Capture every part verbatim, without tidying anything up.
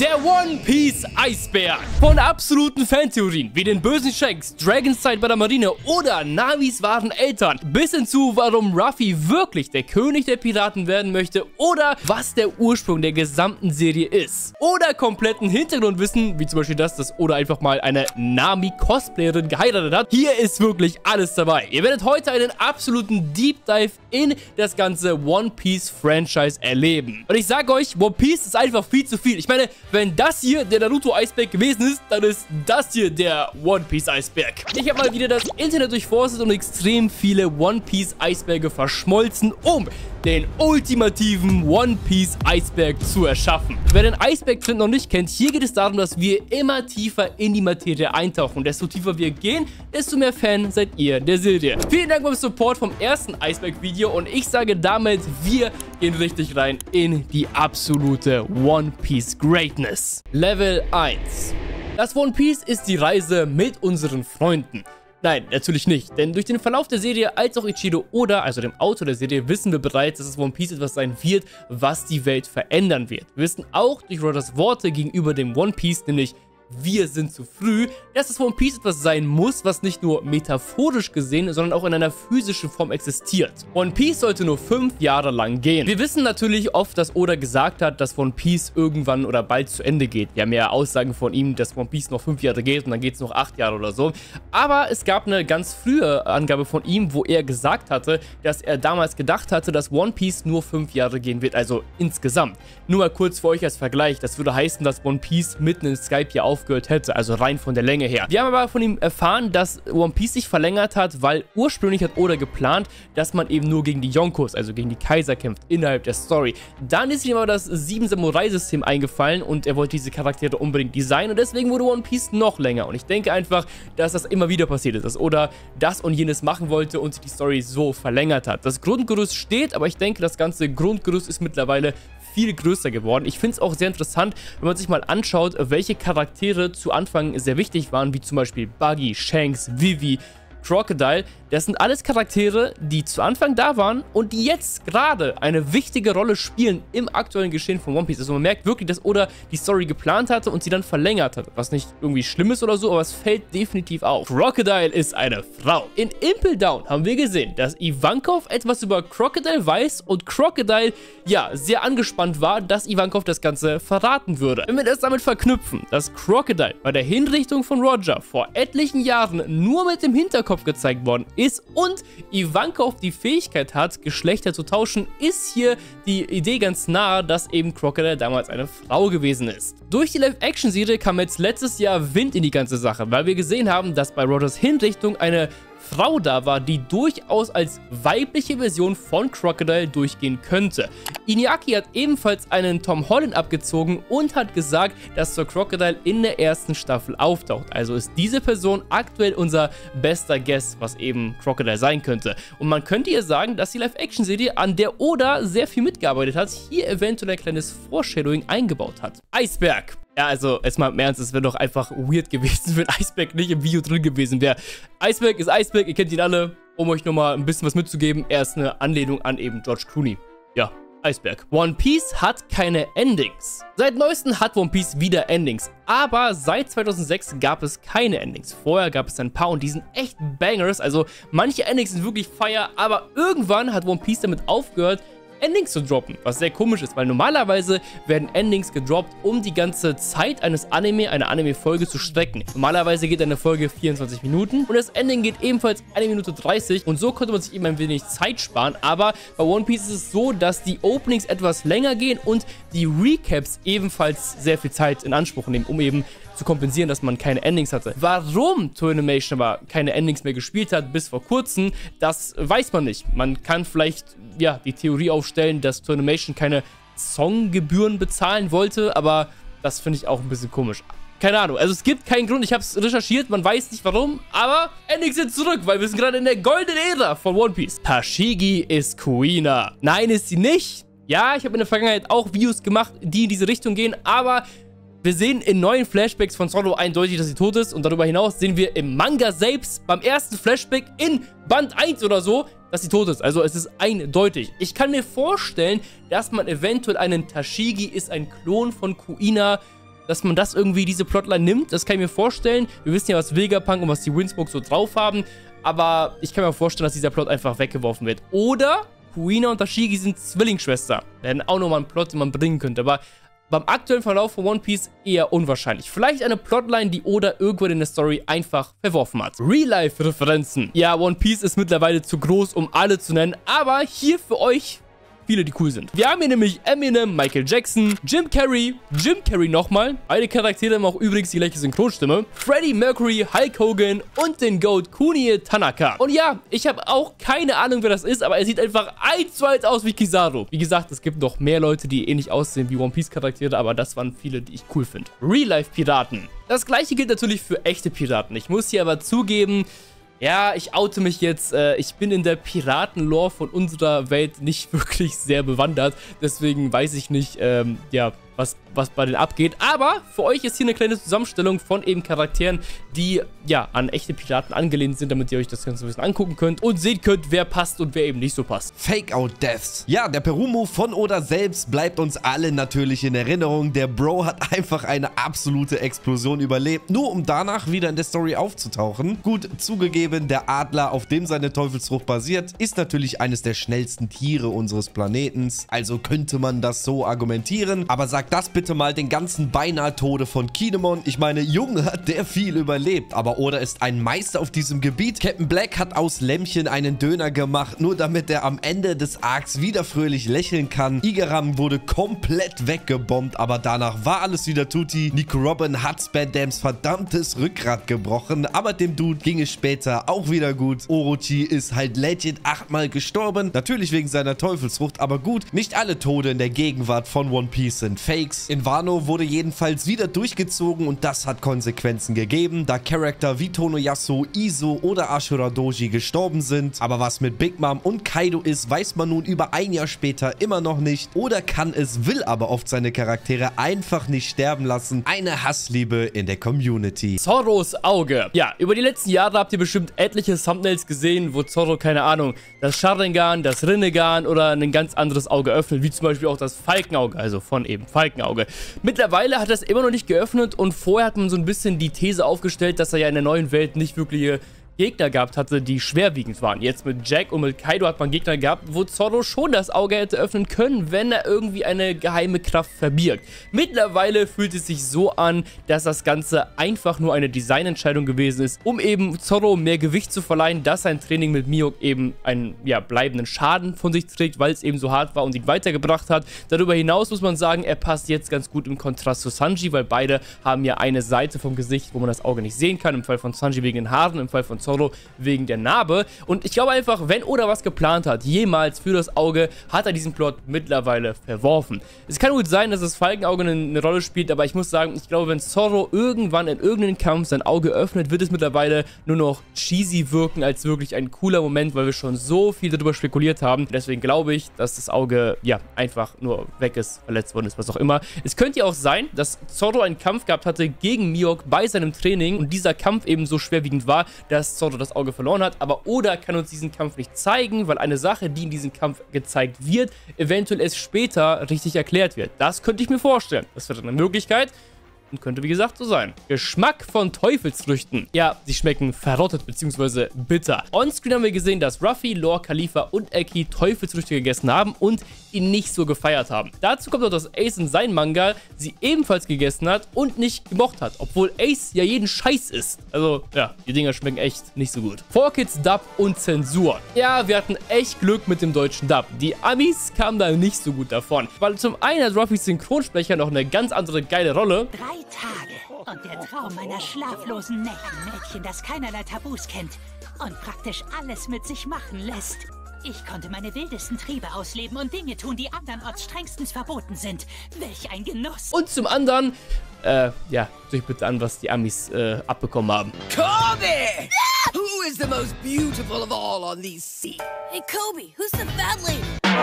Der One Piece Eisberg. Von absoluten Fantheorien wie den bösen Shanks, Dragons Zeit bei der Marine oder Navis wahren Eltern bis hin zu, warum Ruffy wirklich der König der Piraten werden möchte oder was der Ursprung der gesamten Serie ist. Oder kompletten Hintergrundwissen, wie zum Beispiel das, dass Oda einfach mal eine Nami-Cosplayerin geheiratet hat. Hier ist wirklich alles dabei. Ihr werdet heute einen absoluten Deep Dive in das ganze One Piece Franchise erleben. Und ich sage euch, One Piece ist einfach viel zu viel. Ich meine, wenn das hier der Naruto-Eisberg gewesen ist, dann ist das hier der One-Piece-Eisberg. Ich habe mal wieder das Internet durchforstet und extrem viele One-Piece-Eisberge verschmolzen, um den ultimativen One-Piece-Eisberg zu erschaffen. Wer den Eisberg-Trend noch nicht kennt, hier geht es darum, dass wir immer tiefer in die Materie eintauchen. Desto tiefer wir gehen, desto mehr Fan seid ihr der Serie. Vielen Dank beim Support vom ersten Eisberg-Video und ich sage damit, wir gehen richtig rein in die absolute One-Piece-Greatness. Level eins. Das One Piece ist die Reise mit unseren Freunden. Nein, natürlich nicht, denn durch den Verlauf der Serie als auch Ichiro Oda, also dem Autor der Serie, wissen wir bereits, dass es One Piece etwas sein wird, was die Welt verändern wird. Wir wissen auch durch Rodas Worte gegenüber dem One Piece, nämlich wir sind zu früh, dass das One Piece etwas sein muss, was nicht nur metaphorisch gesehen, sondern auch in einer physischen Form existiert. One Piece sollte nur fünf Jahre lang gehen. Wir wissen natürlich oft, dass Oda gesagt hat, dass One Piece irgendwann oder bald zu Ende geht. Wir haben ja Aussagen von ihm, dass One Piece noch fünf Jahre geht und dann geht es noch acht Jahre oder so. Aber es gab eine ganz frühe Angabe von ihm, wo er gesagt hatte, dass er damals gedacht hatte, dass One Piece nur fünf Jahre gehen wird, also insgesamt. Nur mal kurz für euch als Vergleich, das würde heißen, dass One Piece mitten in Skype ja auf gehört hätte, also rein von der Länge her. Wir haben aber von ihm erfahren, dass One Piece sich verlängert hat, weil ursprünglich hat Oda geplant, dass man eben nur gegen die Yonkos, also gegen die Kaiser kämpft, innerhalb der Story. Dann ist ihm aber das Sieben-Samurai-System eingefallen und er wollte diese Charaktere unbedingt designen und deswegen wurde One Piece noch länger und ich denke einfach, dass das immer wieder passiert ist, dass Oda das und jenes machen wollte und die Story so verlängert hat. Das Grundgerüst steht, aber ich denke, das ganze Grundgerüst ist mittlerweile viel größer geworden. Ich finde es auch sehr interessant, wenn man sich mal anschaut, welche Charaktere zu Anfang sehr wichtig waren, wie zum Beispiel Buggy, Shanks, Vivi, Crocodile. Das sind alles Charaktere, die zu Anfang da waren und die jetzt gerade eine wichtige Rolle spielen im aktuellen Geschehen von One Piece. Also man merkt wirklich, dass Oda die Story geplant hatte und sie dann verlängert hat, was nicht irgendwie schlimm ist oder so, aber es fällt definitiv auf. Crocodile ist eine Frau. In Impel Down haben wir gesehen, dass Ivankov etwas über Crocodile weiß und Crocodile, ja, sehr angespannt war, dass Ivankov das Ganze verraten würde. Wenn wir das damit verknüpfen, dass Crocodile bei der Hinrichtung von Roger vor etlichen Jahren nur mit dem Hinterkopf gezeigt worden ist und Ivankov die Fähigkeit hat, Geschlechter zu tauschen, ist hier die Idee ganz nahe, dass eben Crocodile damals eine Frau gewesen ist. Durch die Live-Action-Serie kam jetzt letztes Jahr Wind in die ganze Sache, weil wir gesehen haben, dass bei Rogers Hinrichtung eine Frau da war, die durchaus als weibliche Version von Crocodile durchgehen könnte. Inaki hat ebenfalls einen Tom Holland abgezogen und hat gesagt, dass Sir Crocodile in der ersten Staffel auftaucht. Also ist diese Person aktuell unser bester Guess, was eben Crocodile sein könnte. Und man könnte hier sagen, dass die Live-Action-Serie, an der Oda sehr viel mitgearbeitet hat, hier eventuell ein kleines Foreshadowing eingebaut hat. Eisberg! Ja, also, erstmal im Ernst, es wäre doch einfach weird gewesen, wenn Eisberg nicht im Video drin gewesen wäre. Eisberg ist Eisberg, ihr kennt ihn alle. Um euch nochmal ein bisschen was mitzugeben, er ist eine Anlehnung an eben George Clooney. Ja. Eisberg. One Piece hat keine Endings. Seit neuestem hat One Piece wieder Endings, aber seit zweitausendsechs gab es keine Endings. Vorher gab es ein paar und die sind echt Bangers, also manche Endings sind wirklich fire, aber irgendwann hat One Piece damit aufgehört, Endings zu droppen, was sehr komisch ist, weil normalerweise werden Endings gedroppt, um die ganze Zeit eines Anime, einer Anime-Folge zu strecken. Normalerweise geht eine Folge vierundzwanzig Minuten und das Ending geht ebenfalls eine Minute dreißig und so konnte man sich eben ein wenig Zeit sparen, aber bei One Piece ist es so, dass die Openings etwas länger gehen und die Recaps ebenfalls sehr viel Zeit in Anspruch nehmen, um eben zu kompensieren, dass man keine Endings hatte. Warum Toonimation aber keine Endings mehr gespielt hat bis vor kurzem, das weiß man nicht. Man kann vielleicht, ja, die Theorie aufstellen, dass Toonimation keine Songgebühren bezahlen wollte, aber das finde ich auch ein bisschen komisch. Keine Ahnung, also es gibt keinen Grund, ich habe es recherchiert, man weiß nicht warum, aber Endings sind zurück, weil wir sind gerade in der goldenen Ära von One Piece. Tashigi ist Kuina. Nein, ist sie nicht. Ja, ich habe in der Vergangenheit auch Videos gemacht, die in diese Richtung gehen, aber wir sehen in neuen Flashbacks von Zoro eindeutig, dass sie tot ist. Und darüber hinaus sehen wir im Manga selbst beim ersten Flashback in Band eins oder so, dass sie tot ist. Also es ist eindeutig. Ich kann mir vorstellen, dass man eventuell einen Tashigi ist ein Klon von Kuina dass man das irgendwie, diese Plotline nimmt. Das kann ich mir vorstellen. Wir wissen ja, was Vegapunk und was die Windsburg so drauf haben. Aber ich kann mir vorstellen, dass dieser Plot einfach weggeworfen wird. Oder Kuina und Tashigi sind Zwillingsschwester. Wäre auch nochmal ein Plot, den man bringen könnte. Aber beim aktuellen Verlauf von One Piece eher unwahrscheinlich. Vielleicht eine Plotline, die Oda irgendwann in der Story einfach verworfen hat. Real-Life-Referenzen. Ja, One Piece ist mittlerweile zu groß, um alle zu nennen. Aber hier für euch... viele, die cool sind. Wir haben hier nämlich Eminem, Michael Jackson, Jim Carrey, Jim Carrey nochmal. Alle Charaktere haben auch übrigens die gleiche Synchronstimme. Freddie Mercury, Hulk Hogan und den Goat Kunio Tanaka. Und ja, ich habe auch keine Ahnung, wer das ist, aber er sieht einfach eins zu eins aus wie Kizaru. Wie gesagt, es gibt noch mehr Leute, die ähnlich aussehen wie One Piece Charaktere, aber das waren viele, die ich cool finde. Real-Life-Piraten. Das gleiche gilt natürlich für echte Piraten. Ich muss hier aber zugeben... ja, ich oute mich jetzt. Äh, ich bin in der Piratenlore von unserer Welt nicht wirklich sehr bewandert. Deswegen weiß ich nicht, ähm, ja, was, was bei denen abgeht. Aber für euch ist hier eine kleine Zusammenstellung von eben Charakteren, die, ja, an echte Piraten angelehnt sind, damit ihr euch das Ganze ein bisschen angucken könnt und sehen könnt, wer passt und wer eben nicht so passt. Fake-Out-Deaths. Ja, der Peru-Move von Oda selbst bleibt uns alle natürlich in Erinnerung. Der Bro hat einfach eine absolute Explosion überlebt, nur um danach wieder in der Story aufzutauchen. Gut, zugegeben, der Adler, auf dem seine Teufelsfrucht basiert, ist natürlich eines der schnellsten Tiere unseres Planeten. Also könnte man das so argumentieren. Aber sagt das bitte mal den ganzen beinahe Tode von Kinemon. Ich meine, Junge, hat der viel überlebt. Aber Oda ist ein Meister auf diesem Gebiet. Captain Black hat aus Lämmchen einen Döner gemacht, nur damit er am Ende des Arcs wieder fröhlich lächeln kann. Igaram wurde komplett weggebombt, aber danach war alles wieder tutti. Nico Robin hat Spandams verdammtes Rückgrat gebrochen, aber dem Dude ging es später auch wieder gut. Orochi ist halt legit achtmal gestorben. Natürlich wegen seiner Teufelsfrucht, aber gut. Nicht alle Tode in der Gegenwart von One Piece sind Fakes. Inwano wurde jedenfalls wieder durchgezogen und das hat Konsequenzen gegeben, da Charakter wie Tonoyasu, Iso oder Ashura Doji gestorben sind. Aber was mit Big Mom und Kaido ist, weiß man nun über ein Jahr später immer noch nicht. Oder kann es, will aber oft seine Charaktere einfach nicht sterben lassen. Eine Hassliebe in der Community. Zorros Auge. Ja, über die letzten Jahre habt ihr bestimmt etliche Thumbnails gesehen, wo Zorro, keine Ahnung, das Sharingan, das Rinnegan oder ein ganz anderes Auge öffnet, wie zum Beispiel auch das Falkenauge, also von eben Falkenauge. Mittlerweile hat er es immer noch nicht geöffnet und vorher hat man so ein bisschen die These aufgestellt, dass er ja in der neuen Welt nicht wirkliche Gegner gehabt hatte, die schwerwiegend waren. Jetzt mit Jack und mit Kaido hat man Gegner gehabt, wo Zorro schon das Auge hätte öffnen können, wenn er irgendwie eine geheime Kraft verbirgt. Mittlerweile fühlt es sich so an, dass das Ganze einfach nur eine Designentscheidung gewesen ist, um eben Zorro mehr Gewicht zu verleihen, dass sein Training mit Mihawk eben einen, ja, bleibenden Schaden von sich trägt, weil es eben so hart war und ihn weitergebracht hat. Darüber hinaus muss man sagen, er passt jetzt ganz gut im Kontrast zu Sanji, weil beide haben ja eine Seite vom Gesicht, wo man das Auge nicht sehen kann. Im Fall von Sanji wegen den Haaren, im Fall von Zorro wegen der Narbe. Und ich glaube einfach, wenn Oda was geplant hat, jemals für das Auge, hat er diesen Plot mittlerweile verworfen. Es kann gut sein, dass das Falkenauge eine, eine Rolle spielt, aber ich muss sagen, ich glaube, wenn Zorro irgendwann in irgendeinem Kampf sein Auge öffnet, wird es mittlerweile nur noch cheesy wirken, als wirklich ein cooler Moment, weil wir schon so viel darüber spekuliert haben. Deswegen glaube ich, dass das Auge, ja, einfach nur weg ist, verletzt worden ist, was auch immer. Es könnte ja auch sein, dass Zorro einen Kampf gehabt hatte gegen Mihawk bei seinem Training und dieser Kampf eben so schwerwiegend war, dass Zorro das Auge verloren hat, aber Oda kann uns diesen Kampf nicht zeigen, weil eine Sache, die in diesem Kampf gezeigt wird, eventuell erst später richtig erklärt wird. Das könnte ich mir vorstellen. Das wäre eine Möglichkeit und könnte, wie gesagt, so sein. Geschmack von Teufelsfrüchten. Ja, sie schmecken verrottet bzw. bitter. Onscreen haben wir gesehen, dass Ruffy, Lore, Khalifa und Eki Teufelsfrüchte gegessen haben und ihn nicht so gefeiert haben. Dazu kommt noch, dass Ace in seinem Manga sie ebenfalls gegessen hat und nicht gemocht hat, obwohl Ace ja jeden Scheiß isst. Also, ja, die Dinger schmecken echt nicht so gut. four kids Dub und Zensur. Ja, wir hatten echt Glück mit dem deutschen Dub. Die Amis kamen da nicht so gut davon, weil zum einen hat Ruffys Synchronsprecher noch eine ganz andere geile Rolle. Drei Tage und der Traum einer schlaflosen Nächte. Ein Mädchen, das keinerlei Tabus kennt und praktisch alles mit sich machen lässt. Ich konnte meine wildesten Triebe ausleben und Dinge tun, die andernorts strengstens verboten sind. Welch ein Genuss. Und zum anderen, äh, ja, sich bitte an, was die Amis, äh, abbekommen haben. Kobe! Who is the most beautiful of all on these seas? Hey Kobe, who's the bad lady?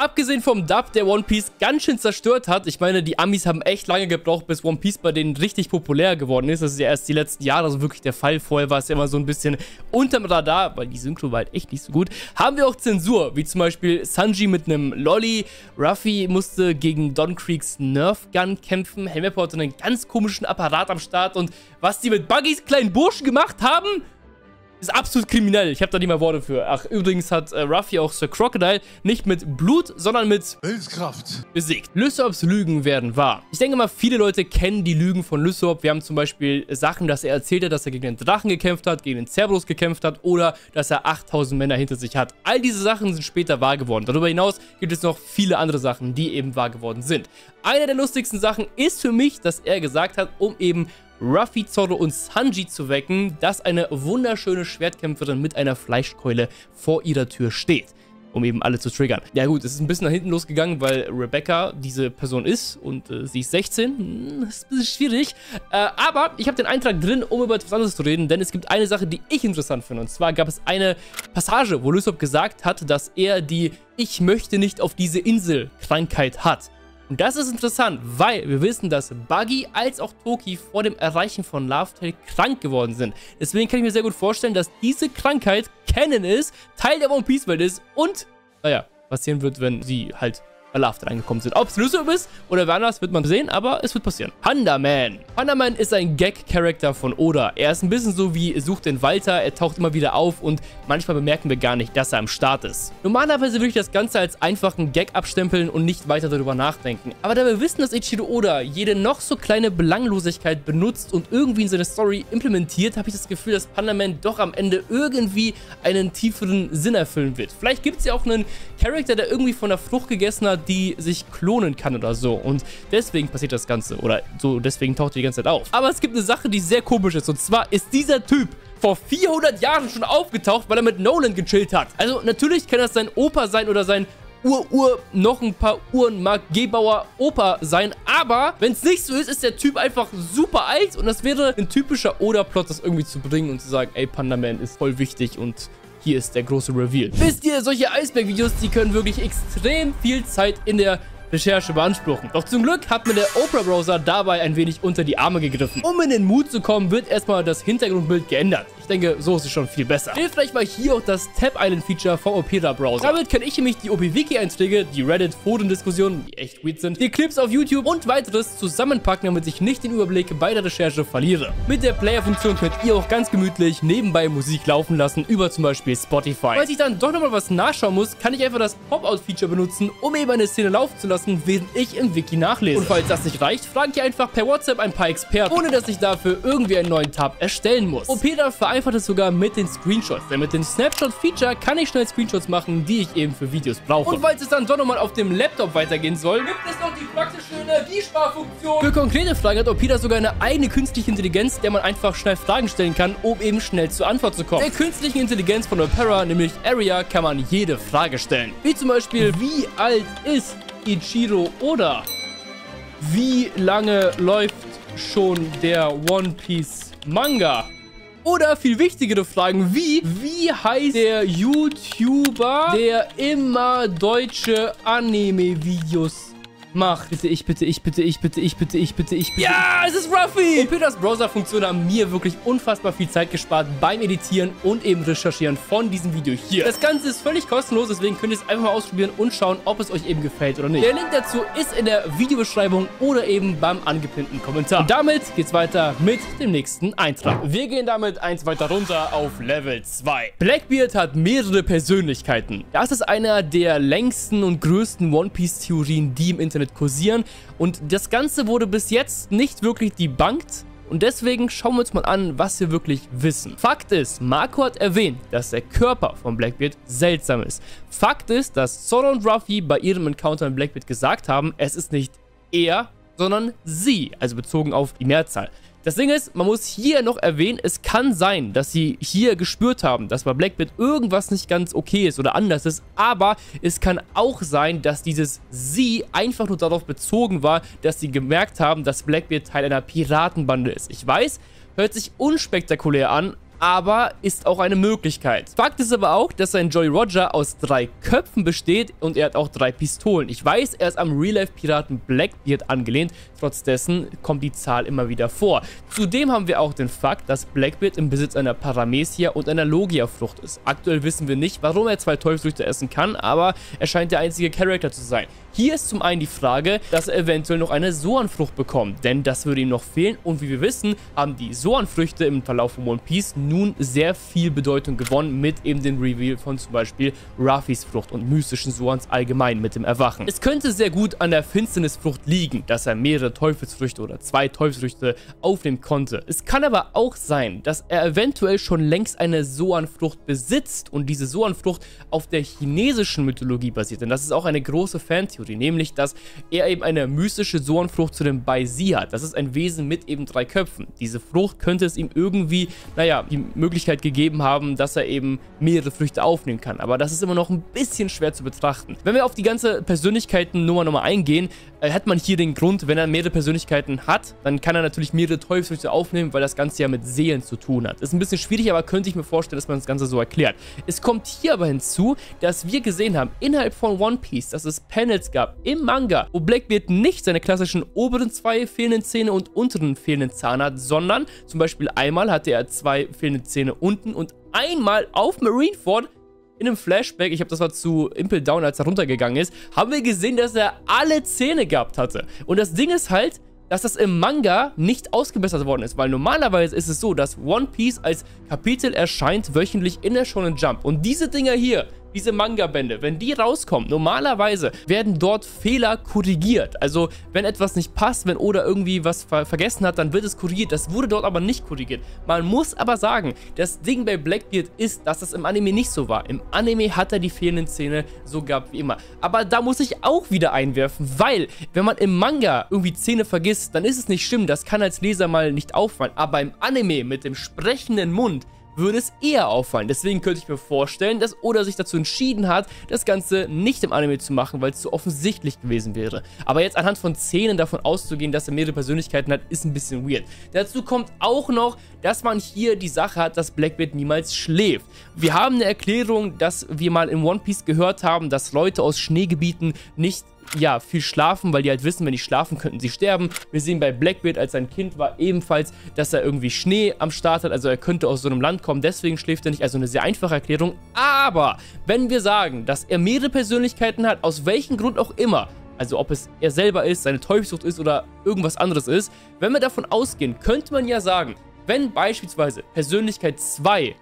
Abgesehen vom Dub, der One Piece ganz schön zerstört hat. Ich meine, die Amis haben echt lange gebraucht, bis One Piece bei denen richtig populär geworden ist. Das ist ja erst die letzten Jahre so wirklich der Fall. Vorher war es ja immer so ein bisschen unterm Radar, weil die Synchro war halt echt nicht so gut. Haben wir auch Zensur, wie zum Beispiel Sanji mit einem Lolli. Ruffy musste gegen Don Creeks Nerf Gun kämpfen. Helmeppo hatte einen ganz komischen Apparat am Start. Und was die mit Buggys kleinen Burschen gemacht haben, ist absolut kriminell. Ich habe da nicht mal Worte für. Ach, übrigens hat äh, Ruffy auch Sir Crocodile nicht mit Blut, sondern mit Willenskraft besiegt. Lysops Lügen werden wahr. Ich denke mal, viele Leute kennen die Lügen von Lysop. Wir haben zum Beispiel Sachen, dass er erzählt hat, dass er gegen den Drachen gekämpft hat, gegen den Cerberus gekämpft hat oder dass er achttausend Männer hinter sich hat. All diese Sachen sind später wahr geworden. Darüber hinaus gibt es noch viele andere Sachen, die eben wahr geworden sind. Eine der lustigsten Sachen ist für mich, dass er gesagt hat, um eben Ruffy, Zorro und Sanji zu wecken, dass eine wunderschöne Schwertkämpferin mit einer Fleischkeule vor ihrer Tür steht, um eben alle zu triggern. Ja gut, es ist ein bisschen nach hinten losgegangen, weil Rebecca diese Person ist und äh, sie ist sechzehn. Das ist ein bisschen schwierig. Äh, aber ich habe den Eintrag drin, um über etwas anderes zu reden, denn es gibt eine Sache, die ich interessant finde. Und zwar gab es eine Passage, wo Lysop gesagt hat, dass er die Ich möchte nicht auf diese Insel Krankheit hat. Und das ist interessant, weil wir wissen, dass Buggy als auch Toki vor dem Erreichen von Lovetail krank geworden sind. Deswegen kann ich mir sehr gut vorstellen, dass diese Krankheit Canon ist, Teil der One Piece Welt ist und, naja, passieren wird, wenn sie halt bei Lovetail angekommen sind. Ob es Lysop ist oder wer anders, wird man sehen, aber es wird passieren. Pandaman. Pandaman ist ein Gag-Charakter von Oda. Er ist ein bisschen so wie Sucht den Walter, er taucht immer wieder auf und manchmal bemerken wir gar nicht, dass er am Start ist. Normalerweise würde ich das Ganze als einfachen Gag abstempeln und nicht weiter darüber nachdenken. Aber da wir wissen, dass Eiichiro Oda jede noch so kleine Belanglosigkeit benutzt und irgendwie in seine Story implementiert, habe ich das Gefühl, dass Pandaman doch am Ende irgendwie einen tieferen Sinn erfüllen wird. Vielleicht gibt es ja auch einen Charakter, der irgendwie von der Frucht gegessen hat, die sich klonen kann oder so. Und deswegen passiert das Ganze. Oder so, deswegen taucht die die ganze Zeit auf. Aber es gibt eine Sache, die sehr komisch ist. Und zwar ist dieser Typ vor vierhundert Jahren schon aufgetaucht, weil er mit Nolan gechillt hat. Also natürlich kann das sein Opa sein oder sein Ur-Ur, noch ein paar Uhren, Mark Gebauer Opa sein, aber wenn es nicht so ist, ist der Typ einfach super alt und das wäre ein typischer Oda-Plot, das irgendwie zu bringen und zu sagen, ey, Pandaman ist voll wichtig und hier ist der große Reveal. Wisst ihr, solche Eisberg-Videos, die können wirklich extrem viel Zeit in der Recherche beanspruchen. Doch zum Glück hat mir der Opera Browser dabei ein wenig unter die Arme gegriffen. Um in den Mut zu kommen, wird erstmal das Hintergrundbild geändert. Ich denke, so ist es schon viel besser. Hilfreich war hier auch das Tab Island Feature vom Opera Browser. Damit kann ich nämlich die O P-Wiki-Einträge, die Reddit-Foren-Diskussionen, die echt weird sind, die Clips auf YouTube und weiteres zusammenpacken, damit ich nicht den Überblick bei der Recherche verliere. Mit der Player-Funktion könnt ihr auch ganz gemütlich nebenbei Musik laufen lassen, über zum Beispiel Spotify. Falls ich dann doch nochmal was nachschauen muss, kann ich einfach das Pop-Out-Feature benutzen, um eben eine Szene laufen zu lassen, während ich im Wiki nachlese. Und falls das nicht reicht, frage ich einfach per WhatsApp ein paar Experten, ohne dass ich dafür irgendwie einen neuen Tab erstellen muss. Opera vereinfacht es sogar mit den Screenshots, denn mit dem Snapshot-Feature kann ich schnell Screenshots machen, die ich eben für Videos brauche. Und falls es dann doch nochmal auf dem Laptop weitergehen soll, gibt es noch die praktische Energiesparfunktion. Für konkrete Fragen hat Opera sogar eine eigene künstliche Intelligenz, der man einfach schnell Fragen stellen kann, um eben schnell zur Antwort zu kommen. Der künstlichen Intelligenz von Opera, nämlich Aria, kann man jede Frage stellen. Wie zum Beispiel, wie alt ist Eiichiro Oda? Wie lange läuft schon der One Piece Manga? Oder viel wichtigere Fragen wie, wie heißt der YouTuber, der immer deutsche Anime-Videos macht? Bitte, ich, bitte, ich, bitte, ich, bitte, ich, bitte, ich, bitte, ich, bitte. Ja, es ist Ruffy! Und Peters Browser-Funktion haben mir wirklich unfassbar viel Zeit gespart beim Editieren und eben Recherchieren von diesem Video hier. Das Ganze ist völlig kostenlos, deswegen könnt ihr es einfach mal ausprobieren und schauen, ob es euch eben gefällt oder nicht. Der Link dazu ist in der Videobeschreibung oder eben beim angepinnten Kommentar. Und damit geht's weiter mit dem nächsten Eintrag. Wir gehen damit eins weiter runter auf Level zwei. Blackbeard hat mehrere Persönlichkeiten. Das ist einer der längsten und größten One-Piece-Theorien, die im Internet kursieren, und das Ganze wurde bis jetzt nicht wirklich debunked und deswegen schauen wir uns mal an, was wir wirklich wissen. Fakt ist, Marco hat erwähnt, dass der Körper von Blackbeard seltsam ist. Fakt ist, dass Zoro und Ruffy bei ihrem Encounter mit Blackbeard gesagt haben, es ist nicht er, sondern sie, also bezogen auf die Mehrzahl. Das Ding ist, man muss hier noch erwähnen, es kann sein, dass sie hier gespürt haben, dass bei Blackbeard irgendwas nicht ganz okay ist oder anders ist, aber es kann auch sein, dass dieses Sie einfach nur darauf bezogen war, dass sie gemerkt haben, dass Blackbeard Teil einer Piratenbande ist. Ich weiß, hört sich unspektakulär an, aber ist auch eine Möglichkeit. Fakt ist aber auch, dass sein Jolly Roger aus drei Köpfen besteht und er hat auch drei Pistolen. Ich weiß, er ist am Real-Life-Piraten Blackbeard angelehnt, trotz dessen kommt die Zahl immer wieder vor. Zudem haben wir auch den Fakt, dass Blackbeard im Besitz einer Paramecia und einer Logia-Frucht ist. Aktuell wissen wir nicht, warum er zwei Teufelsfrüchte essen kann, aber er scheint der einzige Charakter zu sein. Hier ist zum einen die Frage, dass er eventuell noch eine Soanfrucht bekommt, denn das würde ihm noch fehlen und wie wir wissen, haben die Soanfrüchte im Verlauf von One Piece nun sehr viel Bedeutung gewonnen mit eben dem Reveal von zum Beispiel Ruffys Frucht und mystischen Soans allgemein mit dem Erwachen. Es könnte sehr gut an der Finsternisfrucht liegen, dass er mehrere Teufelsfrüchte oder zwei Teufelsfrüchte aufnehmen konnte. Es kann aber auch sein, dass er eventuell schon längst eine Soanfrucht besitzt und diese Soanfrucht auf der chinesischen Mythologie basiert, denn das ist auch eine große Fantheorie, nämlich dass er eben eine mystische Soanfrucht zu den Baisi hat. Das ist ein Wesen mit eben drei Köpfen. Diese Frucht könnte es ihm irgendwie, naja, die Möglichkeit gegeben haben, dass er eben mehrere Früchte aufnehmen kann. Aber das ist immer noch ein bisschen schwer zu betrachten. Wenn wir auf die ganze Persönlichkeiten-Nummer nochmal eingehen, äh, hat man hier den Grund, wenn er mehrere Persönlichkeiten hat, dann kann er natürlich mehrere Teufelsfrüchte aufnehmen, weil das Ganze ja mit Seelen zu tun hat. Ist ein bisschen schwierig, aber könnte ich mir vorstellen, dass man das Ganze so erklärt. Es kommt hier aber hinzu, dass wir gesehen haben, innerhalb von One Piece, dass es Panels gab im Manga, wo Blackbeard nicht seine klassischen oberen zwei fehlenden Zähne und unteren fehlenden Zahn hat, sondern zum Beispiel einmal hatte er zwei fehlende Zähne unten und einmal auf Marineford in einem Flashback, ich habe das war zu Impel Down, als er runtergegangen ist, haben wir gesehen, dass er alle Zähne gehabt hatte. Und das Ding ist halt, dass das im Manga nicht ausgebessert worden ist, weil normalerweise ist es so, dass One Piece als Kapitel erscheint wöchentlich in der Shonen Jump. Und diese Dinger hier, diese Manga-Bände, wenn die rauskommen, normalerweise werden dort Fehler korrigiert. Also wenn etwas nicht passt, wenn Oda irgendwie was ver vergessen hat, dann wird es korrigiert. Das wurde dort aber nicht korrigiert. Man muss aber sagen, das Ding bei Blackbeard ist, dass das im Anime nicht so war. Im Anime hat er die fehlenden Zähne so gehabt wie immer. Aber da muss ich auch wieder einwerfen, weil wenn man im Manga irgendwie Zähne vergisst, dann ist es nicht schlimm. Das kann als Leser mal nicht auffallen. Aber im Anime mit dem sprechenden Mund würde es eher auffallen. Deswegen könnte ich mir vorstellen, dass Oda sich dazu entschieden hat, das Ganze nicht im Anime zu machen, weil es zu offensichtlich gewesen wäre. Aber jetzt anhand von Szenen davon auszugehen, dass er mehrere Persönlichkeiten hat, ist ein bisschen weird. Dazu kommt auch noch, dass man hier die Sache hat, dass Blackbeard niemals schläft. Wir haben eine Erklärung, dass wir mal in One Piece gehört haben, dass Leute aus Schneegebieten nicht ja, viel schlafen, weil die halt wissen, wenn die schlafen, könnten sie sterben. Wir sehen bei Blackbeard, als sein Kind war, ebenfalls, dass er irgendwie Schnee am Start hat, also er könnte aus so einem Land kommen, deswegen schläft er nicht, also eine sehr einfache Erklärung. Aber wenn wir sagen, dass er mehrere Persönlichkeiten hat, aus welchem Grund auch immer, also ob es er selber ist, seine Teufelsfrucht ist oder irgendwas anderes ist, wenn wir davon ausgehen, könnte man ja sagen, wenn beispielsweise Persönlichkeit zwei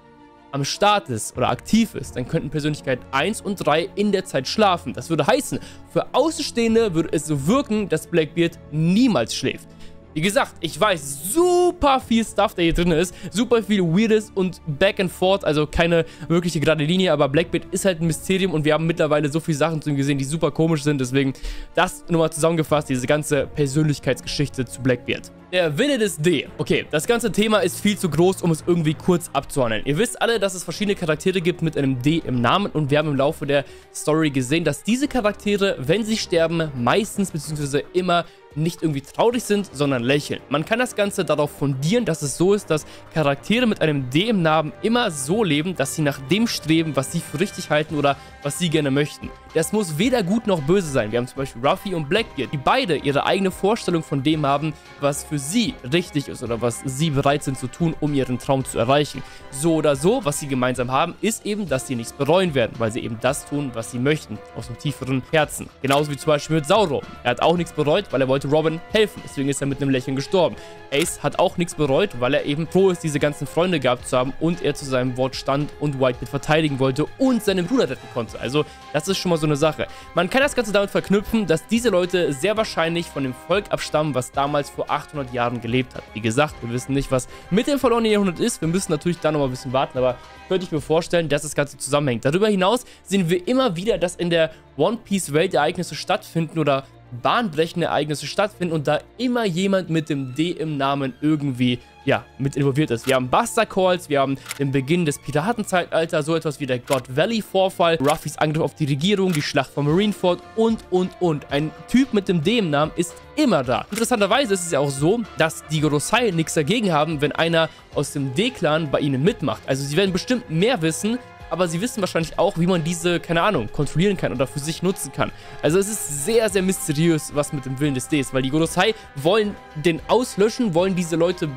am Start ist oder aktiv ist, dann könnten Persönlichkeit eins und drei in der Zeit schlafen. Das würde heißen, für Außenstehende würde es so wirken, dass Blackbeard niemals schläft. Wie gesagt, ich weiß, super viel Stuff, der hier drin ist, super viel Weirdes und Back and Forth, also keine wirkliche gerade Linie, aber Blackbeard ist halt ein Mysterium und wir haben mittlerweile so viele Sachen zu ihm gesehen, die super komisch sind, deswegen das nochmal zusammengefasst, diese ganze Persönlichkeitsgeschichte zu Blackbeard. Der Wille des D. Okay, das ganze Thema ist viel zu groß, um es irgendwie kurz abzuhandeln. Ihr wisst alle, dass es verschiedene Charaktere gibt mit einem D im Namen und wir haben im Laufe der Story gesehen, dass diese Charaktere, wenn sie sterben, meistens bzw. immer nicht irgendwie traurig sind, sondern lächeln. Man kann das Ganze darauf fundieren, dass es so ist, dass Charaktere mit einem D im Namen immer so leben, dass sie nach dem streben, was sie für richtig halten oder was sie gerne möchten. Das muss weder gut noch böse sein. Wir haben zum Beispiel Ruffy und Blackbeard, die beide ihre eigene Vorstellung von dem haben, was für sie richtig ist oder was sie bereit sind zu tun, um ihren Traum zu erreichen. So oder so, was sie gemeinsam haben, ist eben, dass sie nichts bereuen werden, weil sie eben das tun, was sie möchten, aus dem tieferen Herzen. Genauso wie zum Beispiel mit Sauro. Er hat auch nichts bereut, weil er wollte Robin helfen. Deswegen ist er mit einem Lächeln gestorben. Ace hat auch nichts bereut, weil er eben froh ist, diese ganzen Freunde gehabt zu haben und er zu seinem Wort stand und Whitebeard verteidigen wollte und seinen Bruder retten konnte. Also, das ist schon mal so eine Sache. Man kann das Ganze damit verknüpfen, dass diese Leute sehr wahrscheinlich von dem Volk abstammen, was damals vor achthundert Jahren gelebt hat. Wie gesagt, wir wissen nicht, was mit dem verlorenen Jahrhundert ist. Wir müssen natürlich da noch mal ein bisschen warten, aber könnte ich mir vorstellen, dass das Ganze zusammenhängt. Darüber hinaus sehen wir immer wieder, dass in der One Piece Welt Ereignisse stattfinden oder bahnbrechende Ereignisse stattfinden und da immer jemand mit dem D im Namen irgendwie, ja, mit involviert ist. Wir haben Buster Calls, wir haben den Beginn des Piratenzeitalters, so etwas wie der God Valley Vorfall, Ruffys Angriff auf die Regierung, die Schlacht von Marineford und, und, und. Ein Typ mit dem D im Namen ist immer da. Interessanterweise ist es ja auch so, dass die Gorosei nichts dagegen haben, wenn einer aus dem D-Clan bei ihnen mitmacht. Also sie werden bestimmt mehr wissen, aber sie wissen wahrscheinlich auch, wie man diese, keine Ahnung, kontrollieren kann oder für sich nutzen kann. Also es ist sehr, sehr mysteriös, was mit dem Willen des D ist, weil die Gorosei wollen den auslöschen, wollen diese Leute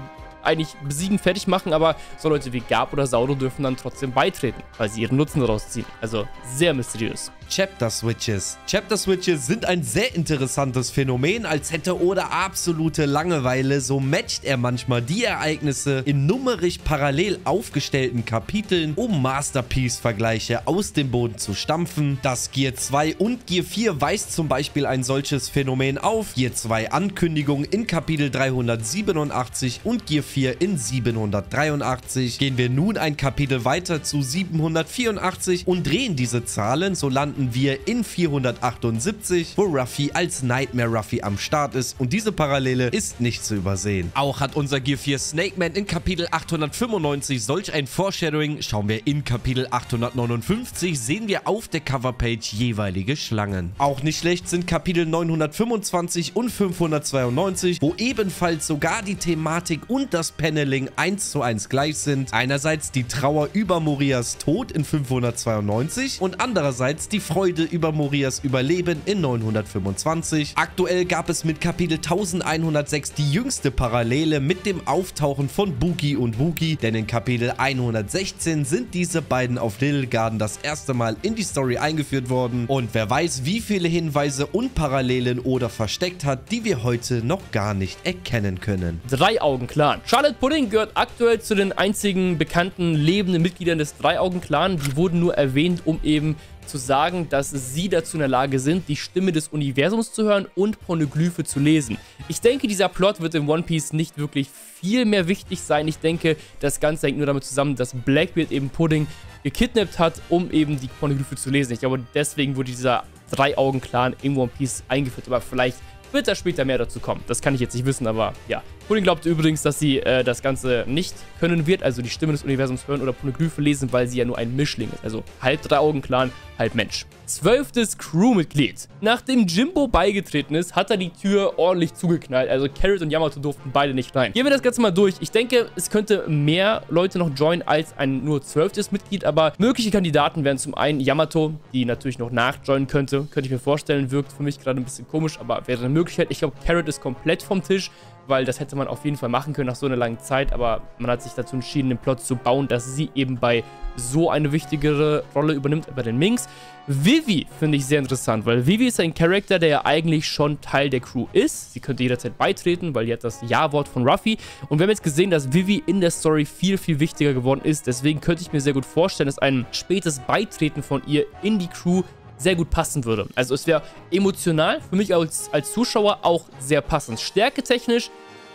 eigentlich besiegen, fertig machen, aber so Leute wie Garp oder Sauro dürfen dann trotzdem beitreten, weil sie ihren Nutzen daraus ziehen. Also sehr mysteriös. Chapter Switches. Chapter Switches sind ein sehr interessantes Phänomen, als hätte Oda absolute Langeweile. So matcht er manchmal die Ereignisse in numerisch parallel aufgestellten Kapiteln, um Masterpiece-Vergleiche aus dem Boden zu stampfen. Das Gear zwei und Gear vier weist zum Beispiel ein solches Phänomen auf. Gear zwei Ankündigung in Kapitel dreihundertsiebenundachtzig und Gear vier in siebenhundertdreiundachtzig. Gehen wir nun ein Kapitel weiter zu siebenhundertvierundachtzig und drehen diese Zahlen, so landen wir in vierhundertachtundsiebzig, wo Ruffy als Nightmare Ruffy am Start ist, und diese Parallele ist nicht zu übersehen. Auch hat unser Gear vier Snake Man in Kapitel achthundertfünfundneunzig solch ein Foreshadowing. Schauen wir in Kapitel achthundertneunundfünfzig, sehen wir auf der Coverpage jeweilige Schlangen. Auch nicht schlecht sind Kapitel neunhundertfünfundzwanzig und fünfhundertzweiundneunzig, wo ebenfalls sogar die Thematik und und das Paneling eins zu eins gleich sind. Einerseits die Trauer über Morias Tod in fünfhundertzweiundneunzig und andererseits die Freude über Morias Überleben in neunhundertfünfundzwanzig. Aktuell gab es mit Kapitel elfhundertsechs die jüngste Parallele mit dem Auftauchen von Boogie und Woogie, denn in Kapitel hundertsechzehn sind diese beiden auf Little Garden das erste Mal in die Story eingeführt worden, und wer weiß, wie viele Hinweise und Parallelen Oda versteckt hat, die wir heute noch gar nicht erkennen können. Drei Augen klar. Charlotte Pudding gehört aktuell zu den einzigen bekannten lebenden Mitgliedern des Dreiaugen-Clan. Die wurden nur erwähnt, um eben zu sagen, dass sie dazu in der Lage sind, die Stimme des Universums zu hören und Poneglyphe zu lesen. Ich denke, dieser Plot wird in One Piece nicht wirklich viel mehr wichtig sein. Ich denke, das Ganze hängt nur damit zusammen, dass Blackbeard eben Pudding gekidnappt hat, um eben die Poneglyphe zu lesen. Ich glaube, deswegen wurde dieser Dreiaugen-Clan in One Piece eingeführt, aber vielleicht wird da später mehr dazu kommen. Das kann ich jetzt nicht wissen, aber ja. Pudding glaubt übrigens, dass sie äh, das Ganze nicht können wird, also die Stimme des Universums hören oder Poneglyphe lesen, weil sie ja nur ein Mischling ist. Also halb Dreiaugen-Clan, halb Mensch. Zwölftes Crewmitglied. Nachdem Jimbo beigetreten ist, hat er die Tür ordentlich zugeknallt. Also Carrot und Yamato durften beide nicht rein. Gehen wir das Ganze mal durch. Ich denke, es könnte mehr Leute noch joinen als ein nur zwölftes Mitglied, aber mögliche Kandidaten wären zum einen Yamato, die natürlich noch nachjoinen könnte. Könnte ich mir vorstellen, wirkt für mich gerade ein bisschen komisch, aber wäre eine Möglichkeit. Ich glaube, Carrot ist komplett vom Tisch, weil das hätte man auf jeden Fall machen können nach so einer langen Zeit, aber man hat sich dazu entschieden, den Plot zu bauen, dass sie eben bei so eine wichtigere Rolle übernimmt bei den Minks. Vivi finde ich sehr interessant, weil Vivi ist ein Charakter, der ja eigentlich schon Teil der Crew ist. Sie könnte jederzeit beitreten, weil die hat das Ja-Wort von Ruffy. Und wir haben jetzt gesehen, dass Vivi in der Story viel, viel wichtiger geworden ist. Deswegen könnte ich mir sehr gut vorstellen, dass ein spätes Beitreten von ihr in die Crew sehr gut passen würde. Also es wäre emotional für mich als, als Zuschauer auch sehr passend. Stärketechnisch,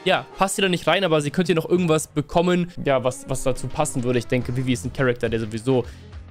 ja, passt sie da nicht rein, aber sie könnte hier noch irgendwas bekommen, ja, was, was dazu passen würde. Ich denke, Vivi ist ein Charakter, der sowieso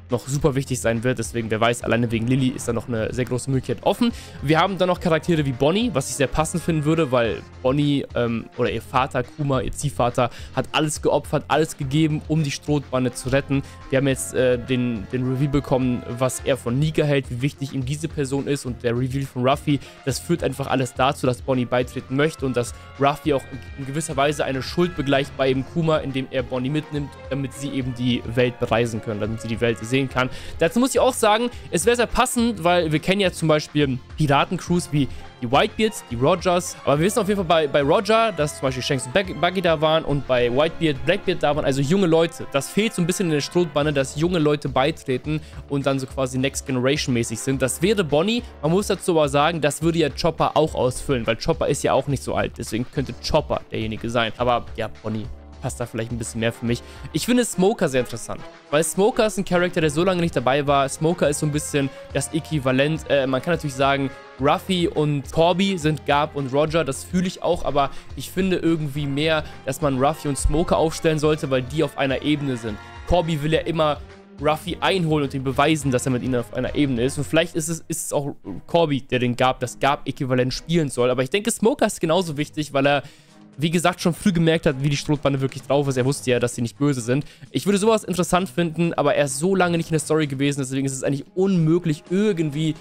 noch super wichtig sein wird, deswegen, wer weiß, alleine wegen Lily ist da noch eine sehr große Möglichkeit offen. Wir haben dann noch Charaktere wie Bonnie, was ich sehr passend finden würde, weil Bonnie ähm, oder ihr Vater, Kuma, ihr Ziehvater, hat alles geopfert, alles gegeben, um die Strohbande zu retten. Wir haben jetzt äh, den, den Reveal bekommen, was er von Nika hält, wie wichtig ihm diese Person ist, und der Reveal von Ruffy, das führt einfach alles dazu, dass Bonnie beitreten möchte und dass Ruffy auch in gewisser Weise eine Schuld begleicht bei eben Kuma, indem er Bonnie mitnimmt, damit sie eben die Welt bereisen können, damit sie die Welt sehen kann. Dazu muss ich auch sagen, es wäre sehr passend, weil wir kennen ja zum Beispiel Piratencrews wie die Whitebeards, die Rogers, aber wir wissen auf jeden Fall bei, bei Roger, dass zum Beispiel Shanks und Buggy da waren und bei Whitebeard, Blackbeard da waren, also junge Leute. Das fehlt so ein bisschen in der Strohbande, dass junge Leute beitreten und dann so quasi Next Generation mäßig sind. Das wäre Bonnie, man muss dazu aber sagen, das würde ja Chopper auch ausfüllen, weil Chopper ist ja auch nicht so alt, deswegen könnte Chopper derjenige sein, aber ja, Bonnie passt da vielleicht ein bisschen mehr für mich. Ich finde Smoker sehr interessant, weil Smoker ist ein Charakter, der so lange nicht dabei war. Smoker ist so ein bisschen das Äquivalent. Äh, man kann natürlich sagen, Ruffy und Corby sind Garp und Roger, das fühle ich auch, aber ich finde irgendwie mehr, dass man Ruffy und Smoker aufstellen sollte, weil die auf einer Ebene sind. Corby will ja immer Ruffy einholen und ihm beweisen, dass er mit ihnen auf einer Ebene ist. Und vielleicht ist es, ist es auch Corby, der den Garp, das Garp-Äquivalent spielen soll. Aber ich denke, Smoker ist genauso wichtig, weil er, wie gesagt, schon früh gemerkt hat, wie die Strohbande wirklich drauf ist. Er wusste ja, dass sie nicht böse sind. Ich würde sowas interessant finden, aber er ist so lange nicht in der Story gewesen. Deswegen ist es eigentlich unmöglich, irgendwie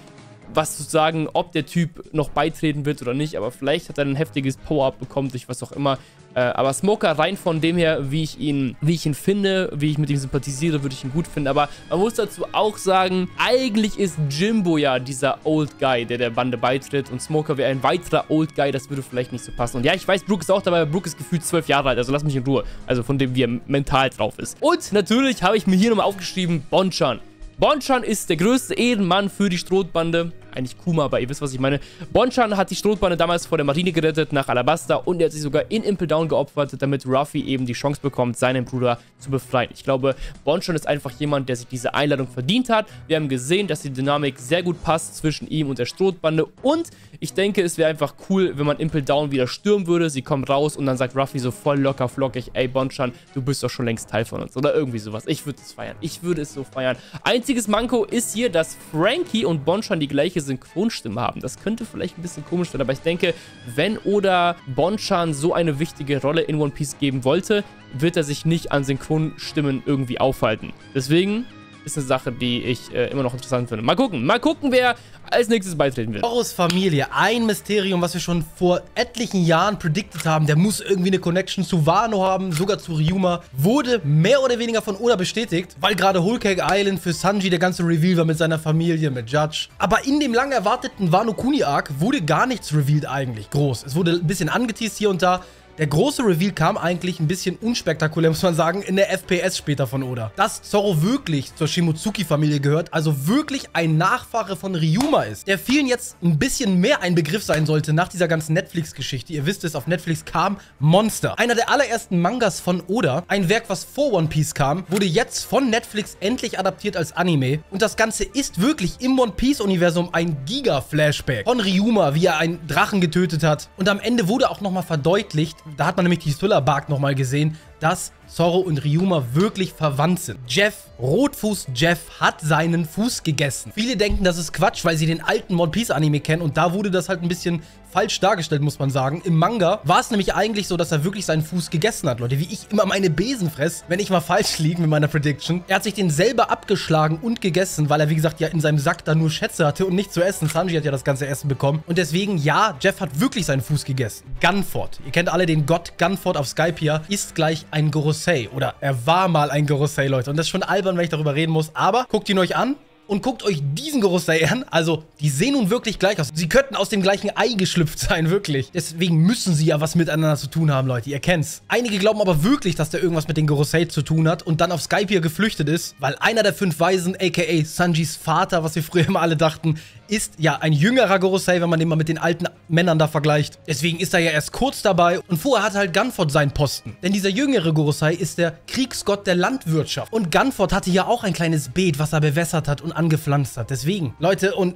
was zu sagen, ob der Typ noch beitreten wird oder nicht. Aber vielleicht hat er ein heftiges Power-Up bekommen durch was auch immer. Äh, aber Smoker rein von dem her, wie ich ihn, wie ich ihn finde, wie ich mit ihm sympathisiere, würde ich ihn gut finden. Aber man muss dazu auch sagen, eigentlich ist Jimbo ja dieser Old Guy, der der Bande beitritt. Und Smoker wäre ein weiterer Old Guy, das würde vielleicht nicht so passen. Und ja, ich weiß, Brook ist auch dabei. Brook ist gefühlt zwölf Jahre alt, also lass mich in Ruhe. Also von dem, wie er mental drauf ist. Und natürlich habe ich mir hier nochmal aufgeschrieben, Bonchan. Bonchan ist der größte Ehrenmann für die Strohbande. Eigentlich Kuma, aber ihr wisst, was ich meine. Bonchan hat die Strohbande damals vor der Marine gerettet nach Alabasta und er hat sich sogar in Impel Down geopfert, damit Ruffy eben die Chance bekommt, seinen Bruder zu befreien. Ich glaube, Bonchan ist einfach jemand, der sich diese Einladung verdient hat. Wir haben gesehen, dass die Dynamik sehr gut passt zwischen ihm und der Strohbande und ich denke, es wäre einfach cool, wenn man Impel Down wieder stürmen würde. Sie kommen raus und dann sagt Ruffy so voll locker flockig, ey Bonchan, du bist doch schon längst Teil von uns oder irgendwie sowas. Ich würde es feiern. Ich würde es so feiern. Einziges Manko ist hier, dass Franky und Bonchan die gleiche Synchronstimme haben. Das könnte vielleicht ein bisschen komisch sein, aber ich denke, wenn Oda Bonchan so eine wichtige Rolle in One Piece geben wollte, wird er sich nicht an Synchronstimmen irgendwie aufhalten. Deswegen ist eine Sache, die ich äh, immer noch interessant finde. Mal gucken, mal gucken, wer als nächstes beitreten wird. Oros Familie, ein Mysterium, was wir schon vor etlichen Jahren predicted haben, der muss irgendwie eine Connection zu Wano haben, sogar zu Ryuma, wurde mehr oder weniger von Oda bestätigt, weil gerade Whole Cake Island für Sanji der ganze Reveal war mit seiner Familie, mit Judge. Aber in dem lang erwarteten Wano Kuni Arc wurde gar nichts revealed eigentlich groß. Es wurde ein bisschen angeteased hier und da. Der große Reveal kam eigentlich ein bisschen unspektakulär, muss man sagen, in der F P S später von Oda. Dass Zoro wirklich zur Shimotsuki-Familie gehört, also wirklich ein Nachfahre von Ryuma ist, der vielen jetzt ein bisschen mehr ein Begriff sein sollte nach dieser ganzen Netflix-Geschichte. Ihr wisst es, auf Netflix kam Monster. Einer der allerersten Mangas von Oda, ein Werk, was vor One Piece kam, wurde jetzt von Netflix endlich adaptiert als Anime. Und das Ganze ist wirklich im One Piece-Universum ein Giga-Flashback von Ryuma, wie er einen Drachen getötet hat. Und am Ende wurde auch nochmal verdeutlicht, da hat man nämlich die Thriller-Bark nochmal gesehen, dass Zoro und Ryuma wirklich verwandt sind. Jeff, Rotfuß Jeff, hat seinen Fuß gegessen. Viele denken, das ist Quatsch, weil sie den alten One Piece Anime kennen und da wurde das halt ein bisschen falsch dargestellt, muss man sagen. Im Manga war es nämlich eigentlich so, dass er wirklich seinen Fuß gegessen hat, Leute, wie ich immer meine Besen fress, wenn ich mal falsch liege mit meiner Prediction. Er hat sich den selber abgeschlagen und gegessen, weil er, wie gesagt, ja in seinem Sack da nur Schätze hatte und nichts zu essen. Sanji hat ja das ganze Essen bekommen und deswegen, ja, Jeff hat wirklich seinen Fuß gegessen. Gunford, ihr kennt alle den Gott Gunford auf Skype hier, ist gleich ein Gorosei. Oder er war mal ein Gorosei, Leute. Und das ist schon albern, wenn ich darüber reden muss. Aber guckt ihn euch an und guckt euch diesen Gorosei an. Also, die sehen nun wirklich gleich aus. Sie könnten aus dem gleichen Ei geschlüpft sein, wirklich. Deswegen müssen sie ja was miteinander zu tun haben, Leute. Ihr kennt's. Einige glauben aber wirklich, dass der irgendwas mit den Gorosei zu tun hat und dann auf Skype hier geflüchtet ist, weil einer der fünf Weisen, a k a. Sanjis Vater, was wir früher immer alle dachten, ist ja ein jüngerer Gorosei, wenn man den mal mit den alten Männern da vergleicht. Deswegen ist er ja erst kurz dabei und vorher hat halt Gunford seinen Posten. Denn dieser jüngere Gorosei ist der Kriegsgott der Landwirtschaft. Und Gunford hatte ja auch ein kleines Beet, was er bewässert hat und angepflanzt hat. Deswegen, Leute, und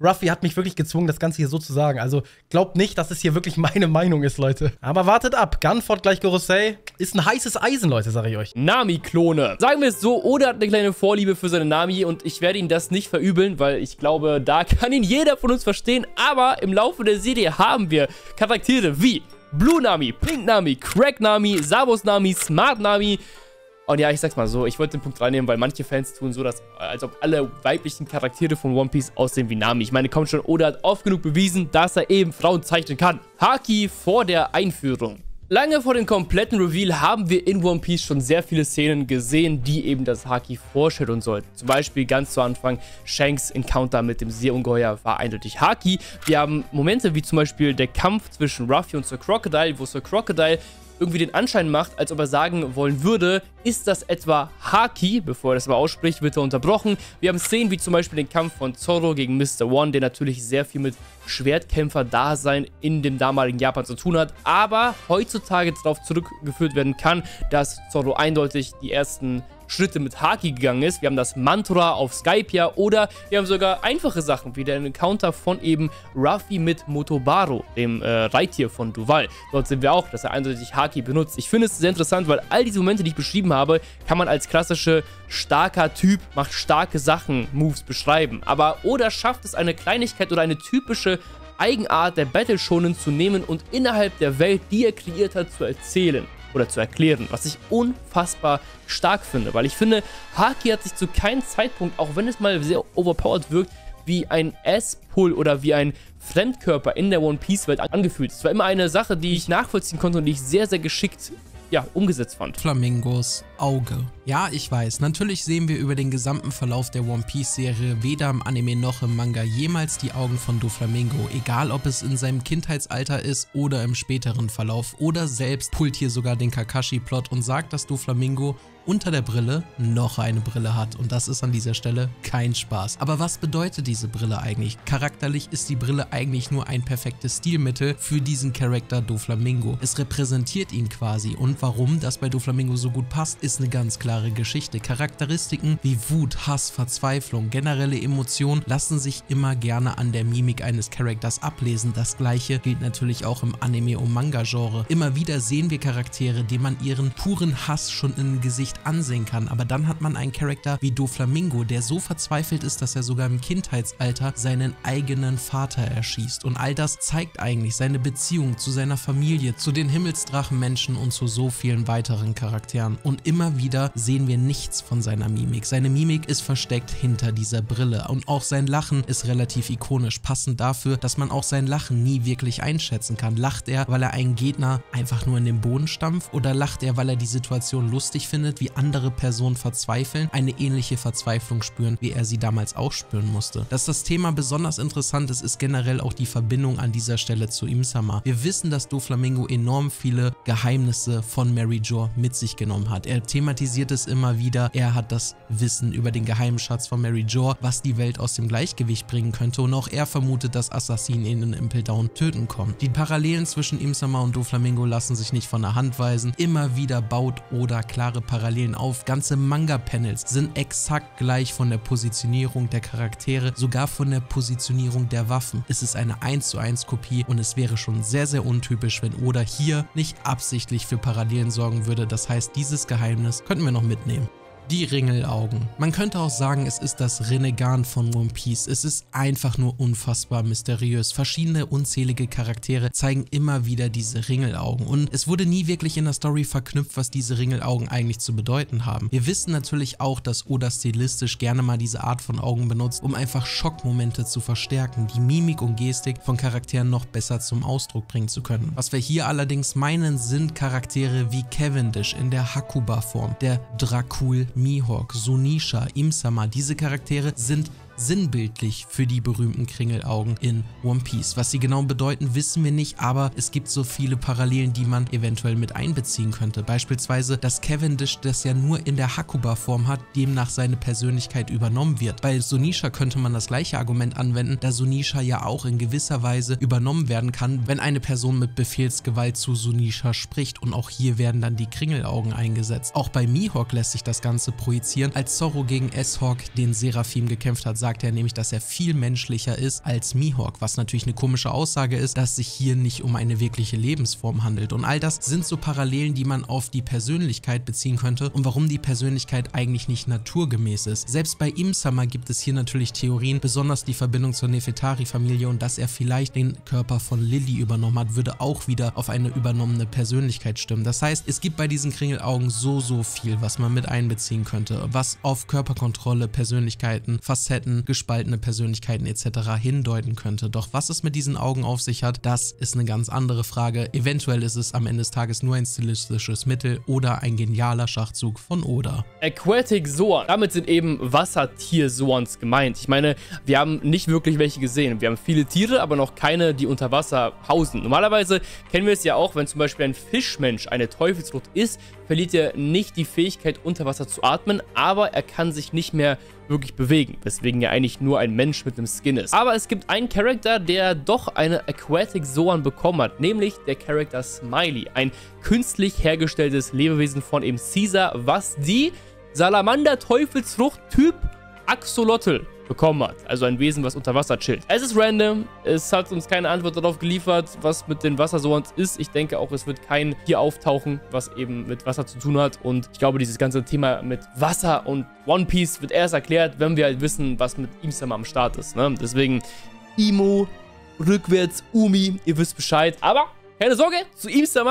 Ruffy hat mich wirklich gezwungen, das Ganze hier so zu sagen. Also glaubt nicht, dass es hier wirklich meine Meinung ist, Leute. Aber wartet ab. Gunford gleich Gorosei ist ein heißes Eisen, Leute, sage ich euch. Nami-Klone. Sagen wir es so, Oda hat eine kleine Vorliebe für seine Nami und ich werde ihn das nicht verübeln, weil ich glaube, da kann ihn jeder von uns verstehen. Aber im Laufe der Serie haben wir Charaktere wie Blue Nami, Pink Nami, Crack Nami, Sabos Nami, Smart Nami. Und ja, ich sag's mal so, ich wollte den Punkt reinnehmen, weil manche Fans tun so, dass, als ob alle weiblichen Charaktere von One Piece aussehen wie Nami. Ich meine, komm schon, Oda hat oft genug bewiesen, dass er eben Frauen zeichnen kann. Haki vor der Einführung. Lange vor dem kompletten Reveal haben wir in One Piece schon sehr viele Szenen gesehen, die eben das Haki vorstellen sollten. Zum Beispiel ganz zu Anfang, Shanks Encounter mit dem Seeungeheuer war eindeutig Haki. Wir haben Momente wie zum Beispiel der Kampf zwischen Ruffy und Sir Crocodile, wo Sir Crocodile irgendwie den Anschein macht, als ob er sagen wollen würde, ist das etwa Haki? Bevor er das aber ausspricht, wird er unterbrochen. Wir haben Szenen wie zum Beispiel den Kampf von Zoro gegen Mister One, der natürlich sehr viel mit Schwertkämpfer-Dasein in dem damaligen Japan zu tun hat, aber heutzutage darauf zurückgeführt werden kann, dass Zoro eindeutig die ersten Schritte mit Haki gegangen ist. Wir haben das Mantra auf Skype ja, oder wir haben sogar einfache Sachen, wie den Encounter von eben Ruffy mit Motobaro, dem äh, Reittier von Duval. Dort sind wir auch, dass er eindeutig Haki benutzt. Ich finde es sehr interessant, weil all diese Momente, die ich beschrieben habe, kann man als klassische starker Typ macht starke Sachen, Moves beschreiben. Aber oder schafft es eine Kleinigkeit oder eine typische Eigenart der Battle Shonen zu nehmen und innerhalb der Welt, die er kreiert hat, zu erzählen oder zu erklären, was ich unfassbar stark finde, weil ich finde, Haki hat sich zu keinem Zeitpunkt, auch wenn es mal sehr overpowered wirkt, wie ein S-Pull oder wie ein Fremdkörper in der One-Piece-Welt angefühlt. Es war immer eine Sache, die ich nachvollziehen konnte und die ich sehr, sehr geschickt ja, umgesetzt fand. Flamingos Auge. Ja, ich weiß, natürlich sehen wir über den gesamten Verlauf der One-Piece-Serie weder im Anime noch im Manga jemals die Augen von Doflamingo, egal ob es in seinem Kindheitsalter ist oder im späteren Verlauf, oder selbst pullt hier sogar den Kakashi-Plot und sagt, dass Doflamingo unter der Brille noch eine Brille hat, und das ist an dieser Stelle kein Spaß. Aber was bedeutet diese Brille eigentlich? Charakterlich ist die Brille eigentlich nur ein perfektes Stilmittel für diesen Charakter Doflamingo. Es repräsentiert ihn quasi, und warum das bei Doflamingo so gut passt, ist eine ganz klare Geschichte. Charakteristiken wie Wut, Hass, Verzweiflung, generelle Emotionen lassen sich immer gerne an der Mimik eines Charakters ablesen. Das gleiche gilt natürlich auch im Anime- und Manga-Genre. Immer wieder sehen wir Charaktere, denen man ihren puren Hass schon im Gesicht ansehen kann, aber dann hat man einen Charakter wie Doflamingo, der so verzweifelt ist, dass er sogar im Kindheitsalter seinen eigenen Vater erschießt, und all das zeigt eigentlich seine Beziehung zu seiner Familie, zu den Himmelsdrachenmenschen und zu so vielen weiteren Charakteren, und immer wieder sehen wir nichts von seiner Mimik. Seine Mimik ist versteckt hinter dieser Brille, und auch sein Lachen ist relativ ikonisch, passend dafür, dass man auch sein Lachen nie wirklich einschätzen kann. Lacht er, weil er einen Gegner einfach nur in den Boden stampft, oder lacht er, weil er die Situation lustig findet, wie andere Personen verzweifeln, eine ähnliche Verzweiflung spüren, wie er sie damals auch spüren musste. Dass das Thema besonders interessant ist, ist generell auch die Verbindung an dieser Stelle zu Im-sama. Wir wissen, dass Doflamingo enorm viele Geheimnisse von Mary Jor mit sich genommen hat. Er thematisiert es immer wieder, er hat das Wissen über den Geheimschatz von Mary Jor, was die Welt aus dem Gleichgewicht bringen könnte, und auch er vermutet, dass Assassinen ihn in Impel Down töten kommen. Die Parallelen zwischen Im-sama und Doflamingo lassen sich nicht von der Hand weisen. Immer wieder baut Oda klare Parallelen auf. Ganze Manga-Panels sind exakt gleich von der Positionierung der Charaktere, sogar von der Positionierung der Waffen. Es ist eine eins zu eins Kopie, und es wäre schon sehr, sehr untypisch, wenn Oda hier nicht absichtlich für Parallelen sorgen würde. Das heißt, dieses Geheimnis könnten wir noch mitnehmen. Die Ringelaugen. Man könnte auch sagen, es ist das Rinnegan von One Piece. Es ist einfach nur unfassbar mysteriös. Verschiedene unzählige Charaktere zeigen immer wieder diese Ringelaugen, und es wurde nie wirklich in der Story verknüpft, was diese Ringelaugen eigentlich zu bedeuten haben. Wir wissen natürlich auch, dass Oda stilistisch gerne mal diese Art von Augen benutzt, um einfach Schockmomente zu verstärken, die Mimik und Gestik von Charakteren noch besser zum Ausdruck bringen zu können. Was wir hier allerdings meinen, sind Charaktere wie Cavendish in der Hakuba-Form, der Dracul, Mihawk, Sunisha, Im-sama. Diese Charaktere sind sinnbildlich für die berühmten Kringelaugen in One Piece. Was sie genau bedeuten, wissen wir nicht, aber es gibt so viele Parallelen, die man eventuell mit einbeziehen könnte. Beispielsweise, dass Cavendish das ja nur in der Hakuba-Form hat, demnach seine Persönlichkeit übernommen wird. Bei Sunisha könnte man das gleiche Argument anwenden, da Sunisha ja auch in gewisser Weise übernommen werden kann, wenn eine Person mit Befehlsgewalt zu Sunisha spricht, und auch hier werden dann die Kringelaugen eingesetzt. Auch bei Mihawk lässt sich das Ganze projizieren. Als Zorro gegen S-Hawk, den Seraphim, gekämpft hat, sagt er nämlich, dass er viel menschlicher ist als Mihawk, was natürlich eine komische Aussage ist, dass sich hier nicht um eine wirkliche Lebensform handelt. Und all das sind so Parallelen, die man auf die Persönlichkeit beziehen könnte und warum die Persönlichkeit eigentlich nicht naturgemäß ist. Selbst bei Im-sama gibt es hier natürlich Theorien, besonders die Verbindung zur Nefertari-Familie, und dass er vielleicht den Körper von Lily übernommen hat, würde auch wieder auf eine übernommene Persönlichkeit stimmen. Das heißt, es gibt bei diesen Kringelaugen so, so viel, was man mit einbeziehen könnte, was auf Körperkontrolle, Persönlichkeiten, Facetten, gespaltene Persönlichkeiten et cetera hindeuten könnte. Doch was es mit diesen Augen auf sich hat, das ist eine ganz andere Frage. Eventuell ist es am Ende des Tages nur ein stilistisches Mittel oder ein genialer Schachzug von Oda. Aquatic Zoan. Damit sind eben Wassertier-Zoans gemeint. Ich meine, wir haben nicht wirklich welche gesehen. Wir haben viele Tiere, aber noch keine, die unter Wasser hausen. Normalerweise kennen wir es ja auch, wenn zum Beispiel ein Fischmensch eine Teufelsfrucht ist, verliert er nicht die Fähigkeit, unter Wasser zu atmen, aber er kann sich nicht mehr wirklich bewegen, weswegen ja eigentlich nur ein Mensch mit einem Skin ist. Aber es gibt einen Charakter, der doch eine Aquatic Zoan bekommen hat, nämlich der Charakter Smiley, ein künstlich hergestelltes Lebewesen von eben Caesar, was die Salamander-Teufelsfrucht-Typ Axolotl bekommen hat. Also ein Wesen, was unter Wasser chillt. Es ist random. Es hat uns keine Antwort darauf geliefert, was mit den Wassersohns ist. Ich denke auch, es wird kein Tier auftauchen, was eben mit Wasser zu tun hat. Und ich glaube, dieses ganze Thema mit Wasser und One Piece wird erst erklärt, wenn wir halt wissen, was mit Imsam am Start ist. Ne? Deswegen Imo, rückwärts, Umi, ihr wisst Bescheid. Aber keine Sorge, zu Imsam,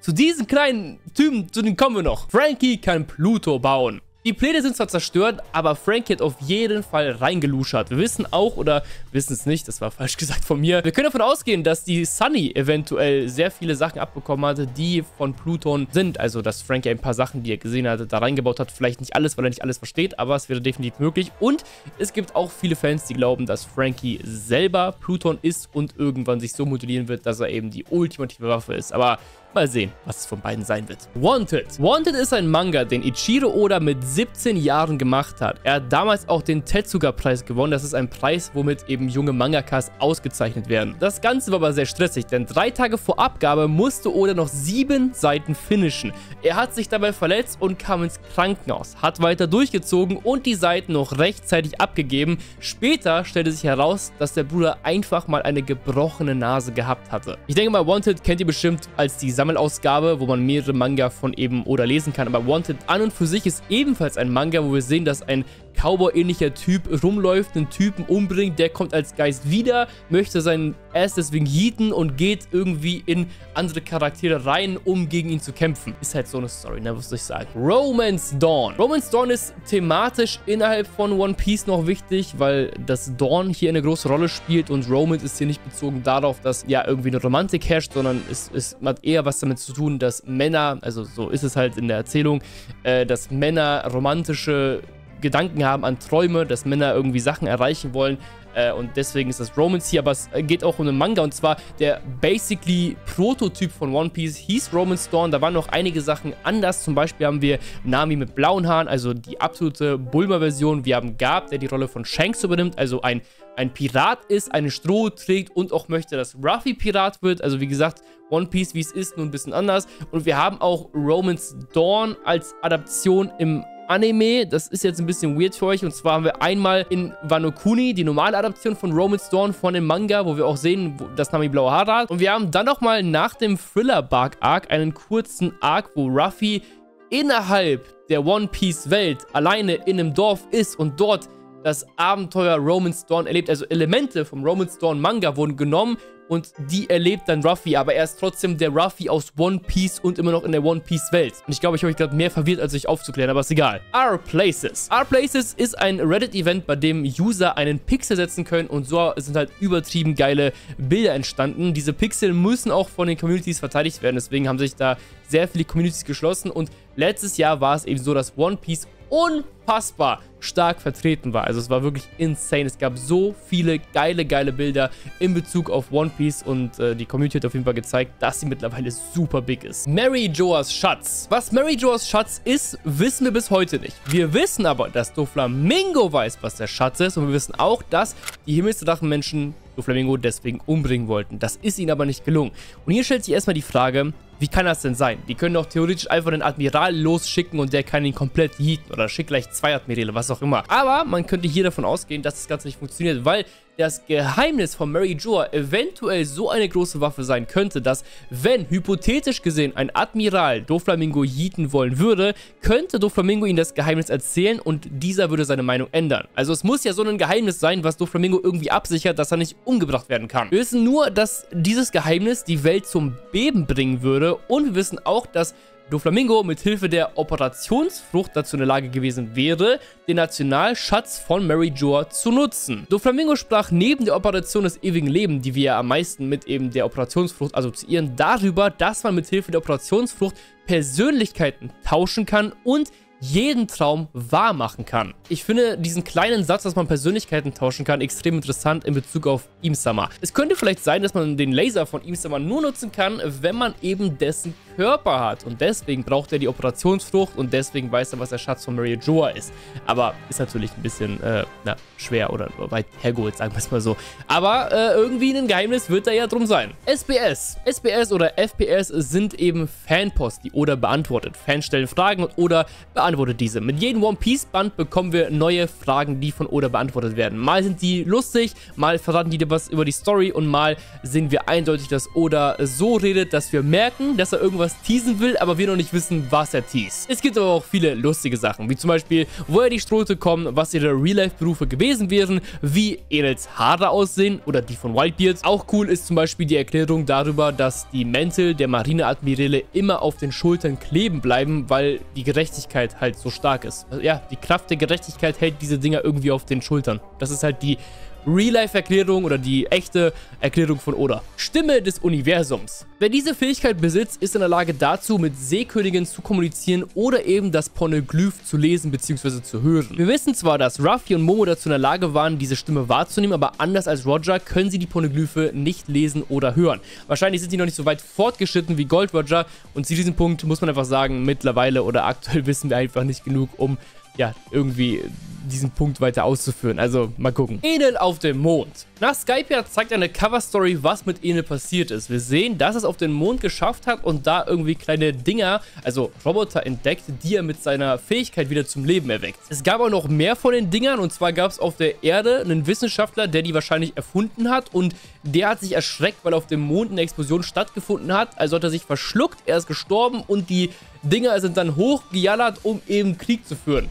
zu diesen kleinen Typen, zu denen kommen wir noch. Frankie kann Pluto bauen. Die Pläne sind zwar zerstört, aber Frankie hat auf jeden Fall reingeluschert. Wir wissen auch, oder wissen es nicht, das war falsch gesagt von mir. Wir können davon ausgehen, dass die Sunny eventuell sehr viele Sachen abbekommen hatte, die von Pluton sind. Also, dass Frankie ein paar Sachen, die er gesehen hatte, da reingebaut hat. Vielleicht nicht alles, weil er nicht alles versteht, aber es wäre definitiv möglich. Und es gibt auch viele Fans, die glauben, dass Frankie selber Pluton ist und irgendwann sich so modulieren wird, dass er eben die ultimative Waffe ist. Aber mal sehen, was es von beiden sein wird. Wanted. Wanted ist ein Manga, den Ichiro Oda mit siebzehn Jahren gemacht hat. Er hat damals auch den Tetsuga-Preis gewonnen. Das ist ein Preis, womit eben junge Mangakas ausgezeichnet werden. Das Ganze war aber sehr stressig, denn drei Tage vor Abgabe musste Oda noch sieben Seiten finishen. Er hat sich dabei verletzt und kam ins Krankenhaus, hat weiter durchgezogen und die Seiten noch rechtzeitig abgegeben. Später stellte sich heraus, dass der Bruder einfach mal eine gebrochene Nase gehabt hatte. Ich denke mal, Wanted kennt ihr bestimmt als die Sammelausgabe, wo man mehrere Manga von eben Oda lesen kann. Aber Wanted an und für sich ist ebenfalls ein Manga, wo wir sehen, dass ein Cowboy-ähnlicher Typ rumläuft, einen Typen umbringt, der kommt als Geist wieder, möchte seinen Ass deswegen yeeten und geht irgendwie in andere Charaktere rein, um gegen ihn zu kämpfen. Ist halt so eine Story, ne, was soll ich sagen. Romance Dawn. Romance Dawn ist thematisch innerhalb von One Piece noch wichtig, weil das Dawn hier eine große Rolle spielt und Romance ist hier nicht bezogen darauf, dass ja irgendwie eine Romantik herrscht, sondern es, es hat eher was damit zu tun, dass Männer, also so ist es halt in der Erzählung, äh, dass Männer romantische Gedanken haben an Träume, dass Männer irgendwie Sachen erreichen wollen. Äh, und deswegen ist das Romance hier, aber es geht auch um einen Manga. Und zwar der basically Prototyp von One Piece hieß Romance Dawn. Da waren noch einige Sachen anders. Zum Beispiel haben wir Nami mit blauen Haaren, also die absolute Bulma-Version. Wir haben Garp, der die Rolle von Shanks übernimmt, also ein, ein Pirat ist, eine Stroh trägt und auch möchte, dass Ruffy Pirat wird. Also wie gesagt, One Piece, wie es ist, nur ein bisschen anders. Und wir haben auch Romance Dawn als Adaption im Anime, das ist jetzt ein bisschen weird für euch. Und zwar haben wir einmal in Wano Kuni die normale Adaption von Romance Dawn von dem Manga, wo wir auch sehen, dass Nami blaue Haare hat. Und wir haben dann nochmal nach dem Thriller-Bark-Arc einen kurzen Arc, wo Ruffy innerhalb der One-Piece-Welt alleine in einem Dorf ist und dort das Abenteuer Romance Dawn erlebt. Also Elemente vom Romance Dawn-Manga wurden genommen und die erlebt dann Ruffy, aber er ist trotzdem der Ruffy aus One Piece und immer noch in der One Piece Welt. Und ich glaube, ich habe mich gerade mehr verwirrt, als euch aufzuklären, aber ist egal. R-Places. R-Places ist ein Reddit-Event, bei dem User einen Pixel setzen können und so sind halt übertrieben geile Bilder entstanden. Diese Pixel müssen auch von den Communities verteidigt werden, deswegen haben sich da sehr viele Communities geschlossen und letztes Jahr war es eben so, dass One Piece unfassbar stark vertreten war. Also es war wirklich insane. Es gab so viele geile, geile Bilder in Bezug auf One Piece und äh, die Community hat auf jeden Fall gezeigt, dass sie mittlerweile super big ist. Marijoas Schatz. Was Marijoas Schatz ist, wissen wir bis heute nicht. Wir wissen aber, dass Doflamingo weiß, was der Schatz ist und wir wissen auch, dass die Himmelsdrachenmenschen Doflamingo deswegen umbringen wollten. Das ist ihnen aber nicht gelungen. Und hier stellt sich erstmal die Frage, wie kann das denn sein? Die können doch theoretisch einfach den Admiral losschicken und der kann ihn komplett yeeten oder schickt gleich zwei Admirale, was auch immer. Aber man könnte hier davon ausgehen, dass das Ganze nicht funktioniert, weil das Geheimnis von Marijoa eventuell so eine große Waffe sein könnte, dass wenn hypothetisch gesehen ein Admiral Doflamingo yeeten wollen würde, könnte Doflamingo ihm das Geheimnis erzählen und dieser würde seine Meinung ändern. Also es muss ja so ein Geheimnis sein, was Doflamingo irgendwie absichert, dass er nicht umgebracht werden kann. Wir wissen nur, dass dieses Geheimnis die Welt zum Beben bringen würde und wir wissen auch, dass Doflamingo mit Hilfe der Operationsfrucht dazu in der Lage gewesen wäre, den Nationalschatz von Marijoa zu nutzen. Doflamingo sprach neben der Operation des ewigen Lebens, die wir ja am meisten mit eben der Operationsfrucht assoziieren, darüber, dass man mit Hilfe der Operationsfrucht Persönlichkeiten tauschen kann und jeden Traum wahr machen kann. Ich finde diesen kleinen Satz, dass man Persönlichkeiten tauschen kann, extrem interessant in Bezug auf Imsam. Es könnte vielleicht sein, dass man den Laser von Imsam nur nutzen kann, wenn man eben dessen Körper hat. Und deswegen braucht er die Operationsfrucht und deswegen weiß er, was der Schatz von Maria Joa ist. Aber ist natürlich ein bisschen äh, na, schwer oder weit hergeholt, sagen wir es mal so. Aber äh, irgendwie ein Geheimnis wird da ja drum sein. S B S. S B S oder F P S sind eben Fanpost, die Oda beantwortet. Fans stellen Fragen und Oda beantwortet diese. Mit jedem One Piece Band bekommen wir neue Fragen, die von Oda beantwortet werden. Mal sind die lustig, mal verraten die dir was über die Story und mal sehen wir eindeutig, dass Oda so redet, dass wir merken, dass er irgendwas teasen will, aber wir noch nicht wissen, was er teast. Es gibt aber auch viele lustige Sachen, wie zum Beispiel, woher die Strohte kommen, was ihre Real-Life-Berufe gewesen wären, wie Erels Haare aussehen oder die von Whitebeard. Auch cool ist zum Beispiel die Erklärung darüber, dass die Mäntel der Marineadmiräle immer auf den Schultern kleben bleiben, weil die Gerechtigkeit halt so stark ist. Also ja, die Kraft der Gerechtigkeit hält diese Dinger irgendwie auf den Schultern. Das ist halt die Real-Life-Erklärung oder die echte Erklärung von Oda. Stimme des Universums. Wer diese Fähigkeit besitzt, ist in der Lage dazu, mit Seekönigen zu kommunizieren oder eben das Poneglyph zu lesen bzw. zu hören. Wir wissen zwar, dass Ruffy und Momo dazu in der Lage waren, diese Stimme wahrzunehmen, aber anders als Roger können sie die Poneglyphe nicht lesen oder hören. Wahrscheinlich sind die noch nicht so weit fortgeschritten wie Gold Roger und zu diesem Punkt muss man einfach sagen, mittlerweile oder aktuell wissen wir einfach nicht genug, um ja, irgendwie diesen Punkt weiter auszuführen. Also, mal gucken. Enel auf dem Mond. Nach Skypiea zeigt eine Coverstory, was mit Enel passiert ist. Wir sehen, dass es auf den Mond geschafft hat und da irgendwie kleine Dinger, also Roboter entdeckt, die er mit seiner Fähigkeit wieder zum Leben erweckt. Es gab auch noch mehr von den Dingern und zwar gab es auf der Erde einen Wissenschaftler, der die wahrscheinlich erfunden hat und der hat sich erschreckt, weil auf dem Mond eine Explosion stattgefunden hat. Also hat er sich verschluckt, er ist gestorben und die Dinger sind dann hochgejallert, um eben Krieg zu führen.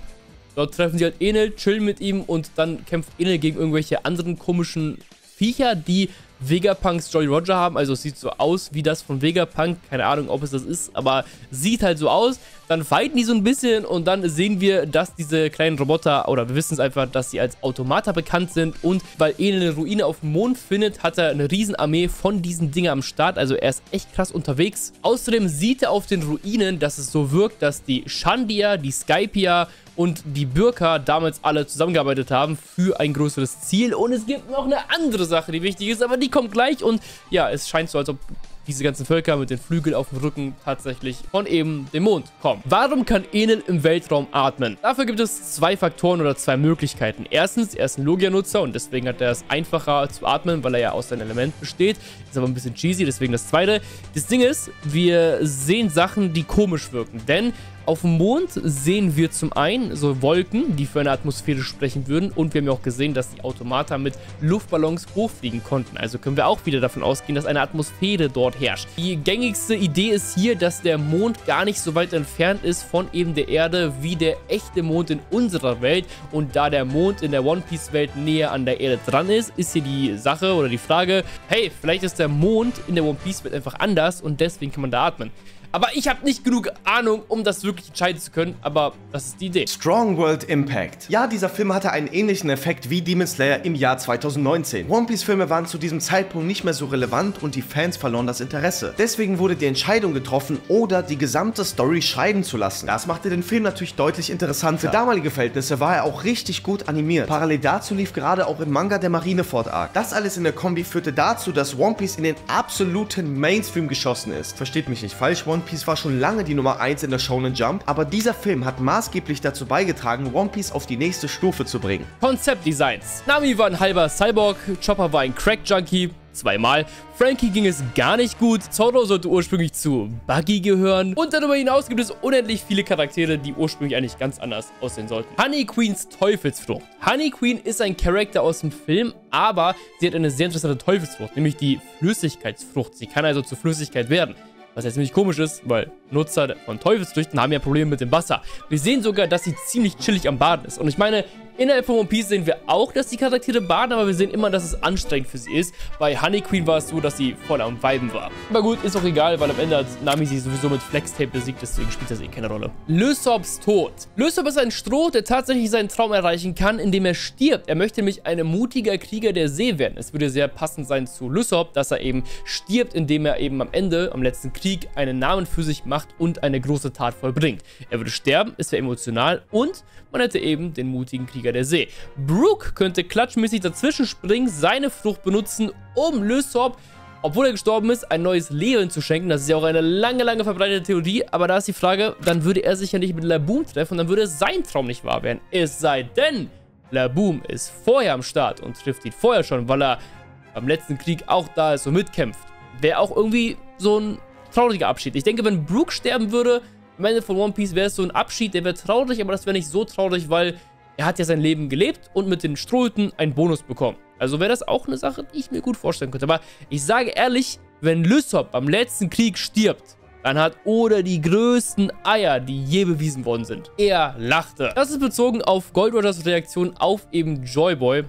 Dort treffen sie halt Enel, chillen mit ihm und dann kämpft Enel gegen irgendwelche anderen komischen Viecher, die Vegapunks Jolly Roger haben. Also es sieht so aus wie das von Vegapunk. Keine Ahnung, ob es das ist, aber sieht halt so aus. Dann fighten die so ein bisschen und dann sehen wir, dass diese kleinen Roboter, oder wir wissen es einfach, dass sie als Automata bekannt sind. Und weil Enel eine Ruine auf dem Mond findet, hat er eine Riesenarmee von diesen Dingern am Start. Also er ist echt krass unterwegs. Außerdem sieht er auf den Ruinen, dass es so wirkt, dass die Shandia, die Skypiea und die Bürger damals alle zusammengearbeitet haben für ein größeres Ziel. Und es gibt noch eine andere Sache, die wichtig ist, aber die kommt gleich. Und ja, es scheint so, als ob diese ganzen Völker mit den Flügeln auf dem Rücken tatsächlich von eben dem Mond kommen. Warum kann Enel im Weltraum atmen? Dafür gibt es zwei Faktoren oder zwei Möglichkeiten. Erstens, er ist ein Logia-Nutzer und deswegen hat er es einfacher zu atmen, weil er ja aus seinen Elementen besteht. Ist aber ein bisschen cheesy, deswegen das Zweite. Das Ding ist, wir sehen Sachen, die komisch wirken, denn auf dem Mond sehen wir zum einen so Wolken, die für eine Atmosphäre sprechen würden und wir haben ja auch gesehen, dass die Automata mit Luftballons hochfliegen konnten. Also können wir auch wieder davon ausgehen, dass eine Atmosphäre dort herrscht. Die gängigste Idee ist hier, dass der Mond gar nicht so weit entfernt ist von eben der Erde wie der echte Mond in unserer Welt und da der Mond in der One Piece Welt näher an der Erde dran ist, ist hier die Sache oder die Frage, hey, vielleicht ist der Mond in der One Piece Welt einfach anders und deswegen kann man da atmen. Aber ich habe nicht genug Ahnung, um das wirklich entscheiden zu können, aber das ist die Idee. Strong World Impact. Ja, dieser Film hatte einen ähnlichen Effekt wie Demon Slayer im Jahr zweitausendneunzehn. One Piece Filme waren zu diesem Zeitpunkt nicht mehr so relevant und die Fans verloren das Interesse. Deswegen wurde die Entscheidung getroffen, Oda die gesamte Story schreiben zu lassen. Das machte den Film natürlich deutlich interessanter. Für damalige Verhältnisse war er auch richtig gut animiert. Parallel dazu lief gerade auch im Manga der Marineford-Arc. Das alles in der Kombi führte dazu, dass One Piece in den absoluten Mainstream geschossen ist. Versteht mich nicht falsch, One One Piece war schon lange die Nummer eins in der Shonen Jump, aber dieser Film hat maßgeblich dazu beigetragen, One Piece auf die nächste Stufe zu bringen. Konzeptdesigns. Nami war ein halber Cyborg, Chopper war ein Crack-Junkie, zweimal. Frankie ging es gar nicht gut. Zoro sollte ursprünglich zu Buggy gehören. Und darüber hinaus gibt es unendlich viele Charaktere, die ursprünglich eigentlich ganz anders aussehen sollten. Honey Queens Teufelsfrucht. Honey Queen ist ein Charakter aus dem Film, aber sie hat eine sehr interessante Teufelsfrucht, nämlich die Flüssigkeitsfrucht. Sie kann also zur Flüssigkeit werden. Was ja ziemlich komisch ist, weil Nutzer von Teufelsfrüchten haben ja Probleme mit dem Wasser. Wir sehen sogar, dass sie ziemlich chillig am Baden ist. Und ich meine, innerhalb von One Piece sehen wir auch, dass die Charaktere baden, aber wir sehen immer, dass es anstrengend für sie ist. Bei Honey Queen war es so, dass sie voll am Weiben war. Aber gut, ist auch egal, weil am Ende hat Nami sie sowieso mit Flextape besiegt, deswegen spielt das eh keine Rolle. Lysops Tod. Lysop ist ein Stroh, der tatsächlich seinen Traum erreichen kann, indem er stirbt. Er möchte nämlich ein mutiger Krieger der See werden. Es würde sehr passend sein zu Lysop, dass er eben stirbt, indem er eben am Ende, am letzten Krieg, einen Namen für sich macht und eine große Tat vollbringt. Er würde sterben, es wäre emotional und man hätte eben den mutigen Krieger der See. Brook könnte klatschmäßig dazwischen springen, seine Frucht benutzen, um Lysop obwohl er gestorben ist, ein neues Leben zu schenken. Das ist ja auch eine lange, lange verbreitete Theorie. Aber da ist die Frage, dann würde er sich ja nicht mit Laboom treffen und dann würde sein Traum nicht wahr werden. Es sei denn, Laboom ist vorher am Start und trifft ihn vorher schon, weil er beim letzten Krieg auch da ist und mitkämpft. Wäre auch irgendwie so ein trauriger Abschied. Ich denke, wenn Brook sterben würde, am Ende von One Piece wäre es so ein Abschied, der wäre traurig, aber das wäre nicht so traurig, weil er hat ja sein Leben gelebt und mit den Strohhüten einen Bonus bekommen. Also wäre das auch eine Sache, die ich mir gut vorstellen könnte. Aber ich sage ehrlich, wenn Lysop am letzten Krieg stirbt, dann hat Oda die größten Eier, die je bewiesen worden sind. Er lachte. Das ist bezogen auf Gold Rogers Reaktion auf eben Joy Boy.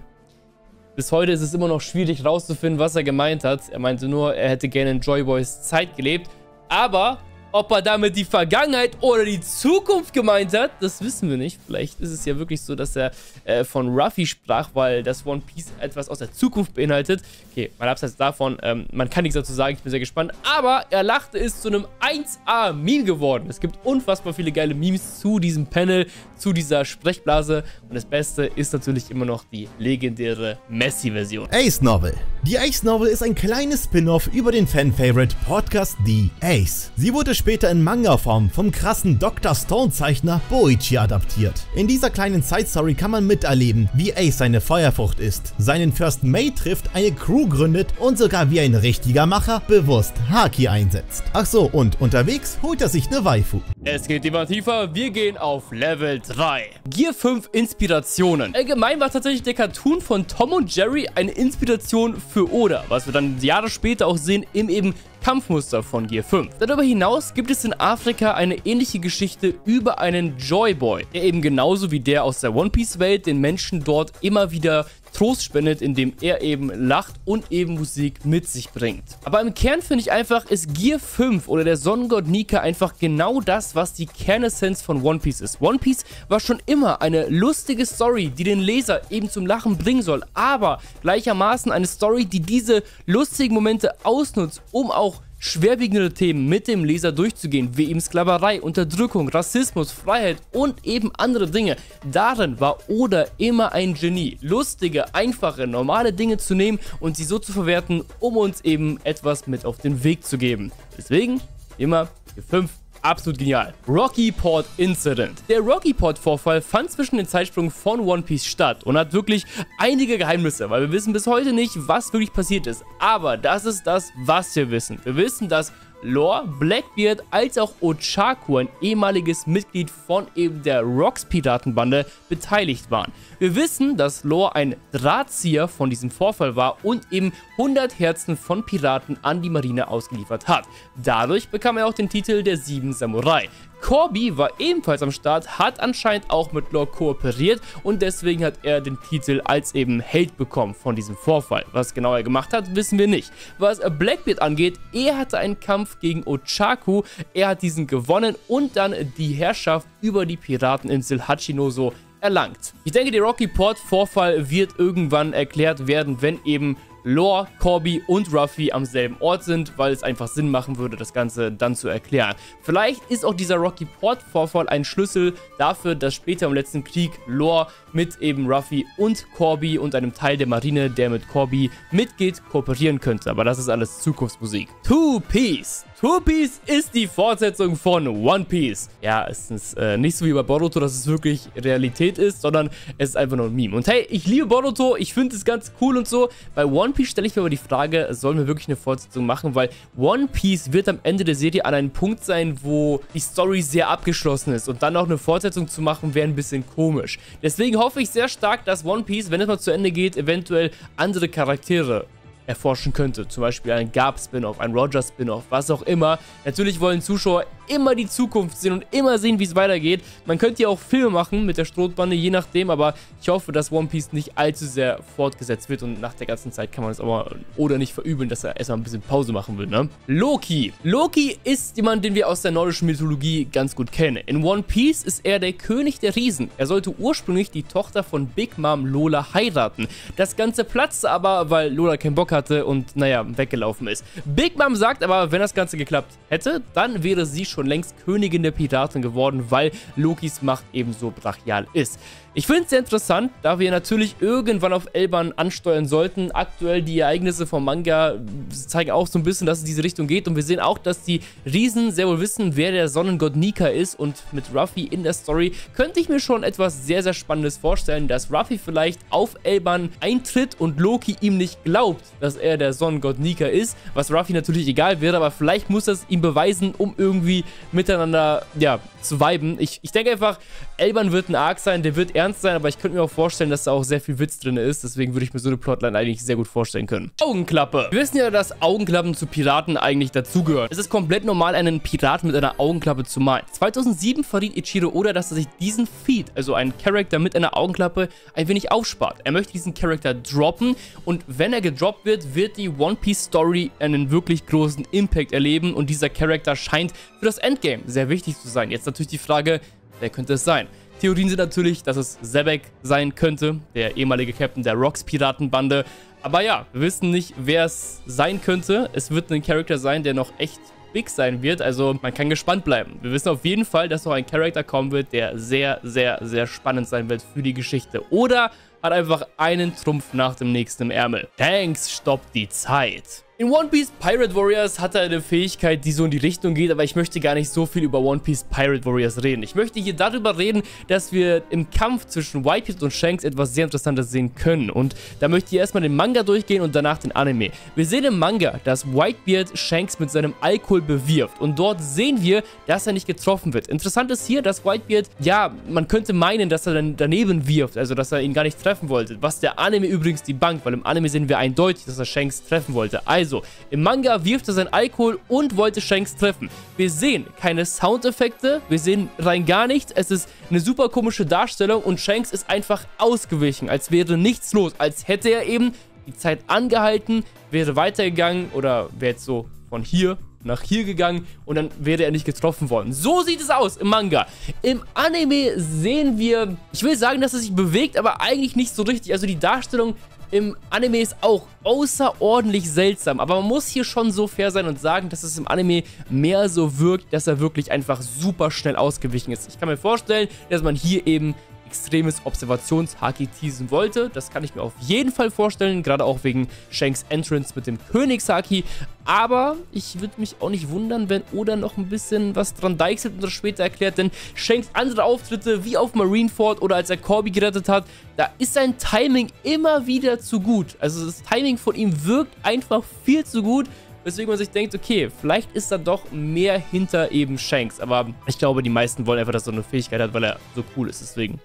Bis heute ist es immer noch schwierig rauszufinden, was er gemeint hat. Er meinte nur, er hätte gerne in Joy Boys Zeit gelebt. Aber ob er damit die Vergangenheit oder die Zukunft gemeint hat, das wissen wir nicht. Vielleicht ist es ja wirklich so, dass er äh, von Ruffy sprach, weil das One Piece etwas aus der Zukunft beinhaltet. Okay, mal abseits davon, ähm, man kann nichts dazu sagen, ich bin sehr gespannt. Aber er lachte, ist zu einem eins A Meme geworden. Es gibt unfassbar viele geile Memes zu diesem Panel, zu dieser Sprechblase. Und das Beste ist natürlich immer noch die legendäre Messi-Version. Ace Novel. Die Ace Novel ist ein kleines Spin-Off über den Fan-Favorite-Podcast The Ace. Sie wurde später in Manga-Form vom krassen Doktor Stone-Zeichner Boichi adaptiert. In dieser kleinen Side-Story kann man miterleben, wie Ace eine Feuerfrucht ist, seinen First Mate trifft, eine Crew gründet und sogar wie ein richtiger Macher bewusst Haki einsetzt. Ach so, und unterwegs holt er sich eine Waifu. Es geht immer tiefer, wir gehen auf Level drei. Gear fünf Inspirationen. Allgemein war tatsächlich der Cartoon von Tom und Jerry eine Inspiration für Oda, was wir dann Jahre später auch sehen im eben Kampfmuster von Gear fünf. Darüber hinaus gibt es in Afrika eine ähnliche Geschichte über einen Joy Boy, der eben genauso wie der aus der One Piece Welt den Menschen dort immer wieder Trost spendet, indem er eben lacht und eben Musik mit sich bringt. Aber im Kern finde ich einfach, ist Gear fünf oder der Sonnengott Nika einfach genau das, was die Kernessenz von One Piece ist. One Piece war schon immer eine lustige Story, die den Leser eben zum Lachen bringen soll, aber gleichermaßen eine Story, die diese lustigen Momente ausnutzt, um auch schwerwiegendere Themen mit dem Leser durchzugehen, wie eben Sklaverei, Unterdrückung, Rassismus, Freiheit und eben andere Dinge. Darin war Oda immer ein Genie, lustige, einfache, normale Dinge zu nehmen und sie so zu verwerten, um uns eben etwas mit auf den Weg zu geben. Deswegen immer die fünf. Absolut genial. Rocky Port Incident. Der Rocky Port Vorfall fand zwischen den Zeitsprüngen von One Piece statt und hat wirklich einige Geheimnisse, weil wir wissen bis heute nicht, was wirklich passiert ist. Aber das ist das, was wir wissen. Wir wissen, dass Law, Blackbeard als auch Ochaku, ein ehemaliges Mitglied von eben der Rocks-Piratenbande, beteiligt waren. Wir wissen, dass Law ein Drahtzieher von diesem Vorfall war und eben hundert Herzen von Piraten an die Marine ausgeliefert hat. Dadurch bekam er auch den Titel der Sieben Samurai. Corby war ebenfalls am Start, hat anscheinend auch mit Law kooperiert und deswegen hat er den Titel als eben Held bekommen von diesem Vorfall. Was genau er gemacht hat, wissen wir nicht. Was Blackbeard angeht, er hatte einen Kampf gegen Ochaku, er hat diesen gewonnen und dann die Herrschaft über die Pirateninsel Hachinozo erlangt. Ich denke, der Rocky Port Vorfall wird irgendwann erklärt werden, wenn eben Law, Corby und Ruffy am selben Ort sind, weil es einfach Sinn machen würde, das Ganze dann zu erklären. Vielleicht ist auch dieser Rocky Port Vorfall ein Schlüssel dafür, dass später im letzten Krieg Law mit eben Ruffy und Corby und einem Teil der Marine, der mit Corby mitgeht, kooperieren könnte. Aber das ist alles Zukunftsmusik. Two Piece. Two Piece ist die Fortsetzung von One Piece. Ja, es ist äh, nicht so wie bei Boruto, dass es wirklich Realität ist, sondern es ist einfach nur ein Meme. Und hey, ich liebe Boruto, ich finde es ganz cool und so. Bei One One Piece stelle ich mir aber die Frage, sollen wir wirklich eine Fortsetzung machen, weil One Piece wird am Ende der Serie an einem Punkt sein, wo die Story sehr abgeschlossen ist und dann auch eine Fortsetzung zu machen, wäre ein bisschen komisch. Deswegen hoffe ich sehr stark, dass One Piece, wenn es mal zu Ende geht, eventuell andere Charaktere erforschen könnte. Zum Beispiel ein Garp-Spin-Off, ein Roger-Spin-Off, was auch immer. Natürlich wollen Zuschauer immer die Zukunft sehen und immer sehen, wie es weitergeht. Man könnte ja auch Filme machen mit der Strohbande, je nachdem, aber ich hoffe, dass One Piece nicht allzu sehr fortgesetzt wird und nach der ganzen Zeit kann man es aber oder nicht verübeln, dass er erstmal ein bisschen Pause machen will, ne? Loki. Loki ist jemand, den wir aus der nordischen Mythologie ganz gut kennen. In One Piece ist er der König der Riesen. Er sollte ursprünglich die Tochter von Big Mom Lola heiraten. Das Ganze platzte aber, weil Lola keinen Bock hatte und, naja, weggelaufen ist. Big Mom sagt aber, wenn das Ganze geklappt hätte, dann wäre sie schon schon längst Königin der Piraten geworden, weil Lokis Macht eben so brachial ist. Ich finde es sehr interessant, da wir natürlich irgendwann auf Elban ansteuern sollten. Aktuell die Ereignisse vom Manga zeigen auch so ein bisschen, dass es in diese Richtung geht. Und wir sehen auch, dass die Riesen sehr wohl wissen, wer der Sonnengott Nika ist. Und mit Ruffy in der Story könnte ich mir schon etwas sehr, sehr Spannendes vorstellen, dass Ruffy vielleicht auf Elban eintritt und Loki ihm nicht glaubt, dass er der Sonnengott Nika ist. Was Ruffy natürlich egal wäre, aber vielleicht muss das ihm beweisen, um irgendwie miteinander, ja, zu viben. Ich, ich denke einfach, Elban wird ein Arc sein, der wird ernst sein, aber ich könnte mir auch vorstellen, dass da auch sehr viel Witz drin ist. Deswegen würde ich mir so eine Plotline eigentlich sehr gut vorstellen können. Augenklappe. Wir wissen ja, dass Augenklappen zu Piraten eigentlich dazugehören. Es ist komplett normal, einen Piraten mit einer Augenklappe zu malen. zweitausendsieben verriet Ichiro Oda, dass er sich diesen Feat, also einen Charakter mit einer Augenklappe, ein wenig aufspart. Er möchte diesen Charakter droppen und wenn er gedroppt wird, wird die One Piece Story einen wirklich großen Impact erleben und dieser Charakter scheint für das Endgame sehr wichtig zu sein. Jetzt natürlich die Frage, wer könnte es sein? Theorien sind natürlich, dass es Zabek sein könnte, der ehemalige Captain der Rocks-Piratenbande. Aber ja, wir wissen nicht, wer es sein könnte. Es wird ein Charakter sein, der noch echt big sein wird. Also man kann gespannt bleiben. Wir wissen auf jeden Fall, dass noch ein Charakter kommen wird, der sehr, sehr, sehr spannend sein wird für die Geschichte. Oder hat einfach einen Trumpf nach dem nächsten im Ärmel. Thanks, stoppt die Zeit. In One Piece Pirate Warriors hat er eine Fähigkeit, die so in die Richtung geht, aber ich möchte gar nicht so viel über One Piece Pirate Warriors reden. Ich möchte hier darüber reden, dass wir im Kampf zwischen Whitebeard und Shanks etwas sehr Interessantes sehen können. Und da möchte ich erstmal den Manga durchgehen und danach den Anime. Wir sehen im Manga, dass Whitebeard Shanks mit seinem Alkohol bewirft und dort sehen wir, dass er nicht getroffen wird. Interessant ist hier, dass Whitebeard, ja, man könnte meinen, dass er dann daneben wirft, also dass er ihn gar nicht treffen wollte. Was der Anime übrigens die Bank, weil im Anime sehen wir eindeutig, dass er Shanks treffen wollte. Also Also, im Manga wirft er seinen Alkohol und wollte Shanks treffen. Wir sehen keine Soundeffekte, wir sehen rein gar nichts. Es ist eine super komische Darstellung und Shanks ist einfach ausgewichen, als wäre nichts los. Als hätte er eben die Zeit angehalten, wäre weitergegangen oder wäre jetzt so von hier nach hier gegangen und dann wäre er nicht getroffen worden. So sieht es aus im Manga. Im Anime sehen wir, ich will sagen, dass er sich bewegt, aber eigentlich nicht so richtig. Also die Darstellung im Anime ist auch außerordentlich seltsam, aber man muss hier schon so fair sein und sagen, dass es im Anime mehr so wirkt, dass er wirklich einfach super schnell ausgewichen ist. Ich kann mir vorstellen, dass man hier eben extremes Observations-Haki teasen wollte. Das kann ich mir auf jeden Fall vorstellen, gerade auch wegen Shanks Entrance mit dem Königshaki. Aber ich würde mich auch nicht wundern, wenn Oda noch ein bisschen was dran deichselt und das später erklärt, denn Shanks andere Auftritte, wie auf Marineford oder als er Corby gerettet hat, da ist sein Timing immer wieder zu gut. Also das Timing von ihm wirkt einfach viel zu gut, weswegen man sich denkt, okay, vielleicht ist da doch mehr hinter eben Shanks. Aber ich glaube, die meisten wollen einfach, dass er so eine Fähigkeit hat, weil er so cool ist. Deswegen,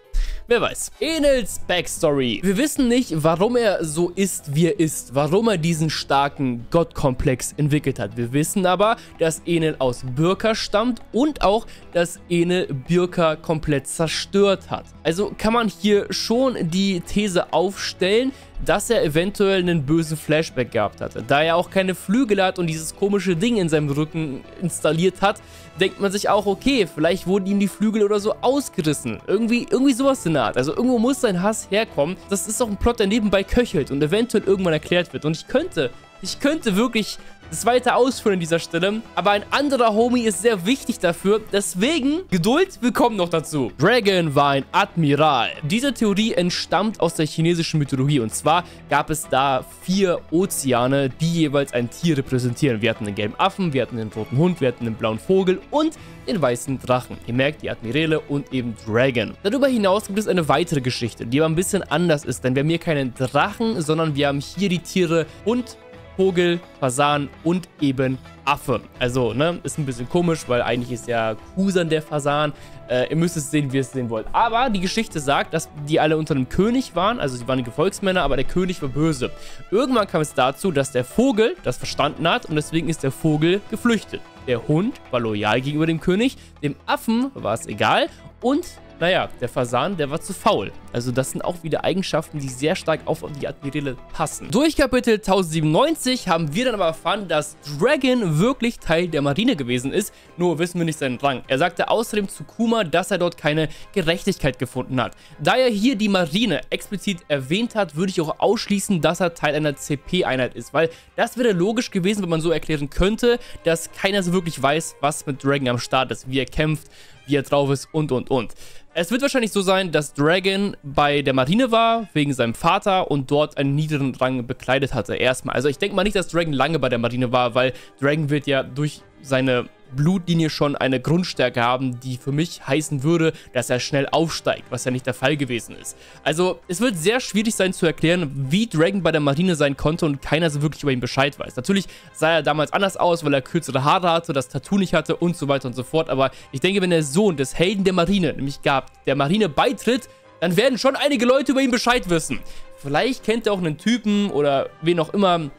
wer weiß. Enels Backstory. Wir wissen nicht, warum er so ist, wie er ist. Warum er diesen starken Gottkomplex entwickelt hat. Wir wissen aber, dass Enel aus Birka stammt und auch, dass Enel Birka komplett zerstört hat. Also kann man hier schon die These aufstellen, dass er eventuell einen bösen Flashback gehabt hatte. Da er auch keine Flügel hat und dieses komische Ding in seinem Rücken installiert hat, denkt man sich auch, okay, vielleicht wurden ihm die Flügel oder so ausgerissen. Irgendwie, irgendwie sowas in der Art. Also irgendwo muss sein Hass herkommen. Das ist auch ein Plot, der nebenbei köchelt und eventuell irgendwann erklärt wird. Und ich könnte, ich könnte wirklich das weiter ausführen an dieser Stelle, aber ein anderer Homie ist sehr wichtig dafür, deswegen Geduld, wir kommen noch dazu. Dragon war ein Admiral. Diese Theorie entstammt aus der chinesischen Mythologie und zwar gab es da vier Ozeane, die jeweils ein Tier repräsentieren. Wir hatten den gelben Affen, wir hatten den roten Hund, wir hatten den blauen Vogel und den weißen Drachen. Ihr merkt, die Admirale und eben Dragon. Darüber hinaus gibt es eine weitere Geschichte, die aber ein bisschen anders ist, denn wir haben hier keinen Drachen, sondern wir haben hier die Tiere und Vogel, Fasan und eben Affe. Also, ne, ist ein bisschen komisch, weil eigentlich ist ja Kusan der Fasan. Äh, ihr müsst es sehen, wie ihr es sehen wollt. Aber die Geschichte sagt, dass die alle unter einem König waren. Also, sie waren Gefolgsmänner, aber der König war böse. Irgendwann kam es dazu, dass der Vogel das verstanden hat und deswegen ist der Vogel geflüchtet. Der Hund war loyal gegenüber dem König, dem Affen war es egal und Naja, der Fasan, der war zu faul. Also das sind auch wieder Eigenschaften, die sehr stark auf die Admirale passen. Durch Kapitel tausendsiebenundneunzig haben wir dann aber erfahren, dass Dragon wirklich Teil der Marine gewesen ist, nur wissen wir nicht seinen Rang. Er sagte außerdem zu Kuma, dass er dort keine Gerechtigkeit gefunden hat. Da er hier die Marine explizit erwähnt hat, würde ich auch ausschließen, dass er Teil einer C P-Einheit ist, weil das wäre logisch gewesen, wenn man so erklären könnte, dass keiner so wirklich weiß, was mit Dragon am Start ist, wie er kämpft, wie er drauf ist und, und, und. Es wird wahrscheinlich so sein, dass Dragon bei der Marine war, wegen seinem Vater, und dort einen niederen Rang bekleidet hatte, erstmal. Also ich denke mal nicht, dass Dragon lange bei der Marine war, weil Dragon wird ja durch seine Blutlinie schon eine Grundstärke haben, die für mich heißen würde, dass er schnell aufsteigt, was ja nicht der Fall gewesen ist. Also es wird sehr schwierig sein zu erklären, wie Dragon bei der Marine sein konnte und keiner so wirklich über ihn Bescheid weiß. Natürlich sah er damals anders aus, weil er kürzere Haare hatte, das Tattoo nicht hatte und so weiter und so fort, aber ich denke, wenn der Sohn des Helden der Marine, nämlich Gab, der Marine beitritt, dann werden schon einige Leute über ihn Bescheid wissen. Vielleicht kennt er auch einen Typen oder wen auch immer,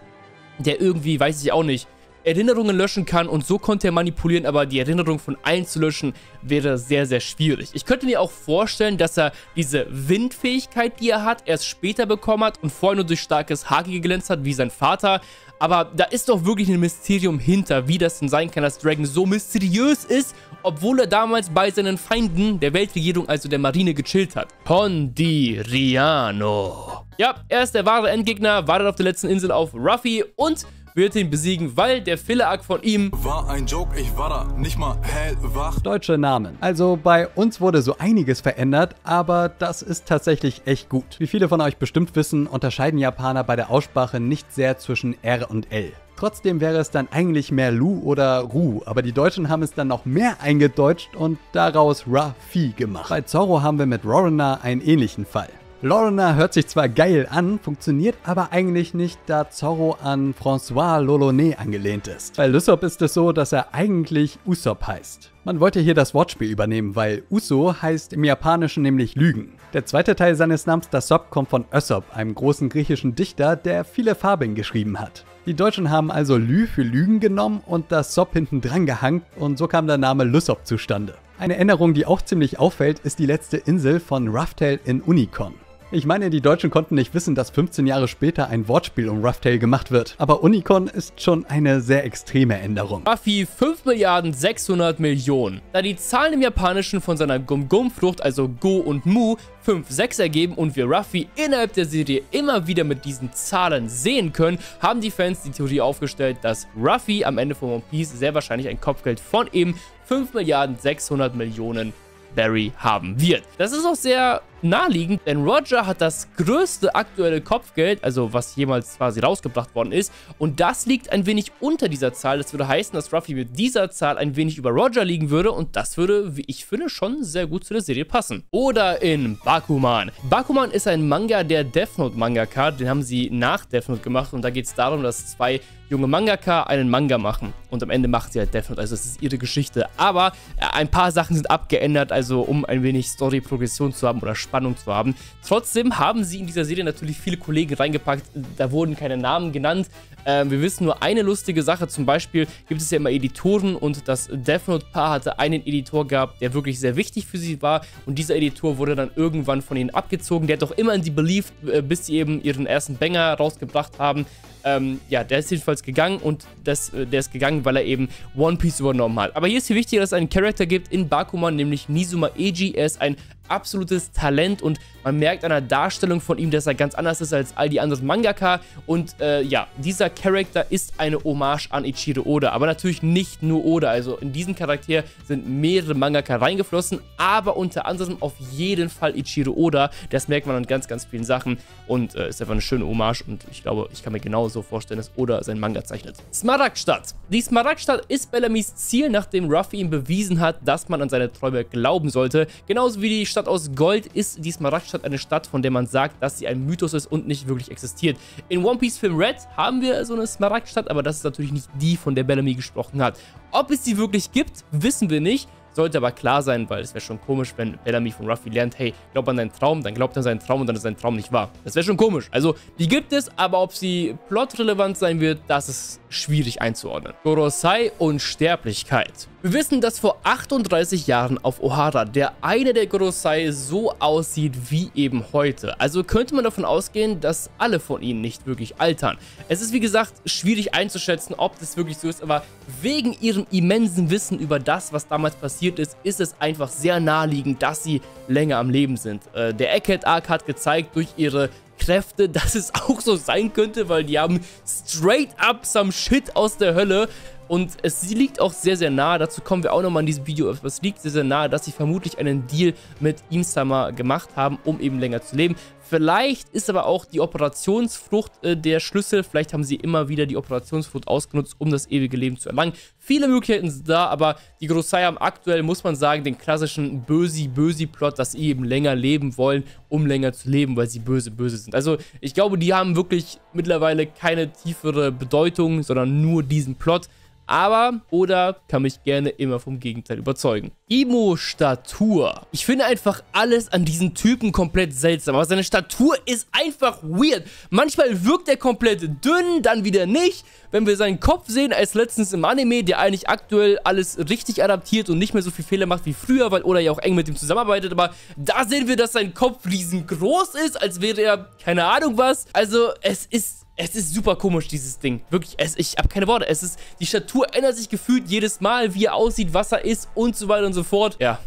der irgendwie, weiß ich auch nicht, Erinnerungen löschen kann, und so konnte er manipulieren, aber die Erinnerung von allen zu löschen wäre sehr, sehr schwierig. Ich könnte mir auch vorstellen, dass er diese Windfähigkeit, die er hat, erst später bekommen hat und vorher nur durch starkes Haki geglänzt hat, wie sein Vater. Aber da ist doch wirklich ein Mysterium hinter, wie das denn sein kann, dass Dragon so mysteriös ist, obwohl er damals bei seinen Feinden, der Weltregierung, also der Marine, gechillt hat. Pondiriano. Ja, er ist der wahre Endgegner, wartet auf der letzten Insel auf Ruffy und wird ihn besiegen, weil der Filler-Arc von ihm war ein Joke, ich war da nicht mal hellwach. Deutsche Namen. Also bei uns wurde so einiges verändert, aber das ist tatsächlich echt gut. Wie viele von euch bestimmt wissen, unterscheiden Japaner bei der Aussprache nicht sehr zwischen R und L. Trotzdem wäre es dann eigentlich mehr Lu oder Ru, aber die Deutschen haben es dann noch mehr eingedeutscht und daraus Ra-Fi gemacht. Bei Zorro haben wir mit Rorana einen ähnlichen Fall. Lorena hört sich zwar geil an, funktioniert aber eigentlich nicht, da Zorro an François Lolonet angelehnt ist. Bei Lysop ist es so, dass er eigentlich Usopp heißt. Man wollte hier das Wortspiel übernehmen, weil Uso heißt im Japanischen nämlich Lügen. Der zweite Teil seines Namens, das Sop, kommt von Ösop, einem großen griechischen Dichter, der viele Fabeln geschrieben hat. Die Deutschen haben also Lü für Lügen genommen und das Sop hinten dran gehangt, und so kam der Name Lysop zustande. Eine Änderung, die auch ziemlich auffällt, ist die letzte Insel von Rufftail in Unicon. Ich meine, die Deutschen konnten nicht wissen, dass fünfzehn Jahre später ein Wortspiel um Rufftail gemacht wird. Aber Unicon ist schon eine sehr extreme Änderung. Ruffy fünf Milliarden sechshundert Millionen. Da die Zahlen im Japanischen von seiner Gum-Gum-Frucht, also Go und Mu, fünf, sechs ergeben und wir Ruffy innerhalb der Serie immer wieder mit diesen Zahlen sehen können, haben die Fans die Theorie aufgestellt, dass Ruffy am Ende von One Piece sehr wahrscheinlich ein Kopfgeld von eben fünf Milliarden sechshundert Millionen Barry haben wird. Das ist auch sehr naheliegend, denn Roger hat das größte aktuelle Kopfgeld, also was jemals quasi rausgebracht worden ist, und das liegt ein wenig unter dieser Zahl. Das würde heißen, dass Ruffy mit dieser Zahl ein wenig über Roger liegen würde, und das würde, wie ich finde, schon sehr gut zu der Serie passen. Oder in Bakuman. Bakuman ist ein Manga der Death Note Mangaka, den haben sie nach Death Note gemacht, und da geht es darum, dass zwei junge Mangaka einen Manga machen und am Ende machen sie halt Death Note, also das ist ihre Geschichte. Aber ein paar Sachen sind abgeändert, also um ein wenig Story-Progression zu haben oder Spannung zu haben. Trotzdem haben sie in dieser Serie natürlich viele Kollegen reingepackt, da wurden keine Namen genannt. Ähm, wir wissen nur eine lustige Sache, zum Beispiel gibt es ja immer Editoren, und das Death Note-Paar hatte einen Editor gehabt, der wirklich sehr wichtig für sie war, und dieser Editor wurde dann irgendwann von ihnen abgezogen. Der hat doch immer in sie believed, bis sie eben ihren ersten Banger rausgebracht haben. Ähm, ja, der ist jedenfalls gegangen, und das, der ist gegangen, weil er eben One Piece übernommen hat. Aber hier ist viel wichtiger, dass es einen Charakter gibt in Bakuman, nämlich Nizuma Eiji. Er ist ein absolutes Talent und man merkt an der Darstellung von ihm, dass er ganz anders ist als all die anderen Mangaka. Und äh, ja, dieser Charakter ist eine Hommage an Ichiro Oda, aber natürlich nicht nur Oda. Also in diesen Charakter sind mehrere Mangaka reingeflossen, aber unter anderem auf jeden Fall Ichiro Oda. Das merkt man an ganz, ganz vielen Sachen und äh, ist einfach eine schöne Hommage, und ich glaube, ich kann mir genauso vorstellen, dass Oda sein Manga zeichnet. Smaragdstadt. Die Smaragdstadt ist Bellamys Ziel, nachdem Ruffy ihm bewiesen hat, dass man an seine Träume glauben sollte. Genauso wie die Stadt aus Gold ist die Smaragdstadt eine Stadt, von der man sagt, dass sie ein Mythos ist und nicht wirklich existiert. In One Piece Film Red haben wir so eine Smaragdstadt, aber das ist natürlich nicht die, von der Bellamy gesprochen hat. Ob es sie wirklich gibt, wissen wir nicht. Sollte aber klar sein, weil es wäre schon komisch, wenn Bellamy von Ruffy lernt, hey, glaub an deinen Traum, dann glaubt er an seinen Traum und dann ist sein Traum nicht wahr. Das wäre schon komisch. Also, die gibt es, aber ob sie plotrelevant sein wird, das ist schwierig einzuordnen. Gorosei Unsterblichkeit. Wir wissen, dass vor achtunddreißig Jahren auf Ohara der eine der Gorosei so aussieht wie eben heute. Also könnte man davon ausgehen, dass alle von ihnen nicht wirklich altern. Es ist wie gesagt schwierig einzuschätzen, ob das wirklich so ist, aber wegen ihrem immensen Wissen über das, was damals passiert ist, ist es einfach sehr naheliegend, dass sie länger am Leben sind. Äh, der Egghead-Arc hat gezeigt durch ihre Kräfte, dass es auch so sein könnte, weil die haben straight up some shit aus der Hölle. Und es liegt auch sehr, sehr nahe, dazu kommen wir auch nochmal in diesem Video, es liegt sehr, sehr nahe, dass sie vermutlich einen Deal mit Im-sama gemacht haben, um eben länger zu leben. Vielleicht ist aber auch die Operationsfrucht äh, der Schlüssel, vielleicht haben sie immer wieder die Operationsfrucht ausgenutzt, um das ewige Leben zu erlangen. Viele Möglichkeiten sind da, aber die Gorosei haben aktuell, muss man sagen, den klassischen Bösi-Bösi-Plot, dass sie eben länger leben wollen, um länger zu leben, weil sie böse, böse sind. Also ich glaube, die haben wirklich mittlerweile keine tiefere Bedeutung, sondern nur diesen Plot. Aber, oder, kann mich gerne immer vom Gegenteil überzeugen. Imo Statur. Ich finde einfach alles an diesem Typen komplett seltsam. Aber seine Statur ist einfach weird. Manchmal wirkt er komplett dünn, dann wieder nicht. Wenn wir seinen Kopf sehen, als letztens im Anime, der eigentlich aktuell alles richtig adaptiert und nicht mehr so viel Fehler macht wie früher, weil Oda ja auch eng mit ihm zusammenarbeitet. Aber da sehen wir, dass sein Kopf riesengroß ist, als wäre er keine Ahnung was. Also, es ist... Es ist super komisch, dieses Ding. Wirklich, es, ich habe keine Worte. Es ist, die Statur ändert sich gefühlt jedes Mal, wie er aussieht, was er ist und so weiter und so fort. Ja,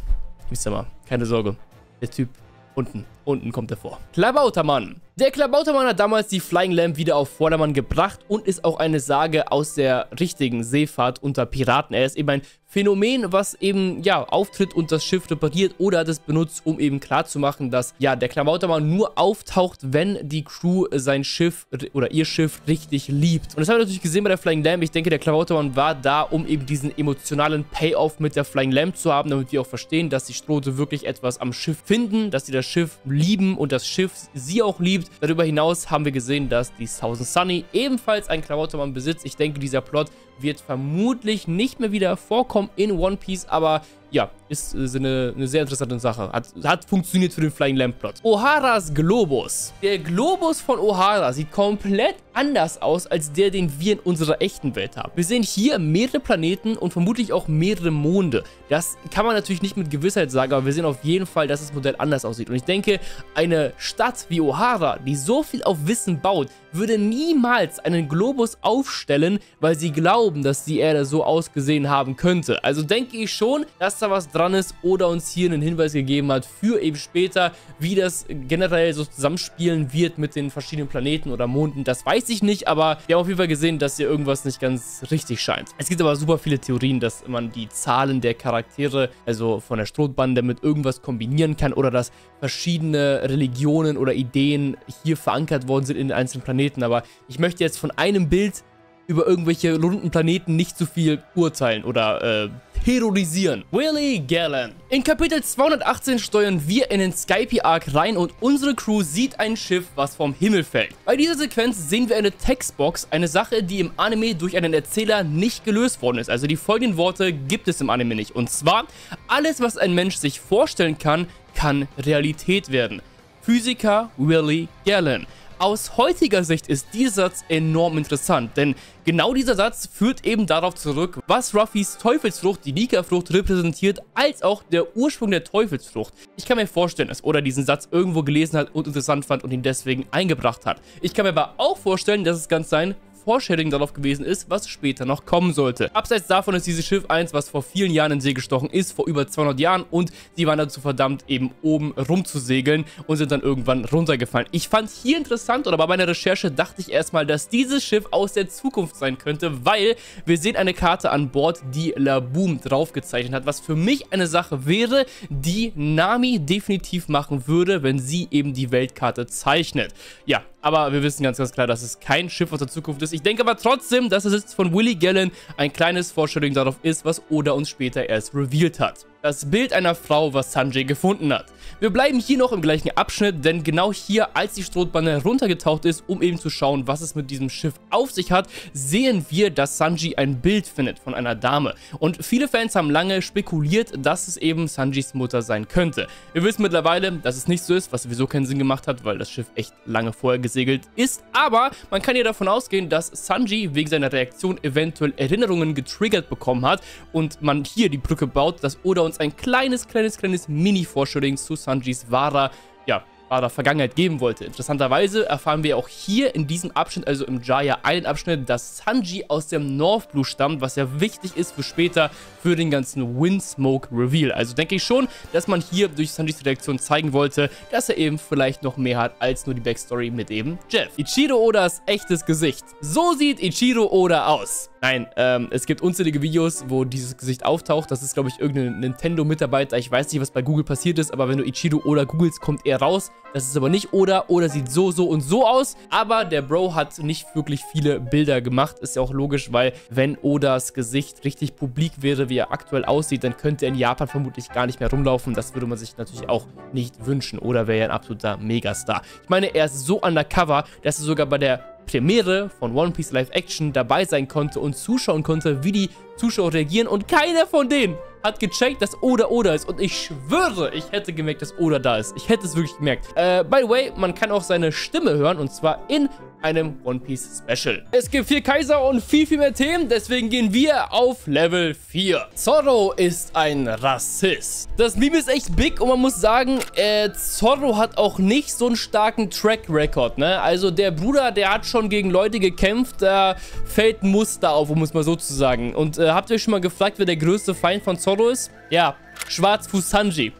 wisst ihr mal, keine Sorge. Der Typ unten, unten kommt er vor. Klabautermann. Der Klabautermann hat damals die Flying Lamb wieder auf Vordermann gebracht und ist auch eine Sage aus der richtigen Seefahrt unter Piraten. Er ist eben ein Phänomen, was eben, ja, auftritt und das Schiff repariert oder hat es benutzt, um eben klarzumachen, dass, ja, der Klabautermann nur auftaucht, wenn die Crew sein Schiff oder ihr Schiff richtig liebt. Und das haben wir natürlich gesehen bei der Flying Lamb. Ich denke, der Klabautermann war da, um eben diesen emotionalen Payoff mit der Flying Lamb zu haben, damit wir auch verstehen, dass die Strohte wirklich etwas am Schiff finden, dass sie das Schiff lieben und das Schiff sie auch liebt. Darüber hinaus haben wir gesehen, dass die Thousand Sunny ebenfalls einen Klabautermann besitzt. Ich denke, dieser Plot wird vermutlich nicht mehr wieder vorkommen in One Piece, aber ja, ist äh, eine, eine sehr interessante Sache. Hat, hat funktioniert für den Flying Lamb Plot. Oharas Globus. Der Globus von Ohara sieht komplett anders aus, als der, den wir in unserer echten Welt haben. Wir sehen hier mehrere Planeten und vermutlich auch mehrere Monde. Das kann man natürlich nicht mit Gewissheit sagen, aber wir sehen auf jeden Fall, dass das Modell anders aussieht. Und ich denke, eine Stadt wie Ohara, die so viel auf Wissen baut, würde niemals einen Globus aufstellen, weil sie glauben, dass die Erde so ausgesehen haben könnte. Also denke ich schon, dass da was dran ist oder uns hier einen Hinweis gegeben hat für eben später, wie das generell so zusammenspielen wird mit den verschiedenen Planeten oder Monden. Das weiß ich nicht, aber wir haben auf jeden Fall gesehen, dass hier irgendwas nicht ganz richtig scheint. Es gibt aber super viele Theorien, dass man die Zahlen der Charaktere, also von der Strohbande, mit irgendwas kombinieren kann oder dass verschiedene Religionen oder Ideen hier verankert worden sind in den einzelnen Planeten. Aber ich möchte jetzt von einem Bild über irgendwelche runden Planeten nicht zu viel urteilen oder äh, terrorisieren. Willy Gallen. In Kapitel zweihundertachtzehn steuern wir in den Skype-Arc rein und unsere Crew sieht ein Schiff, was vom Himmel fällt. Bei dieser Sequenz sehen wir eine Textbox, eine Sache, die im Anime durch einen Erzähler nicht gelöst worden ist. Also die folgenden Worte gibt es im Anime nicht. Und zwar, alles, was ein Mensch sich vorstellen kann, kann Realität werden. Physiker Willy Gallen. Aus heutiger Sicht ist dieser Satz enorm interessant, denn genau dieser Satz führt eben darauf zurück, was Ruffys Teufelsfrucht, die Nika-Frucht, repräsentiert, als auch der Ursprung der Teufelsfrucht. Ich kann mir vorstellen, dass Oda diesen Satz irgendwo gelesen hat und interessant fand und ihn deswegen eingebracht hat. Ich kann mir aber auch vorstellen, dass es ganz sein Foreshadowing darauf gewesen ist, was später noch kommen sollte. Abseits davon ist dieses Schiff eins, was vor vielen Jahren in See gestochen ist, vor über zweihundert Jahren, und sie waren dazu verdammt, eben oben rumzusegeln und sind dann irgendwann runtergefallen. Ich fand hier interessant, oder bei meiner Recherche dachte ich erstmal, dass dieses Schiff aus der Zukunft sein könnte, weil wir sehen eine Karte an Bord, die Laboom draufgezeichnet hat, was für mich eine Sache wäre, die Nami definitiv machen würde, wenn sie eben die Weltkarte zeichnet. Ja, aber wir wissen ganz, ganz klar, dass es kein Schiff aus der Zukunft ist. Ich denke aber trotzdem, dass es jetzt von Willy Gallen ein kleines Foreshadowing darauf ist, was Oda uns später erst revealed hat. Das Bild einer Frau, was Sanjay gefunden hat. Wir bleiben hier noch im gleichen Abschnitt, denn genau hier, als die Strohbanne runtergetaucht ist, um eben zu schauen, was es mit diesem Schiff auf sich hat, sehen wir, dass Sanjay ein Bild findet von einer Dame. Und viele Fans haben lange spekuliert, dass es eben Sanjays Mutter sein könnte. Wir wissen mittlerweile, dass es nicht so ist, was sowieso keinen Sinn gemacht hat, weil das Schiff echt lange vorher gesegelt ist. Aber man kann ja davon ausgehen, dass Sanjay wegen seiner Reaktion eventuell Erinnerungen getriggert bekommen hat und man hier die Brücke baut, dass Oda uns ein kleines, kleines, kleines Mini-Foreshadowing zu Sanjays wahrer, ja, wahrer Vergangenheit geben wollte. Interessanterweise erfahren wir auch hier in diesem Abschnitt, also im Jaya Island Abschnitt, dass Sanjay aus dem North Blue stammt, was ja wichtig ist für später, für den ganzen Windsmoke Reveal. Also denke ich schon, dass man hier durch Sanjays Reaktion zeigen wollte, dass er eben vielleicht noch mehr hat als nur die Backstory mit eben Jeff. Ichiro Odas echtes Gesicht. So sieht Ichiro Oda aus. Nein, ähm, es gibt unzählige Videos, wo dieses Gesicht auftaucht. Das ist, glaube ich, irgendein Nintendo-Mitarbeiter. Ich weiß nicht, was bei Google passiert ist, aber wenn du Ichiro Oda googelst, kommt er raus. Das ist aber nicht Oda. Oda sieht so, so und so aus. Aber der Bro hat nicht wirklich viele Bilder gemacht. Ist ja auch logisch, weil wenn Odas Gesicht richtig publik wäre, wie er aktuell aussieht, dann könnte er in Japan vermutlich gar nicht mehr rumlaufen. Das würde man sich natürlich auch nicht wünschen. Oda wäre ja ein absoluter Megastar. Ich meine, er ist so undercover, dass er sogar bei der Premiere von One Piece Live Action dabei sein konnte und zuschauen konnte, wie die Zuschauer reagieren, und keiner von denen hat gecheckt, dass Oda Oda ist, und ich schwöre, ich hätte gemerkt, dass Oda da ist. Ich hätte es wirklich gemerkt. Äh, by the way, man kann auch seine Stimme hören, und zwar in einem One Piece Special. Es gibt vier Kaiser und viel, viel mehr Themen, deswegen gehen wir auf Level vier. Zorro ist ein Rassist. Das Meme ist echt big, und man muss sagen, äh, Zorro hat auch nicht so einen starken Track-Record, ne? Also der Bruder, der hat schon gegen Leute gekämpft, da äh, fällt ein Muster auf, um es mal so zu sagen. Und äh, habt ihr euch schon mal gefragt, wer der größte Feind von Zorro ist? Ja, Schwarzfuß Sanjay.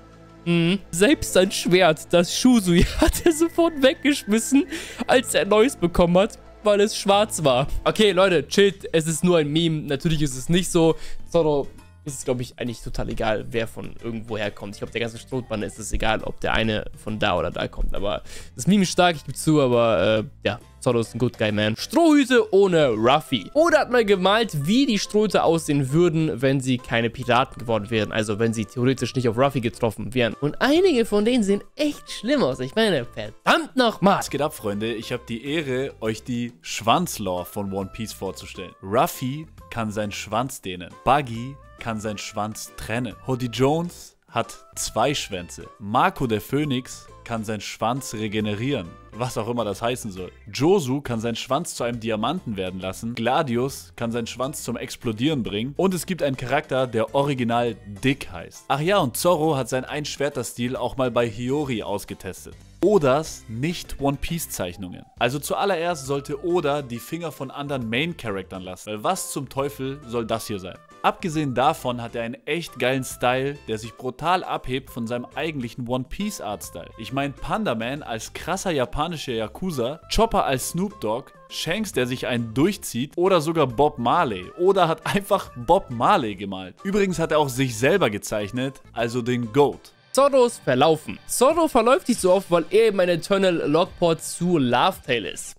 Mhm. Selbst sein Schwert, das Shuzu, hat er sofort weggeschmissen, als er ein neues bekommen hat, weil es schwarz war. Okay, Leute, chillt, es ist nur ein Meme. Natürlich ist es nicht so. Zorro ist es, glaube ich, eigentlich total egal, wer von irgendwo herkommt. Ich glaube, der ganze Strohbanne ist es egal, ob der eine von da oder da kommt. Aber das Meme ist stark, ich gebe zu, aber äh, ja. Zorro ist ein Good Guy, man. Strohhüte ohne Ruffy. Oda hat mal gemalt, wie die Strohhüte aussehen würden, wenn sie keine Piraten geworden wären. Also, wenn sie theoretisch nicht auf Ruffy getroffen wären. Und einige von denen sehen echt schlimm aus. Ich meine, verdammt nochmal. Was geht ab, Freunde? Ich habe die Ehre, euch die Schwanzlore von One Piece vorzustellen. Ruffy kann seinen Schwanz dehnen. Buggy kann seinen Schwanz trennen. Hoddy Jones hat zwei Schwänze. Marco der Phönix kann seinen Schwanz regenerieren, was auch immer das heißen soll. Josu kann seinen Schwanz zu einem Diamanten werden lassen. Gladius kann seinen Schwanz zum Explodieren bringen. Und es gibt einen Charakter, der original Dick heißt. Ach ja, und Zorro hat seinen Einschwerter-Stil auch mal bei Hiyori ausgetestet. Odas Nicht-One-Piece-Zeichnungen. Also zuallererst sollte Oda die Finger von anderen Main-Charaktern lassen, weil was zum Teufel soll das hier sein? Abgesehen davon hat er einen echt geilen Style, der sich brutal abhebt von seinem eigentlichen One-Piece-Art-Style. Ich meine, Panda Man als krasser japanischer Yakuza, Chopper als Snoop Dogg, Shanks, der sich einen durchzieht, oder sogar Bob Marley. Oder hat einfach Bob Marley gemalt. Übrigens hat er auch sich selber gezeichnet, also den Goat. Zorros verlaufen. Zorro verläuft nicht so oft, weil er eben ein Eternal Lockport zu Laugh-Tale ist.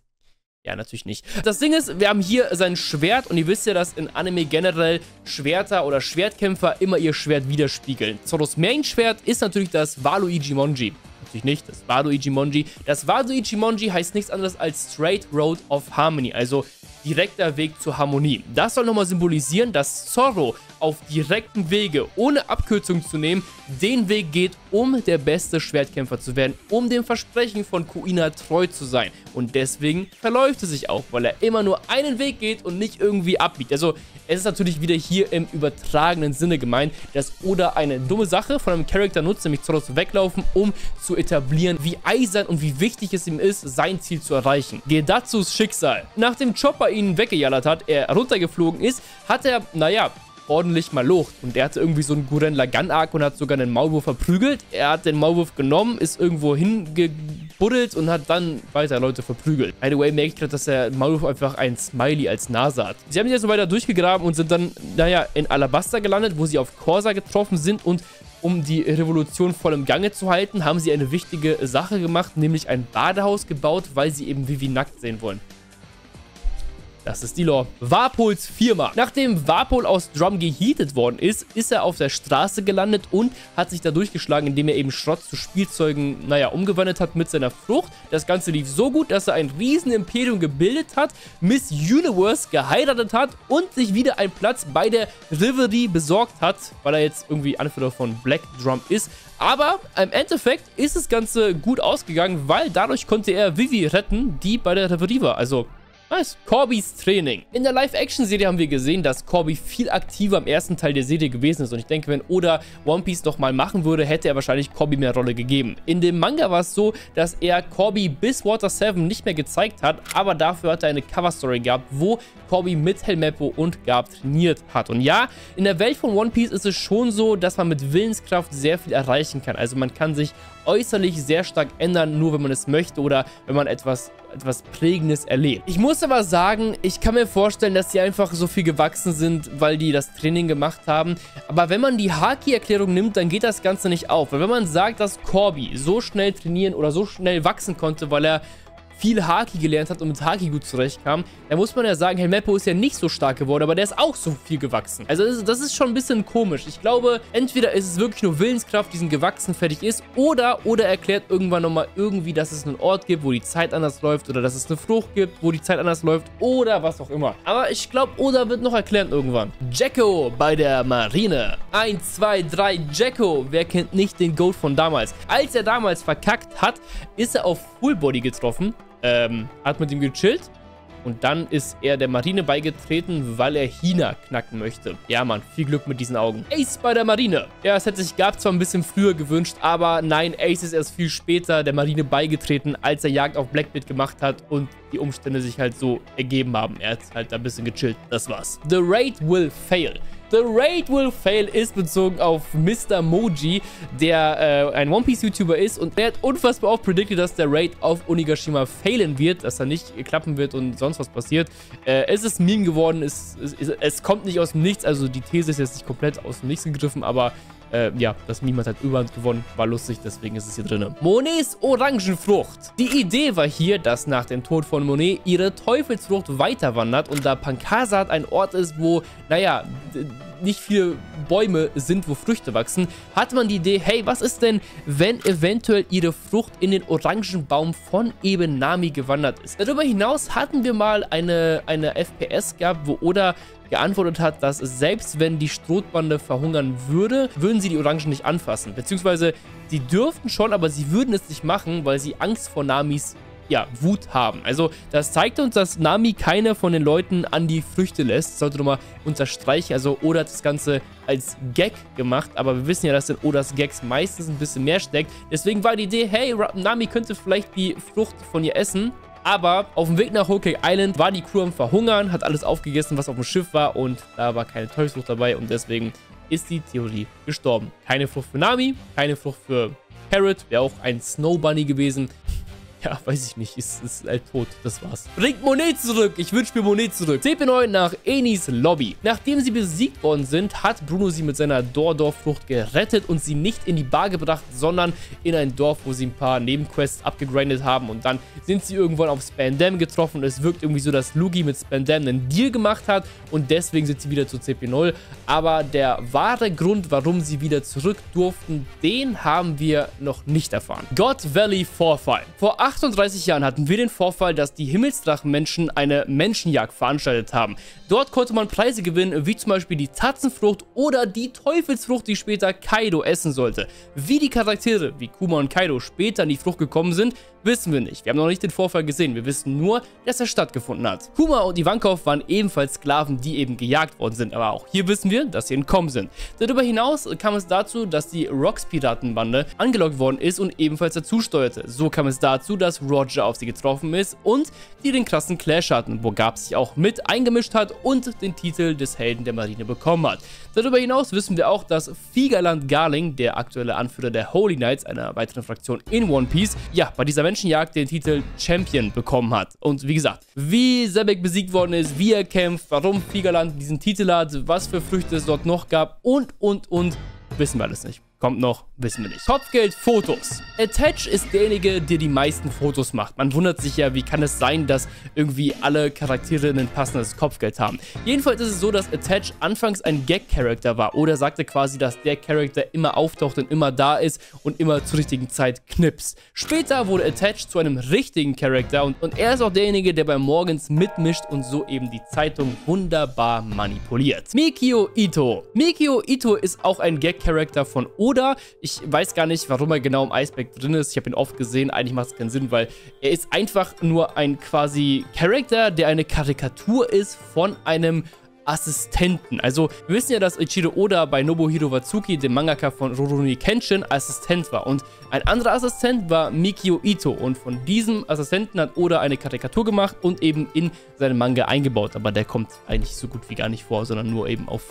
Ja, natürlich nicht. Das Ding ist, wir haben hier sein Schwert, und ihr wisst ja, dass in Anime generell Schwerter oder Schwertkämpfer immer ihr Schwert widerspiegeln. Zorros Main-Schwert ist natürlich das Waluigi Monji. Natürlich nicht, das Waluigi Monji. Das Waluigi Monji heißt nichts anderes als Straight Road of Harmony, also direkter Weg zur Harmonie. Das soll nochmal symbolisieren, dass Zorro auf direkten Wege, ohne Abkürzung zu nehmen, den Weg geht, um der beste Schwertkämpfer zu werden, um dem Versprechen von Kuina treu zu sein. Und deswegen verläuft er sich auch, weil er immer nur einen Weg geht und nicht irgendwie abbiegt. Also es ist natürlich wieder hier im übertragenen Sinne gemeint, dass Oda eine dumme Sache von einem Charakter nutzt, nämlich Zorro zu weglaufen, um zu etablieren, wie eisern und wie wichtig es ihm ist, sein Ziel zu erreichen. Gedatsus Schicksal. Nachdem Chopper ihn weggejallert hat, er runtergeflogen ist, hat er, naja, ordentlich malocht, und er hatte irgendwie so einen Gurren Lagann-Arc und hat sogar einen Maulwurf verprügelt. Er hat den Maulwurf genommen, ist irgendwo hingebuddelt und hat dann weiter Leute verprügelt. By the way, merke ich gerade, dass der Maulwurf einfach ein Smiley als Nase hat. Sie haben sich also weiter durchgegraben und sind dann, naja, in Alabasta gelandet, wo sie auf Corsa getroffen sind, und um die Revolution voll im Gange zu halten, haben sie eine wichtige Sache gemacht, nämlich ein Badehaus gebaut, weil sie eben Vivi nackt sehen wollen. Das ist die Lore. Warpols Firma. Nachdem Warpol aus Drum geheatet worden ist, ist er auf der Straße gelandet und hat sich da durchgeschlagen, indem er eben Schrott zu Spielzeugen, naja, umgewandelt hat mit seiner Frucht. Das Ganze lief so gut, dass er ein Riesenimperium gebildet hat, Miss Universe geheiratet hat und sich wieder einen Platz bei der Rivalry besorgt hat, weil er jetzt irgendwie Anführer von Black Drum ist. Aber im Endeffekt ist das Ganze gut ausgegangen, weil dadurch konnte er Vivi retten, die bei der Rivalry war. Also... nice. Corbys Training. In der Live-Action-Serie haben wir gesehen, dass Corby viel aktiver im ersten Teil der Serie gewesen ist. Und ich denke, wenn Oda One Piece nochmal machen würde, hätte er wahrscheinlich Corby mehr Rolle gegeben. In dem Manga war es so, dass er Corby bis Water sieben nicht mehr gezeigt hat, aber dafür hat er eine Cover-Story gehabt, wo Corby mit Helmeppo und Garp trainiert hat. Und ja, in der Welt von One Piece ist es schon so, dass man mit Willenskraft sehr viel erreichen kann. Also man kann sich äußerlich sehr stark ändern, nur wenn man es möchte oder wenn man etwas, etwas Prägendes erlebt. Ich muss aber sagen, ich kann mir vorstellen, dass die einfach so viel gewachsen sind, weil die das Training gemacht haben. Aber wenn man die Haki-Erklärung nimmt, dann geht das Ganze nicht auf. Weil wenn man sagt, dass Corby so schnell trainieren oder so schnell wachsen konnte, weil er viel Haki gelernt hat und mit Haki gut zurechtkam, dann muss man ja sagen, Helmeppo ist ja nicht so stark geworden, aber der ist auch so viel gewachsen. Also das ist, das ist schon ein bisschen komisch. Ich glaube, entweder ist es wirklich nur Willenskraft, die sind gewachsen, fertig ist, oder, oder erklärt irgendwann nochmal irgendwie, dass es einen Ort gibt, wo die Zeit anders läuft, oder dass es eine Frucht gibt, wo die Zeit anders läuft, oder was auch immer. Aber ich glaube, Oda wird noch erklären irgendwann. Jacko bei der Marine. eins, zwei, drei, Jacko. Wer kennt nicht den Goat von damals? Als er damals verkackt hat, ist er auf Fullbody getroffen. Ähm, hat mit ihm gechillt und dann ist er der Marine beigetreten, weil er China knacken möchte. Ja, Mann, viel Glück mit diesen Augen. Ace bei der Marine. Ja, es hätte sich Garp zwar ein bisschen früher gewünscht, aber nein, Ace ist erst viel später der Marine beigetreten, als er Jagd auf Blackbeard gemacht hat und die Umstände sich halt so ergeben haben. Er hat halt ein bisschen gechillt. Das war's. The Raid will fail. The Raid Will Fail ist bezogen auf Mister Moji, der äh, ein One Piece YouTuber ist und der hat unfassbar oft predicted, dass der Raid auf Onigashima failen wird, dass er nicht klappen wird und sonst was passiert. Äh, es ist Meme geworden, es, es, es kommt nicht aus dem Nichts, also die These ist jetzt nicht komplett aus dem Nichts gegriffen, aber Äh, ja, das Meme hat halt Überhand gewonnen, war lustig, deswegen ist es hier drin. Monets Orangenfrucht. Die Idee war hier, dass nach dem Tod von Monet ihre Teufelsfrucht weiterwandert und da Pankasat ein Ort ist, wo, naja, nicht viele Bäume sind, wo Früchte wachsen, hat man die Idee, hey, was ist denn, wenn eventuell ihre Frucht in den Orangenbaum von eben Nami gewandert ist? Darüber hinaus hatten wir mal eine, eine F P S gehabt, wo Oda geantwortet hat, dass selbst wenn die Strohbande verhungern würde, würden sie die Orangen nicht anfassen. Beziehungsweise, sie dürften schon, aber sie würden es nicht machen, weil sie Angst vor Namis ja, Wut haben. Also das zeigt uns, dass Nami keine von den Leuten an die Früchte lässt. Das sollte nochmal unterstreichen. Also Oda hat das Ganze als Gag gemacht, aber wir wissen ja, dass in Odas Gags meistens ein bisschen mehr steckt. Deswegen war die Idee, hey, Nami könnte vielleicht die Frucht von ihr essen. Aber auf dem Weg nach Whole Cake Island war die Crew am Verhungern, hat alles aufgegessen, was auf dem Schiff war und da war keine Teufelsfrucht dabei und deswegen ist die Theorie gestorben. Keine Frucht für Nami, keine Frucht für Carrot, wäre auch ein Snow Bunny gewesen. Ja, weiß ich nicht, ist, ist halt tot, das war's. Bringt Monet zurück, ich wünsche mir Monet zurück. C P neun nach Enis Lobby. Nachdem sie besiegt worden sind, hat Bruno sie mit seiner Dordorfrucht gerettet und sie nicht in die Bar gebracht, sondern in ein Dorf, wo sie ein paar Nebenquests abgegrindet haben und dann sind sie irgendwann auf Spandam getroffen. Es wirkt irgendwie so, dass Lugi mit Spandam einen Deal gemacht hat und deswegen sind sie wieder zu C P null. Aber der wahre Grund, warum sie wieder zurück durften, den haben wir noch nicht erfahren. God Valley Vorfall. Vor achtunddreißig Jahren hatten wir den Vorfall, dass die Himmelsdrachenmenschen eine Menschenjagd veranstaltet haben. Dort konnte man Preise gewinnen, wie zum Beispiel die Tatzenfrucht oder die Teufelsfrucht, die später Kaido essen sollte. Wie die Charaktere, wie Kuma und Kaido, später an die Frucht gekommen sind, wissen wir nicht. Wir haben noch nicht den Vorfall gesehen. Wir wissen nur, dass er stattgefunden hat. Kuma und Ivankov waren ebenfalls Sklaven, die eben gejagt worden sind. Aber auch hier wissen wir, dass sie entkommen sind. Darüber hinaus kam es dazu, dass die Rocks-Piratenbande angelockt worden ist und ebenfalls dazu steuerte. So kam es dazu, dass Roger auf sie getroffen ist und die den krassen Clash hatten, wo Garp sich auch mit eingemischt hat und den Titel des Helden der Marine bekommen hat. Darüber hinaus wissen wir auch, dass Figaland Garling, der aktuelle Anführer der Holy Knights, einer weiteren Fraktion in One Piece, ja, bei dieser Menschenjagd den Titel Champion bekommen hat. Und wie gesagt, wie Sebek besiegt worden ist, wie er kämpft, warum Figaland diesen Titel hat, was für Früchte es dort noch gab und, und, und, wissen wir alles nicht. Kommt noch, wissen wir nicht. Kopfgeld, Fotos. Attach ist derjenige, der die meisten Fotos macht. Man wundert sich ja, wie kann es sein, dass irgendwie alle Charaktere ein passendes Kopfgeld haben. Jedenfalls ist es so, dass Attach anfangs ein Gag-Charakter war. Oder sagte quasi, dass der Charakter immer auftaucht und immer da ist und immer zur richtigen Zeit knipst. Später wurde Attach zu einem richtigen Charakter und, und er ist auch derjenige, der bei Morgens mitmischt und so eben die Zeitung wunderbar manipuliert. Mikio Ito. Mikio Ito ist auch ein Gag-Charakter von Oda. Oder ich weiß gar nicht, warum er genau im Eisberg drin ist. Ich habe ihn oft gesehen. Eigentlich macht es keinen Sinn, weil er ist einfach nur ein quasi Charakter, der eine Karikatur ist von einem Assistenten. Also, wir wissen ja, dass Eiichiro Oda bei Nobuhiro Watsuki, dem Mangaka von Rurouni Kenshin, Assistent war. Und ein anderer Assistent war Mikio Ito. Und von diesem Assistenten hat Oda eine Karikatur gemacht und eben in seinen Manga eingebaut. Aber der kommt eigentlich so gut wie gar nicht vor, sondern nur eben auf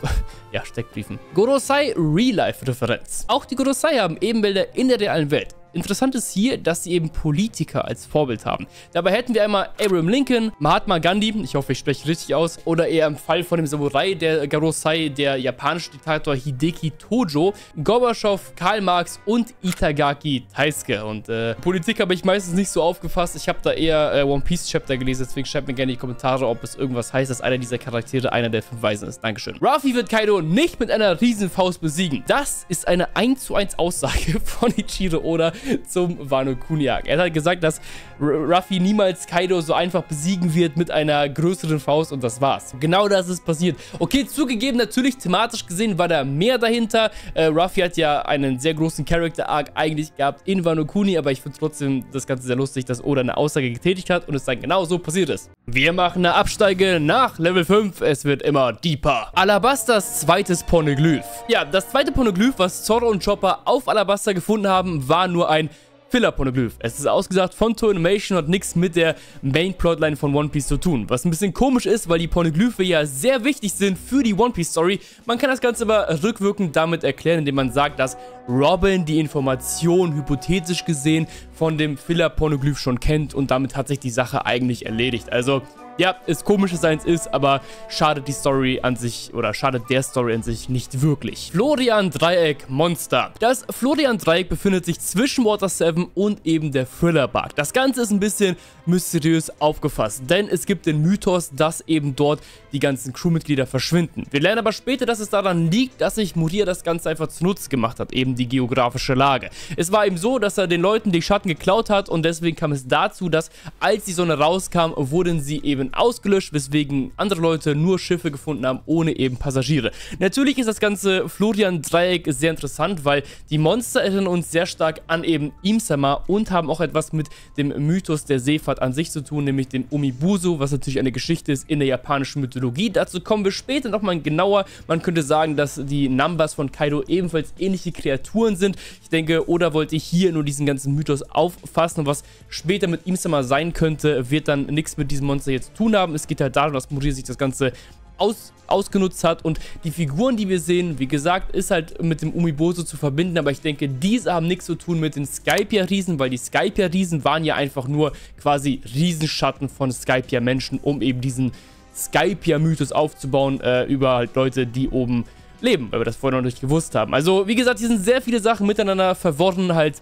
ja, Steckbriefen. Gorosei Real-Life-Referenz. Auch die Gorosei haben Ebenbilder in der realen Welt. Interessant ist hier, dass sie eben Politiker als Vorbild haben. Dabei hätten wir einmal Abraham Lincoln, Mahatma Gandhi, ich hoffe, ich spreche richtig aus, oder eher im Fall von dem Samurai der Gorosei, der japanische Diktator Hideki Tojo, Gorbatschow, Karl Marx und Itagaki Taisuke. Und äh, Politik habe ich meistens nicht so aufgefasst. Ich habe da eher äh, One Piece Chapter gelesen, deswegen schreibt mir gerne in die Kommentare, ob es irgendwas heißt, dass einer dieser Charaktere einer der fünf Weisen ist. Dankeschön. Ruffy wird Kaido nicht mit einer Riesenfaust besiegen. Das ist eine eins zu eins Aussage von Eiichiro Oda zum Wano Kuniak. Er hat gesagt, dass Ruffy niemals Kaido so einfach besiegen wird mit einer größeren Faust und das war's. Genau das ist passiert. Okay, zugegeben, natürlich thematisch gesehen war da mehr dahinter. Äh, Ruffy hat ja einen sehr großen Character-Arc eigentlich gehabt in Wano Kuni, aber ich finde trotzdem das Ganze sehr lustig, dass Oda eine Aussage getätigt hat und es dann genau so passiert ist. Wir machen eine Absteige nach Level fünf. Es wird immer deeper. Alabastas zweites Poneglyph. Ja, das zweite Poneglyph, was Zoro und Chopper auf Alabasta gefunden haben, war nur ein Filler-Poneglyph. Es ist ausgesagt von Toonimation und hat nichts mit der Main-Plotline von One Piece zu tun. Was ein bisschen komisch ist, weil die Poneglyphe ja sehr wichtig sind für die One Piece-Story. Man kann das Ganze aber rückwirkend damit erklären, indem man sagt, dass Robin die Information hypothetisch gesehen von dem Filler-Poneglyph schon kennt und damit hat sich die Sache eigentlich erledigt. Also, ja, ist komisch, dass eins ist, aber schadet die Story an sich oder schadet der Story an sich nicht wirklich. Florian-Dreieck-Monster. Das Florian-Dreieck befindet sich zwischen Water sieben und eben der Thriller-Bark. Das Ganze ist ein bisschen mysteriös aufgefasst, denn es gibt den Mythos, dass eben dort die ganzen Crewmitglieder verschwinden. Wir lernen aber später, dass es daran liegt, dass sich Moria das Ganze einfach zunutze gemacht hat, eben die geografische Lage. Es war eben so, dass er den Leuten die Schatten geklaut hat und deswegen kam es dazu, dass als die Sonne rauskam, wurden sie eben ausgelöscht, weswegen andere Leute nur Schiffe gefunden haben, ohne eben Passagiere. Natürlich ist das ganze Florian-Dreieck sehr interessant, weil die Monster erinnern uns sehr stark an eben Imsama und haben auch etwas mit dem Mythos der Seefahrt an sich zu tun, nämlich dem Omibusu, was natürlich eine Geschichte ist in der japanischen Mythologie. Dazu kommen wir später nochmal genauer. Man könnte sagen, dass die Nambas von Kaido ebenfalls ähnliche Kreaturen sind. Ich denke, Oda wollte hier nur diesen ganzen Mythos auffassen und was später mit Imsama sein könnte, wird dann nichts mit diesem Monster jetzt tun haben. Es geht halt darum, dass Moria sich das Ganze aus, ausgenutzt hat und die Figuren, die wir sehen, wie gesagt, ist halt mit dem Umibusu zu verbinden, aber ich denke, diese haben nichts zu tun mit den Skypiea-Riesen, weil die Skypiea-Riesen waren ja einfach nur quasi Riesenschatten von Skypiea-Menschen, um eben diesen Skypiea-Mythos aufzubauen äh, über halt Leute, die oben leben, weil wir das vorher noch nicht gewusst haben. Also, wie gesagt, hier sind sehr viele Sachen miteinander verworren, halt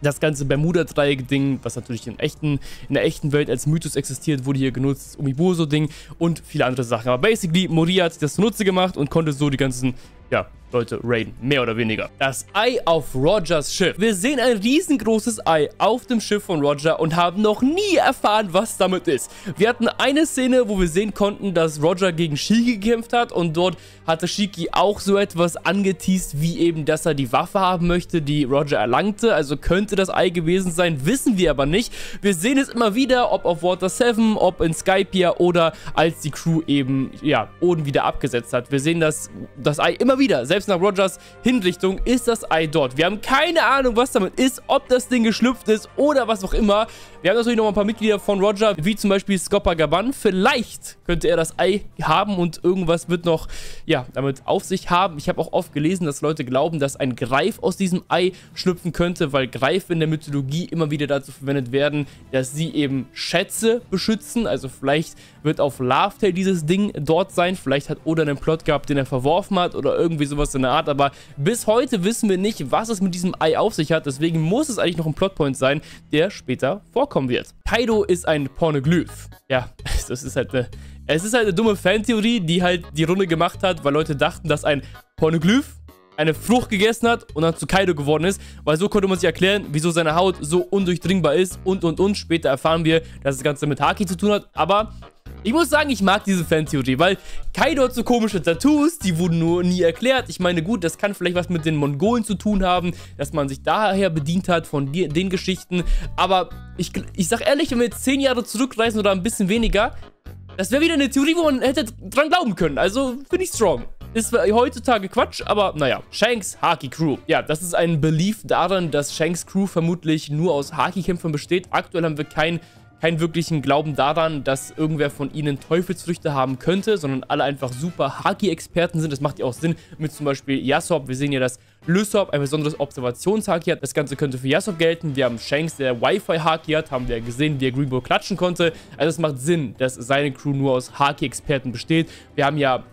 das ganze Bermuda-Dreieck-Ding, was natürlich im echten, in der echten Welt als Mythos existiert, wurde hier genutzt, Umibusu-Ding und viele andere Sachen. Aber basically, Moria hat sich das zunutze gemacht und konnte so die ganzen, ja, Leute raiden, mehr oder weniger. Das Ei auf Rogers Schiff. Wir sehen ein riesengroßes Ei auf dem Schiff von Roger und haben noch nie erfahren, was damit ist. Wir hatten eine Szene, wo wir sehen konnten, dass Roger gegen Shiki gekämpft hat und dort hatte Shiki auch so etwas angeteast, wie eben, dass er die Waffe haben möchte, die Roger erlangte. Also könnte das Ei gewesen sein, wissen wir aber nicht. Wir sehen es immer wieder, ob auf Water sieben, ob in Skypiea oder als die Crew eben, ja, Oden wieder abgesetzt hat. Wir sehen das, das Ei immer wieder, selbst nach Rogers Hinrichtung ist das Ei dort. Wir haben keine Ahnung, was damit ist, ob das Ding geschlüpft ist oder was auch immer. Wir haben natürlich noch ein paar Mitglieder von Roger, wie zum Beispiel Scopper Gaban. Vielleicht könnte er das Ei haben und irgendwas wird noch, ja, damit auf sich haben. Ich habe auch oft gelesen, dass Leute glauben, dass ein Greif aus diesem Ei schlüpfen könnte, weil Greife in der Mythologie immer wieder dazu verwendet werden, dass sie eben Schätze beschützen. Also vielleicht wird auf Laugh Tale dieses Ding dort sein. Vielleicht hat Oda einen Plot gehabt, den er verworfen hat oder irgendwie sowas sowas in der Art, aber bis heute wissen wir nicht, was es mit diesem Ei auf sich hat, deswegen muss es eigentlich noch ein Plotpoint sein, der später vorkommen wird. Kaido ist ein Pornoglyph. Ja, das ist halt eine... Es ist halt eine dumme Fantheorie, die halt die Runde gemacht hat, weil Leute dachten, dass ein Pornoglyph eine Frucht gegessen hat und dann zu Kaido geworden ist, weil so konnte man sich erklären, wieso seine Haut so undurchdringbar ist und und und. Später erfahren wir, dass das Ganze mit Haki zu tun hat, aber ich muss sagen, ich mag diese Fantheorie, weil Kaido hat so komische Tattoos, die wurden nur nie erklärt. Ich meine, gut, das kann vielleicht was mit den Mongolen zu tun haben, dass man sich daher bedient hat von die, den Geschichten, aber ich, ich sag ehrlich, wenn wir jetzt zehn Jahre zurückreisen oder ein bisschen weniger, das wäre wieder eine Theorie, wo man hätte dran glauben können. Also, finde ich strong. Ist heutzutage Quatsch, aber naja. Shanks Haki Crew. Ja, das ist ein Belief daran, dass Shanks Crew vermutlich nur aus Haki-Kämpfern besteht. Aktuell haben wir keinen kein wirklichen Glauben daran, dass irgendwer von ihnen Teufelsfrüchte haben könnte, sondern alle einfach super Haki-Experten sind. Das macht ja auch Sinn mit zum Beispiel Yasop. Wir sehen ja, dass Lysop ein besonderes Observations-Haki hat. Das Ganze könnte für Yasop gelten. Wir haben Shanks, der Wi-Fi-Haki hat. Haben wir gesehen, wie er Green Bull klatschen konnte. Also es macht Sinn, dass seine Crew nur aus Haki-Experten besteht. Wir haben ja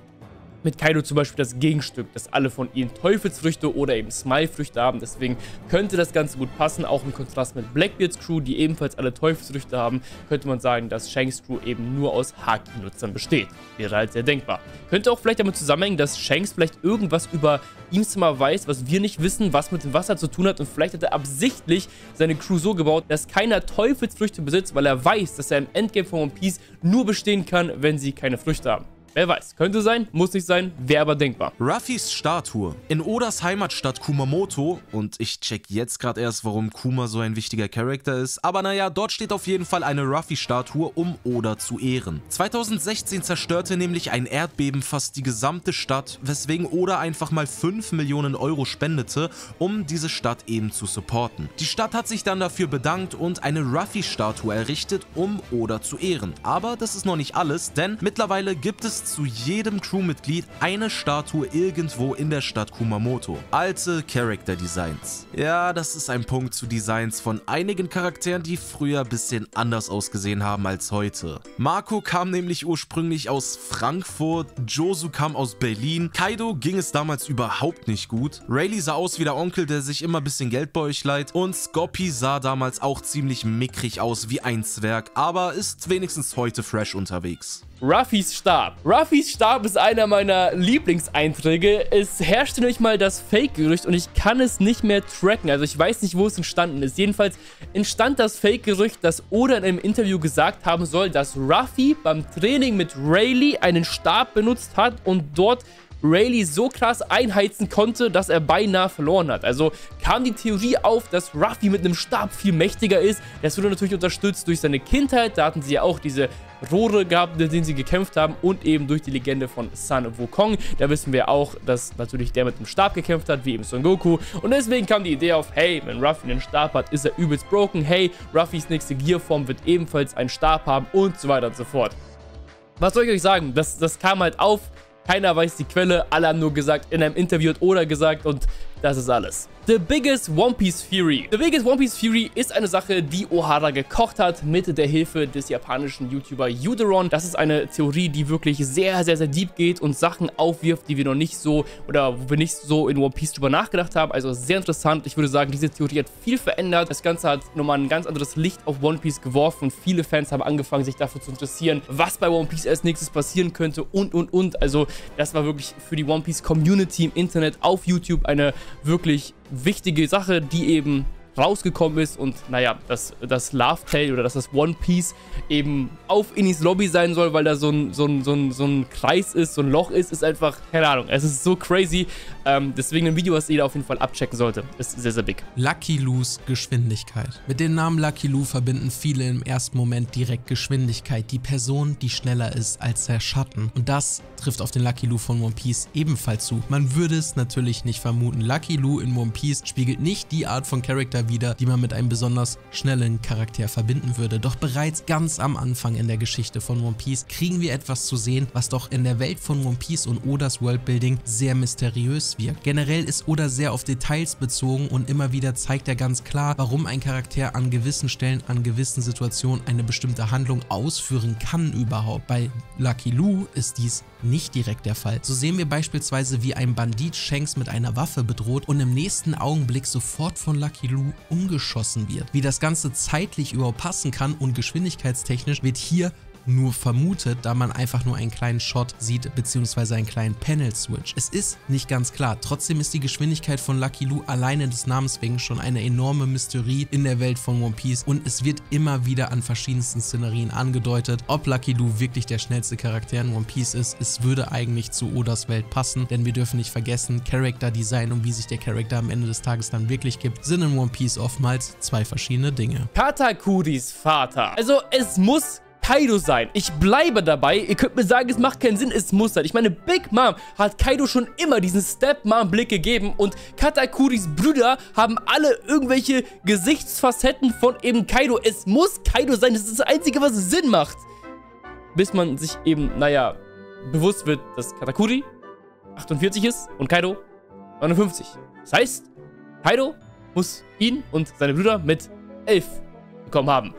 mit Kaido zum Beispiel das Gegenstück, dass alle von ihnen Teufelsfrüchte oder eben Smile-Früchte haben. Deswegen könnte das Ganze gut passen. Auch im Kontrast mit Blackbeards Crew, die ebenfalls alle Teufelsfrüchte haben, könnte man sagen, dass Shanks Crew eben nur aus Haki-Nutzern besteht. Wäre halt sehr denkbar. Könnte auch vielleicht damit zusammenhängen, dass Shanks vielleicht irgendwas über Imsama weiß, was wir nicht wissen, was mit dem Wasser zu tun hat. Und vielleicht hat er absichtlich seine Crew so gebaut, dass keiner Teufelsfrüchte besitzt, weil er weiß, dass er im Endgame von One Piece nur bestehen kann, wenn sie keine Früchte haben. Wer weiß, könnte sein, muss nicht sein, wäre aber denkbar. Ruffys Statue. In Odas Heimatstadt Kumamoto, und ich check jetzt gerade erst, warum Kuma so ein wichtiger Charakter ist, aber naja, dort steht auf jeden Fall eine Ruffy-Statue, um Oda zu ehren. zweitausendsechzehn zerstörte nämlich ein Erdbeben fast die gesamte Stadt, weswegen Oda einfach mal fünf Millionen Euro spendete, um diese Stadt eben zu supporten. Die Stadt hat sich dann dafür bedankt und eine Ruffy-Statue errichtet, um Oda zu ehren. Aber das ist noch nicht alles, denn mittlerweile gibt es zu jedem Crewmitglied eine Statue irgendwo in der Stadt Kumamoto. Alte Character Designs. Ja, das ist ein Punkt zu Designs von einigen Charakteren, die früher ein bisschen anders ausgesehen haben als heute. Marco kam nämlich ursprünglich aus Frankfurt, Josu kam aus Berlin, Kaido ging es damals überhaupt nicht gut, Rayleigh sah aus wie der Onkel, der sich immer ein bisschen Geld bei euch leiht, und Scoppy sah damals auch ziemlich mickrig aus wie ein Zwerg, aber ist wenigstens heute fresh unterwegs. Ruffys Stab. Ruffys Stab ist einer meiner Lieblingseinträge. Es herrschte nämlich mal das Fake-Gerücht und ich kann es nicht mehr tracken. Also ich weiß nicht, wo es entstanden ist. Jedenfalls entstand das Fake-Gerücht, dass Oda in einem Interview gesagt haben soll, dass Ruffy beim Training mit Rayleigh einen Stab benutzt hat und dort Rayleigh so krass einheizen konnte, dass er beinahe verloren hat. Also kam die Theorie auf, dass Ruffy mit einem Stab viel mächtiger ist. Das wurde natürlich unterstützt durch seine Kindheit. Da hatten sie ja auch diese Rohre gehabt, mit denen sie gekämpft haben, und eben durch die Legende von Sun Wukong. Da wissen wir auch, dass natürlich der mit dem Stab gekämpft hat, wie eben Son Goku. Und deswegen kam die Idee auf, hey, wenn Ruffy einen Stab hat, ist er übelst broken. Hey, Ruffys nächste Gearform wird ebenfalls einen Stab haben und so weiter und so fort. Was soll ich euch sagen? Das, das kam halt auf. Keiner weiß die Quelle, alle haben nur gesagt, in einem Interview hat Oda gesagt, und das ist alles. The Biggest One Piece Theory. The Biggest One Piece Theory ist eine Sache, die Ohara gekocht hat mit der Hilfe des japanischen YouTuber Uderon. Das ist eine Theorie, die wirklich sehr, sehr, sehr deep geht und Sachen aufwirft, die wir noch nicht so, oder wo wir nicht so in One Piece drüber nachgedacht haben. Also sehr interessant. Ich würde sagen, diese Theorie hat viel verändert. Das Ganze hat nochmal ein ganz anderes Licht auf One Piece geworfen und viele Fans haben angefangen, sich dafür zu interessieren, was bei One Piece als nächstes passieren könnte und, und, und. Also das war wirklich für die One Piece Community im Internet, auf YouTube, eine wirklich wichtige Sache, die eben rausgekommen ist, und naja, dass das Love Tale oder dass das One Piece eben auf Innis Lobby sein soll, weil da so ein, so ein, so ein, so ein Kreis ist, so ein Loch ist, ist einfach, keine Ahnung, es ist so crazy. Ähm, deswegen ein Video, was jeder auf jeden Fall abchecken sollte. Ist sehr, sehr big. Lucky Lu's Geschwindigkeit. Mit dem Namen Lucky Lu verbinden viele im ersten Moment direkt Geschwindigkeit. Die Person, die schneller ist als der Schatten. Und das trifft auf den Lucky Lu von One Piece ebenfalls zu. Man würde es natürlich nicht vermuten. Lucky Lu in One Piece spiegelt nicht die Art von Charakter, Charaktere wieder, die man mit einem besonders schnellen Charakter verbinden würde. Doch bereits ganz am Anfang in der Geschichte von One Piece kriegen wir etwas zu sehen, was doch in der Welt von One Piece und Odas Worldbuilding sehr mysteriös wirkt. Generell ist Oda sehr auf Details bezogen und immer wieder zeigt er ganz klar, warum ein Charakter an gewissen Stellen, an gewissen Situationen eine bestimmte Handlung ausführen kann überhaupt. Bei Lucky Luke ist dies nicht direkt der Fall. So sehen wir beispielsweise, wie ein Bandit Shanks mit einer Waffe bedroht und im nächsten Augenblick sofort von Lucky Luke umgeschossen wird. Wie das Ganze zeitlich überhaupt passen kann und geschwindigkeitstechnisch wird hier nur vermutet, da man einfach nur einen kleinen Shot sieht, beziehungsweise einen kleinen Panel-Switch. Es ist nicht ganz klar, trotzdem ist die Geschwindigkeit von Lucky Luke alleine des Namens wegen schon eine enorme Mysterie in der Welt von One Piece und es wird immer wieder an verschiedensten Szenerien angedeutet, ob Lucky Luke wirklich der schnellste Charakter in One Piece ist. Es würde eigentlich zu Odas Welt passen, denn wir dürfen nicht vergessen, Character Design und wie sich der Charakter am Ende des Tages dann wirklich gibt, sind in One Piece oftmals zwei verschiedene Dinge. Katakuris Vater. Also es muss Kaido sein. Ich bleibe dabei. Ihr könnt mir sagen, es macht keinen Sinn, es muss sein. Ich meine, Big Mom hat Kaido schon immer diesen Step-Mom-Blick gegeben und Katakuris Brüder haben alle irgendwelche Gesichtsfacetten von eben Kaido. Es muss Kaido sein. Das ist das Einzige, was Sinn macht. Bis man sich eben, naja, bewusst wird, dass Katakuri achtundvierzig ist und Kaido neunundfünfzig. Das heißt, Kaido muss ihn und seine Brüder mit elf bekommen haben.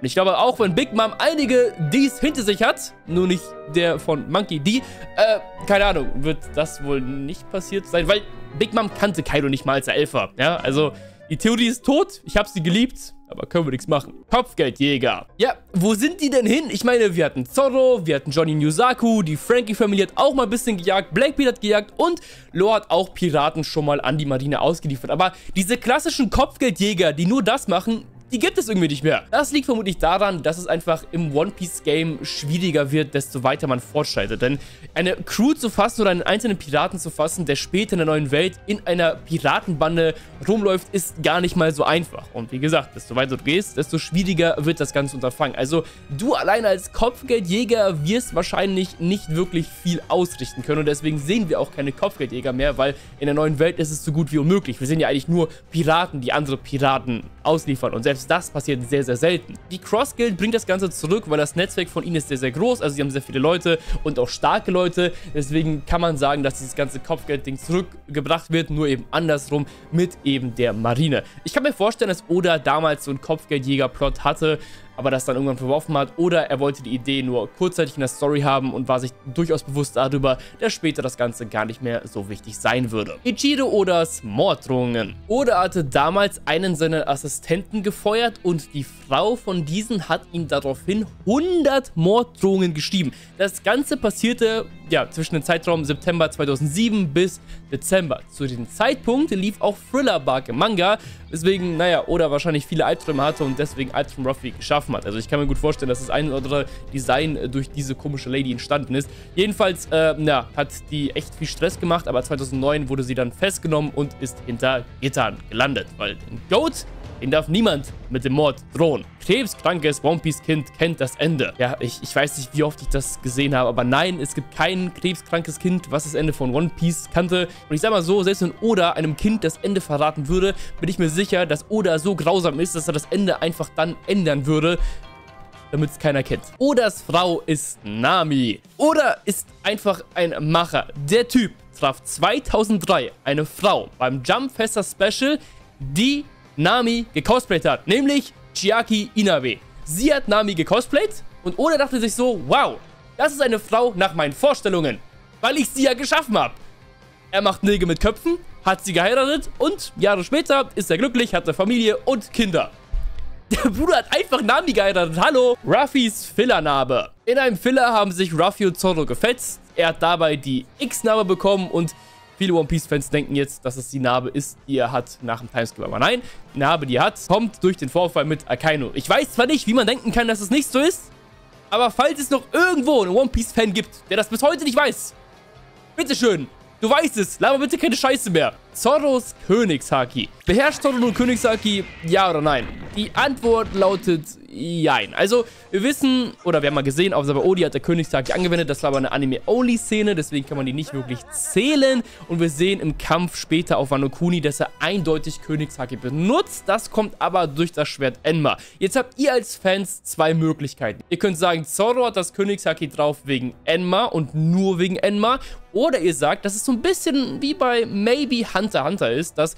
Und ich glaube, auch wenn Big Mom einige Ds hinter sich hat, nur nicht der von Monkey D, äh, keine Ahnung, wird das wohl nicht passiert sein, weil Big Mom kannte Kaido nicht mal als er elf war. Ja, also die Theorie ist tot, ich habe sie geliebt, aber können wir nichts machen. Kopfgeldjäger. Ja, wo sind die denn hin? Ich meine, wir hatten Zorro, wir hatten Johnny Yusaku, die Frankie-Familie hat auch mal ein bisschen gejagt, Blackbeard hat gejagt und Law hat auch Piraten schon mal an die Marine ausgeliefert. Aber diese klassischen Kopfgeldjäger, die nur das machen, die gibt es irgendwie nicht mehr. Das liegt vermutlich daran, dass es einfach im One-Piece-Game schwieriger wird, desto weiter man fortschreitet. Denn eine Crew zu fassen oder einen einzelnen Piraten zu fassen, der später in der neuen Welt in einer Piratenbande rumläuft, ist gar nicht mal so einfach. Und wie gesagt, desto weiter du gehst, desto schwieriger wird das ganze Unterfangen. Also du alleine als Kopfgeldjäger wirst wahrscheinlich nicht wirklich viel ausrichten können. Und deswegen sehen wir auch keine Kopfgeldjäger mehr, weil in der neuen Welt ist es so gut wie unmöglich. Wir sehen ja eigentlich nur Piraten, die andere Piraten ausliefern. Und selbst das passiert sehr, sehr selten. Die Cross-Guild bringt das Ganze zurück, weil das Netzwerk von ihnen ist sehr, sehr groß. Also sie haben sehr viele Leute und auch starke Leute. Deswegen kann man sagen, dass dieses ganze Kopfgeld-Ding zurückgebracht wird, nur eben andersrum mit eben der Marine. Ich kann mir vorstellen, dass Oda damals so einen Kopfgeldjäger-Plot hatte, aber das dann irgendwann verworfen hat, oder er wollte die Idee nur kurzzeitig in der Story haben und war sich durchaus bewusst darüber, dass später das Ganze gar nicht mehr so wichtig sein würde. Ichiro Odas Morddrohungen. Oda hatte damals einen seiner Assistenten gefeuert und die Frau von diesen hat ihm daraufhin hundert Morddrohungen geschrieben. Das Ganze passierte ja zwischen dem Zeitraum September zweitausendsieben bis Dezember. Zu diesem Zeitpunkt lief auch Thriller Bark im Manga, weswegen, naja, Oda wahrscheinlich viele Albträume hatte und deswegen Albtraum Ruffy geschafft hat. Also ich kann mir gut vorstellen, dass das ein oder andere Design durch diese komische Lady entstanden ist. Jedenfalls, äh, na, hat die echt viel Stress gemacht, aber zweitausendneun wurde sie dann festgenommen und ist hinter Gittern gelandet, weil den Goat, den darf niemand mit dem Mord drohen. Krebskrankes One Piece Kind kennt das Ende. Ja, ich, ich weiß nicht, wie oft ich das gesehen habe, aber nein, es gibt kein krebskrankes Kind, was das Ende von One Piece kannte. Und ich sag mal so, selbst wenn Oda einem Kind das Ende verraten würde, bin ich mir sicher, dass Oda so grausam ist, dass er das Ende einfach dann ändern würde, damit es keiner kennt. Odas Frau ist Nami. Oda ist einfach ein Macher. Der Typ traf zweitausenddrei eine Frau beim Jump Festa Special, die Nami gecosplayt hat, nämlich Chiaki Inabe. Sie hat Nami gecosplayt und Oda dachte sich so, wow, das ist eine Frau nach meinen Vorstellungen, weil ich sie ja geschaffen habe. Er macht Nägel mit Köpfen, hat sie geheiratet und Jahre später ist er glücklich, hat eine Familie und Kinder. Der Bruder hat einfach Nami geheiratet, hallo. Ruffys Fillernarbe. In einem Filler haben sich Ruffy und Zorro gefetzt. Er hat dabei die X-Narbe bekommen und viele One Piece-Fans denken jetzt, dass es die Narbe ist, die er hat nach dem Timeskip. Aber nein, die Narbe, die er hat, kommt durch den Vorfall mit Akainu. Ich weiß zwar nicht, wie man denken kann, dass es nicht so ist, aber falls es noch irgendwo einen One Piece-Fan gibt, der das bis heute nicht weiß, bitteschön, du weißt es, laber bitte keine Scheiße mehr. Zorros Königshaki. Beherrscht Zorro nun Königshaki, ja oder nein? Die Antwort lautet jein. Also, wir wissen, oder wir haben mal gesehen, auf Sabaody hat der Königshaki angewendet. Das war aber eine Anime-Only-Szene, deswegen kann man die nicht wirklich zählen. Und wir sehen im Kampf später auf Wano Kuni, dass er eindeutig Königshaki benutzt. Das kommt aber durch das Schwert Enma. Jetzt habt ihr als Fans zwei Möglichkeiten. Ihr könnt sagen, Zorro hat das Königshaki drauf wegen Enma und nur wegen Enma. Oder ihr sagt, dass es so ein bisschen wie bei Maybe Hunter x Hunter ist, dass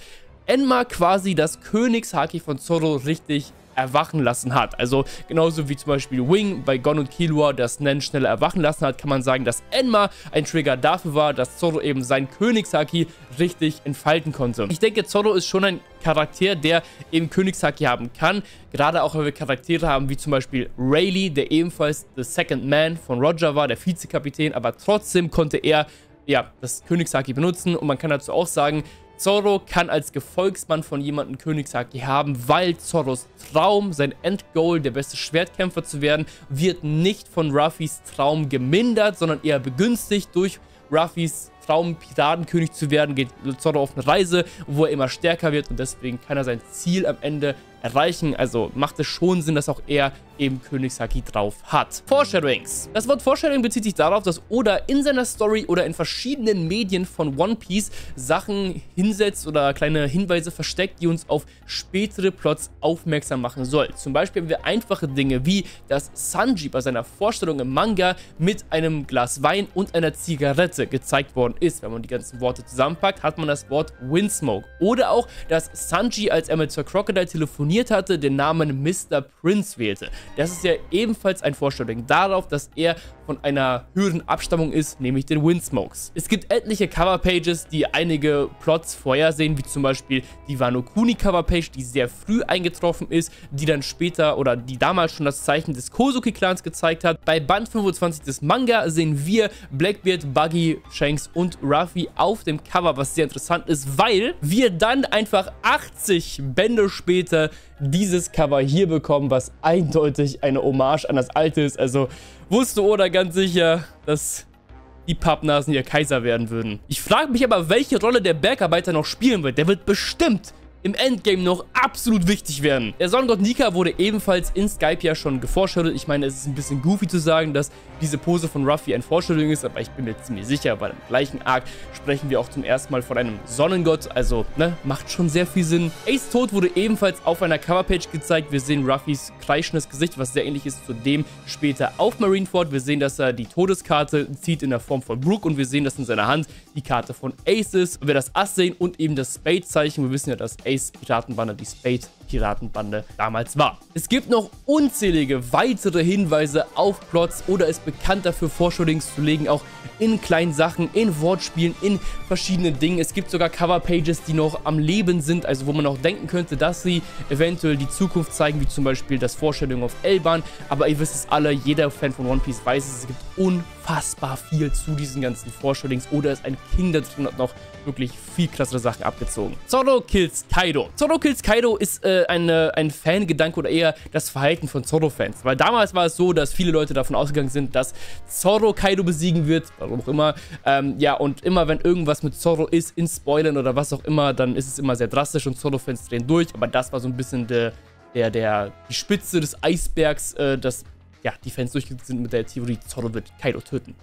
Enma quasi das Königshaki von Zorro richtig erwachen lassen hat. Also genauso wie zum Beispiel Wing bei Gon und Killua das Nen schneller erwachen lassen hat, kann man sagen, dass Enma ein Trigger dafür war, dass Zorro eben sein Königshaki richtig entfalten konnte. Ich denke, Zorro ist schon ein Charakter, der eben Königshaki haben kann. Gerade auch, weil wir Charaktere haben, wie zum Beispiel Rayleigh, der ebenfalls The Second Man von Roger war, der Vizekapitän, aber trotzdem konnte er ja das Königshaki benutzen. Und man kann dazu auch sagen, Zorro kann als Gefolgsmann von jemandem Königshaki haben, weil Zorros Traum, sein Endgoal, der beste Schwertkämpfer zu werden, wird nicht von Ruffys Traum gemindert, sondern eher begünstigt. Durch Ruffys Traum, Piratenkönig zu werden, geht Zorro auf eine Reise, wo er immer stärker wird und deswegen kann er sein Ziel am Ende erreichen. Also macht es schon Sinn, dass auch er eben Königshaki drauf hat. Foreshadowings. Das Wort Foreshadowing bezieht sich darauf, dass Oda in seiner Story oder in verschiedenen Medien von One Piece Sachen hinsetzt oder kleine Hinweise versteckt, die uns auf spätere Plots aufmerksam machen soll. Zum Beispiel haben wir einfache Dinge wie, dass Sanji bei seiner Vorstellung im Manga mit einem Glas Wein und einer Zigarette gezeigt worden ist. Wenn man die ganzen Worte zusammenpackt, hat man das Wort Windsmoke. Oder auch, dass Sanji, als er mit Sir Crocodile telefoniert hatte, den Namen Mister Prince wählte. Das ist ja ebenfalls ein Foreshadowing darauf, dass er von einer höheren Abstammung ist, nämlich den Windsmokes. Es gibt etliche Coverpages, die einige Plots vorhersehen, wie zum Beispiel die Wano Kuni Coverpage, die sehr früh eingetroffen ist, die dann später oder die damals schon das Zeichen des Kozuki-Clans gezeigt hat. Bei Band fünfundzwanzig des Manga sehen wir Blackbeard, Buggy, Shanks und Ruffy auf dem Cover, was sehr interessant ist, weil wir dann einfach achtzig Bände später dieses Cover hier bekommen, was eindeutig eine Hommage an das alte ist. Also wusste Oda ganz sicher, dass die Pappnasen ihr Kaiser werden würden. Ich frage mich aber, welche Rolle der Bergarbeiter noch spielen wird. Der wird bestimmt im Endgame noch absolut wichtig werden. Der Sonnengott Nika wurde ebenfalls in Skype ja schon geforeshadowt. Ich meine, es ist ein bisschen goofy zu sagen, dass diese Pose von Ruffy ein Foreshadowing ist, aber ich bin mir ziemlich sicher, weil im gleichen Arc sprechen wir auch zum ersten Mal von einem Sonnengott. Also, ne, macht schon sehr viel Sinn. Ace Tod wurde ebenfalls auf einer Coverpage gezeigt. Wir sehen Ruffys kreischendes Gesicht, was sehr ähnlich ist zu dem später auf Marineford. Wir sehen, dass er die Todeskarte zieht in der Form von Brook und wir sehen, dass in seiner Hand die Karte von Ace ist. Und wir das Ass sehen und eben das Spade-Zeichen. Wir wissen ja, dass Ace Ace-Piratenbande, die Spade-Piratenbande damals war. Es gibt noch unzählige weitere Hinweise auf Plots. Oda ist bekannt dafür, Foreshadowings zu legen, auch in kleinen Sachen, in Wortspielen, in verschiedenen Dingen. Es gibt sogar Coverpages, die noch am Leben sind, also wo man auch denken könnte, dass sie eventuell die Zukunft zeigen, wie zum Beispiel das Foreshadowing auf Elban. Aber ihr wisst es alle, jeder Fan von One Piece weiß es, es gibt unfassbar viel zu diesen ganzen Foreshadowings. Oda ist ein King da drin und hat noch wirklich viel krassere Sachen abgezogen. Zorro kills Kaido. Zorro kills Kaido ist äh, eine, ein Fangedanke oder eher das Verhalten von Zorro-Fans. Weil damals war es so, dass viele Leute davon ausgegangen sind, dass Zorro Kaido besiegen wird, warum auch immer. Ähm, ja, und immer wenn irgendwas mit Zorro ist, in Spoilern oder was auch immer, dann ist es immer sehr drastisch und Zorro-Fans drehen durch. Aber das war so ein bisschen der, der, der, die Spitze des Eisbergs, äh, dass ja, die Fans durchgegangen sind mit der Theorie, Zorro wird Kaido töten.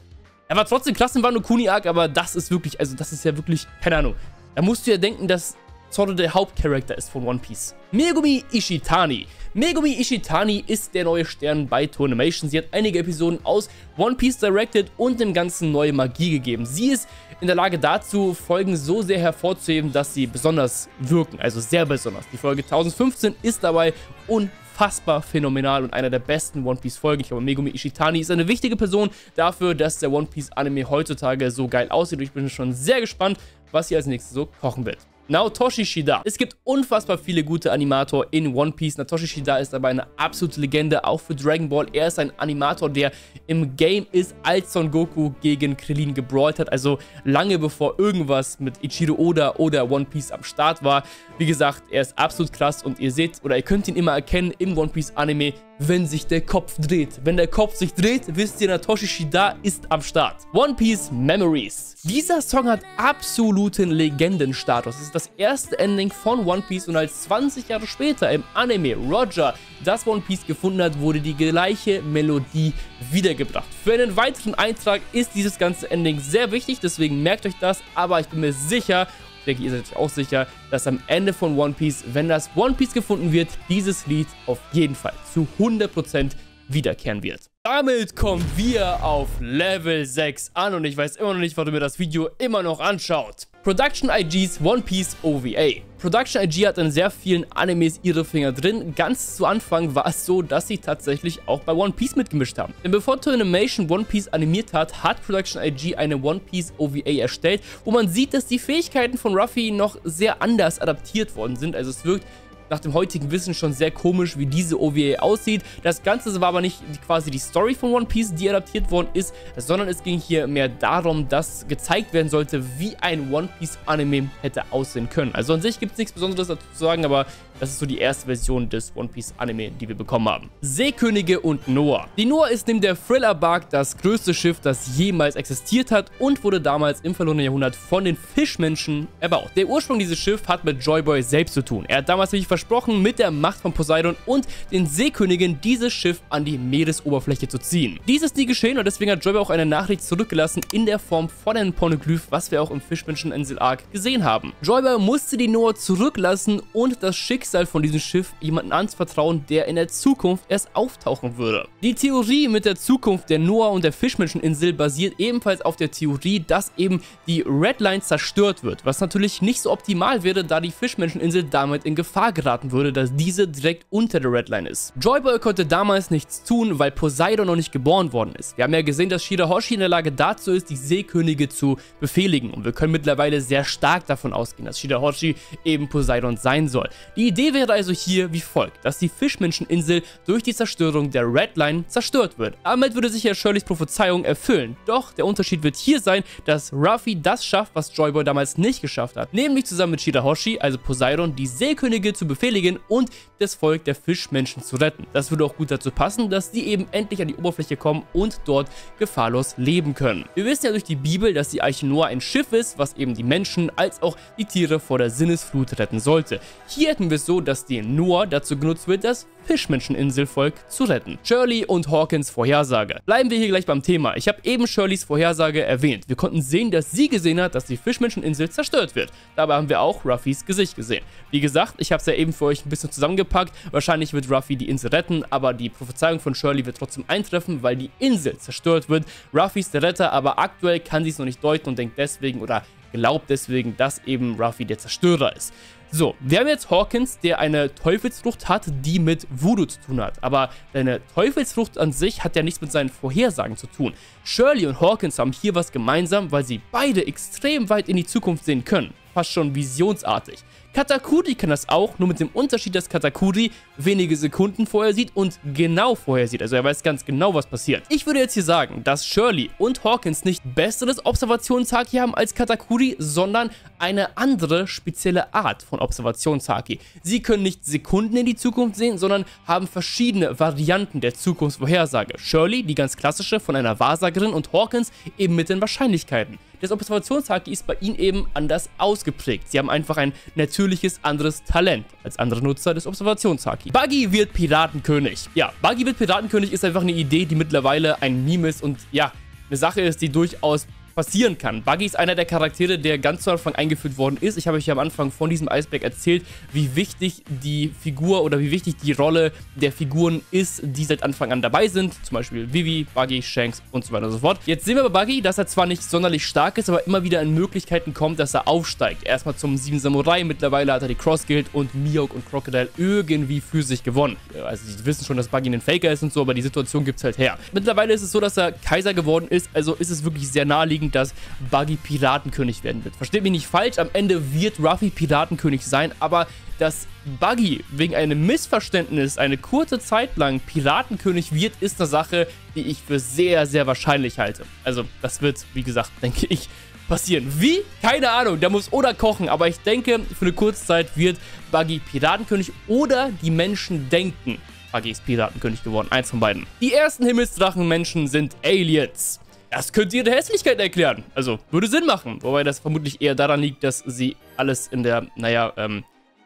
Er war trotzdem klasse im Wano Kuni Arc, aber das ist wirklich, also das ist ja wirklich, keine Ahnung. Da musst du ja denken, dass Zorro der Hauptcharakter ist von One Piece. Megumi Ishitani. Megumi Ishitani ist der neue Stern bei Toonimation. Sie hat einige Episoden aus One Piece directed und dem Ganzen neue Magie gegeben. Sie ist in der Lage dazu, Folgen so sehr hervorzuheben, dass sie besonders wirken. Also sehr besonders. Die Folge tausendfünfzehn ist dabei unfassbar. Unfassbar phänomenal und einer der besten One Piece Folgen. Ich glaube, Megumi Ishitani ist eine wichtige Person dafür, dass der One Piece Anime heutzutage so geil aussieht. Und ich bin schon sehr gespannt, was hier als nächstes so kochen wird. Naotoshi Shida. Es gibt unfassbar viele gute Animator in One Piece. Naotoshi Shida ist aber eine absolute Legende, auch für Dragon Ball. Er ist ein Animator, der im Game ist, als Son Goku gegen Krillin gebrawlt hat. Also lange bevor irgendwas mit Ichiro Oda oder One Piece am Start war. Wie gesagt, er ist absolut krass und ihr seht oder ihr könnt ihn immer erkennen im One Piece Anime, wenn sich der Kopf dreht. Wenn der Kopf sich dreht, wisst ihr, Natoshi Shida ist am Start. One Piece Memories. Dieser Song hat absoluten Legendenstatus. Es ist das erste Ending von One Piece und als zwanzig Jahre später im Anime Roger das One Piece gefunden hat, wurde die gleiche Melodie wiedergebracht. Für einen weiteren Eintrag ist dieses ganze Ending sehr wichtig, deswegen merkt euch das, aber ich bin mir sicher, ich denke, ihr seid euch auch sicher, dass am Ende von One Piece, wenn das One Piece gefunden wird, dieses Lied auf jeden Fall zu hundert Prozent wiederkehren wird. Damit kommen wir auf Level sechs an und ich weiß immer noch nicht, warum ihr das Video immer noch anschaut. Production I Gs One Piece O V A. Production I G hat in sehr vielen Animes ihre Finger drin. Ganz zu Anfang war es so, dass sie tatsächlich auch bei One Piece mitgemischt haben. Denn bevor Toonimation One Piece animiert hat, hat Production I G eine One Piece O V A erstellt, wo man sieht, dass die Fähigkeiten von Ruffy noch sehr anders adaptiert worden sind. Also es wirkt nach dem heutigen Wissen schon sehr komisch, wie diese O V A aussieht. Das Ganze war aber nicht quasi die Story von One Piece, die adaptiert worden ist, sondern es ging hier mehr darum, dass gezeigt werden sollte, wie ein One Piece Anime hätte aussehen können. Also an sich gibt es nichts Besonderes dazu zu sagen, aber das ist so die erste Version des One Piece Anime, die wir bekommen haben. Seekönige und Noah. Die Noah ist neben der Thriller Bark das größte Schiff, das jemals existiert hat und wurde damals im verlorenen Jahrhundert von den Fischmenschen erbaut. Der Ursprung dieses Schiffs hat mit Joy Boy selbst zu tun. Er hat damals wirklich versprochen, mit der Macht von Poseidon und den Seekönigen dieses Schiff an die Meeresoberfläche zu ziehen. Dies ist nie geschehen und deswegen hat Joy Boy auch eine Nachricht zurückgelassen in der Form von einem Poneglyph, was wir auch im Fischmenschen-Insel-Arc gesehen haben. Joy Boy musste die Noah zurücklassen und das Schicksal von diesem Schiff jemanden anvertrauen, der in der Zukunft erst auftauchen würde. Die Theorie mit der Zukunft der Noah und der Fischmenscheninsel basiert ebenfalls auf der Theorie, dass eben die Red Line zerstört wird, was natürlich nicht so optimal wäre, da die Fischmenscheninsel damit in Gefahr gerät würde, dass diese direkt unter der Redline ist. Joy Boy konnte damals nichts tun, weil Poseidon noch nicht geboren worden ist. Wir haben ja gesehen, dass Shirahoshi in der Lage dazu ist, die Seekönige zu befehligen und wir können mittlerweile sehr stark davon ausgehen, dass Shirahoshi eben Poseidon sein soll. Die Idee wäre also hier wie folgt, dass die Fischmenscheninsel durch die Zerstörung der Redline zerstört wird. Damit würde sich ja Shirleys Prophezeiung erfüllen, doch der Unterschied wird hier sein, dass Ruffy das schafft, was Joy Boy damals nicht geschafft hat, nämlich zusammen mit Shirahoshi, also Poseidon, die Seekönige zu befehligen befehligen und das Volk der Fischmenschen zu retten. Das würde auch gut dazu passen, dass die eben endlich an die Oberfläche kommen und dort gefahrlos leben können. Wir wissen ja durch die Bibel, dass die Arche Noah ein Schiff ist, was eben die Menschen als auch die Tiere vor der Sinnesflut retten sollte. Hier hätten wir es so, dass die Noah dazu genutzt wird, das Fischmenscheninselvolk zu retten. Shirley und Hawkins Vorhersage. Bleiben wir hier gleich beim Thema. Ich habe eben Shirleys Vorhersage erwähnt. Wir konnten sehen, dass sie gesehen hat, dass die Fischmenscheninsel zerstört wird. Dabei haben wir auch Ruffys Gesicht gesehen. Wie gesagt, ich habe es ja eben für euch ein bisschen zusammengepackt. Wahrscheinlich wird Ruffy die Insel retten, aber die Prophezeiung von Shirley wird trotzdem eintreffen, weil die Insel zerstört wird. Ruffy ist der Retter, aber aktuell kann sie es noch nicht deuten und denkt deswegen oder glaubt deswegen, dass eben Ruffy der Zerstörer ist. So, wir haben jetzt Hawkins, der eine Teufelsfrucht hat, die mit Voodoo zu tun hat. Aber seine Teufelsfrucht an sich hat ja nichts mit seinen Vorhersagen zu tun. Shirley und Hawkins haben hier was gemeinsam, weil sie beide extrem weit in die Zukunft sehen können. Fast schon visionsartig. Katakuri kann das auch, nur mit dem Unterschied, dass Katakuri wenige Sekunden vorher sieht und genau vorher sieht. Also er weiß ganz genau, was passiert. Ich würde jetzt hier sagen, dass Shirley und Hawkins nicht besseres Observationshaki haben als Katakuri, sondern eine andere spezielle Art von Observationshaki. Sie können nicht Sekunden in die Zukunft sehen, sondern haben verschiedene Varianten der Zukunftsvorhersage. Shirley, die ganz klassische von einer Wahrsagerin, und Hawkins eben mit den Wahrscheinlichkeiten. Das Observationshaki ist bei ihnen eben anders ausgeprägt. Sie haben einfach ein natürliches anderes Talent als andere Nutzer des Observationshaki. Buggy wird Piratenkönig. Ja, Buggy wird Piratenkönig ist einfach eine Idee, die mittlerweile ein Meme ist und ja, eine Sache ist, die durchaus passieren kann. Buggy ist einer der Charaktere, der ganz zu Anfang eingeführt worden ist. Ich habe euch ja am Anfang von diesem Eisberg erzählt, wie wichtig die Figur oder wie wichtig die Rolle der Figuren ist, die seit Anfang an dabei sind. Zum Beispiel Vivi, Buggy, Shanks und so weiter und so fort. Jetzt sehen wir bei Buggy, dass er zwar nicht sonderlich stark ist, aber immer wieder in Möglichkeiten kommt, dass er aufsteigt. Erstmal zum Sieben Samurai, mittlerweile hat er die Cross Guild und Mihawk und Crocodile irgendwie für sich gewonnen. Also die wissen schon, dass Buggy ein Faker ist und so, aber die Situation gibt es halt her. Mittlerweile ist es so, dass er Kaiser geworden ist, also ist es wirklich sehr naheliegend, dass Buggy Piratenkönig werden wird. Versteht mich nicht falsch, am Ende wird Ruffy Piratenkönig sein, aber dass Buggy wegen einem Missverständnis eine kurze Zeit lang Piratenkönig wird, ist eine Sache, die ich für sehr, sehr wahrscheinlich halte. Also das wird, wie gesagt, denke ich, passieren. Wie? Keine Ahnung, da muss Oda kochen, aber ich denke, für eine kurze Zeit wird Buggy Piratenkönig oder die Menschen denken, A G S P-Datenkönig geworden. Eins von beiden. Die ersten Himmelsdrachenmenschen sind Aliens. Das könnte ihre Hässlichkeit erklären. Also, würde Sinn machen. Wobei das vermutlich eher daran liegt, dass sie alles in der, naja, ähm,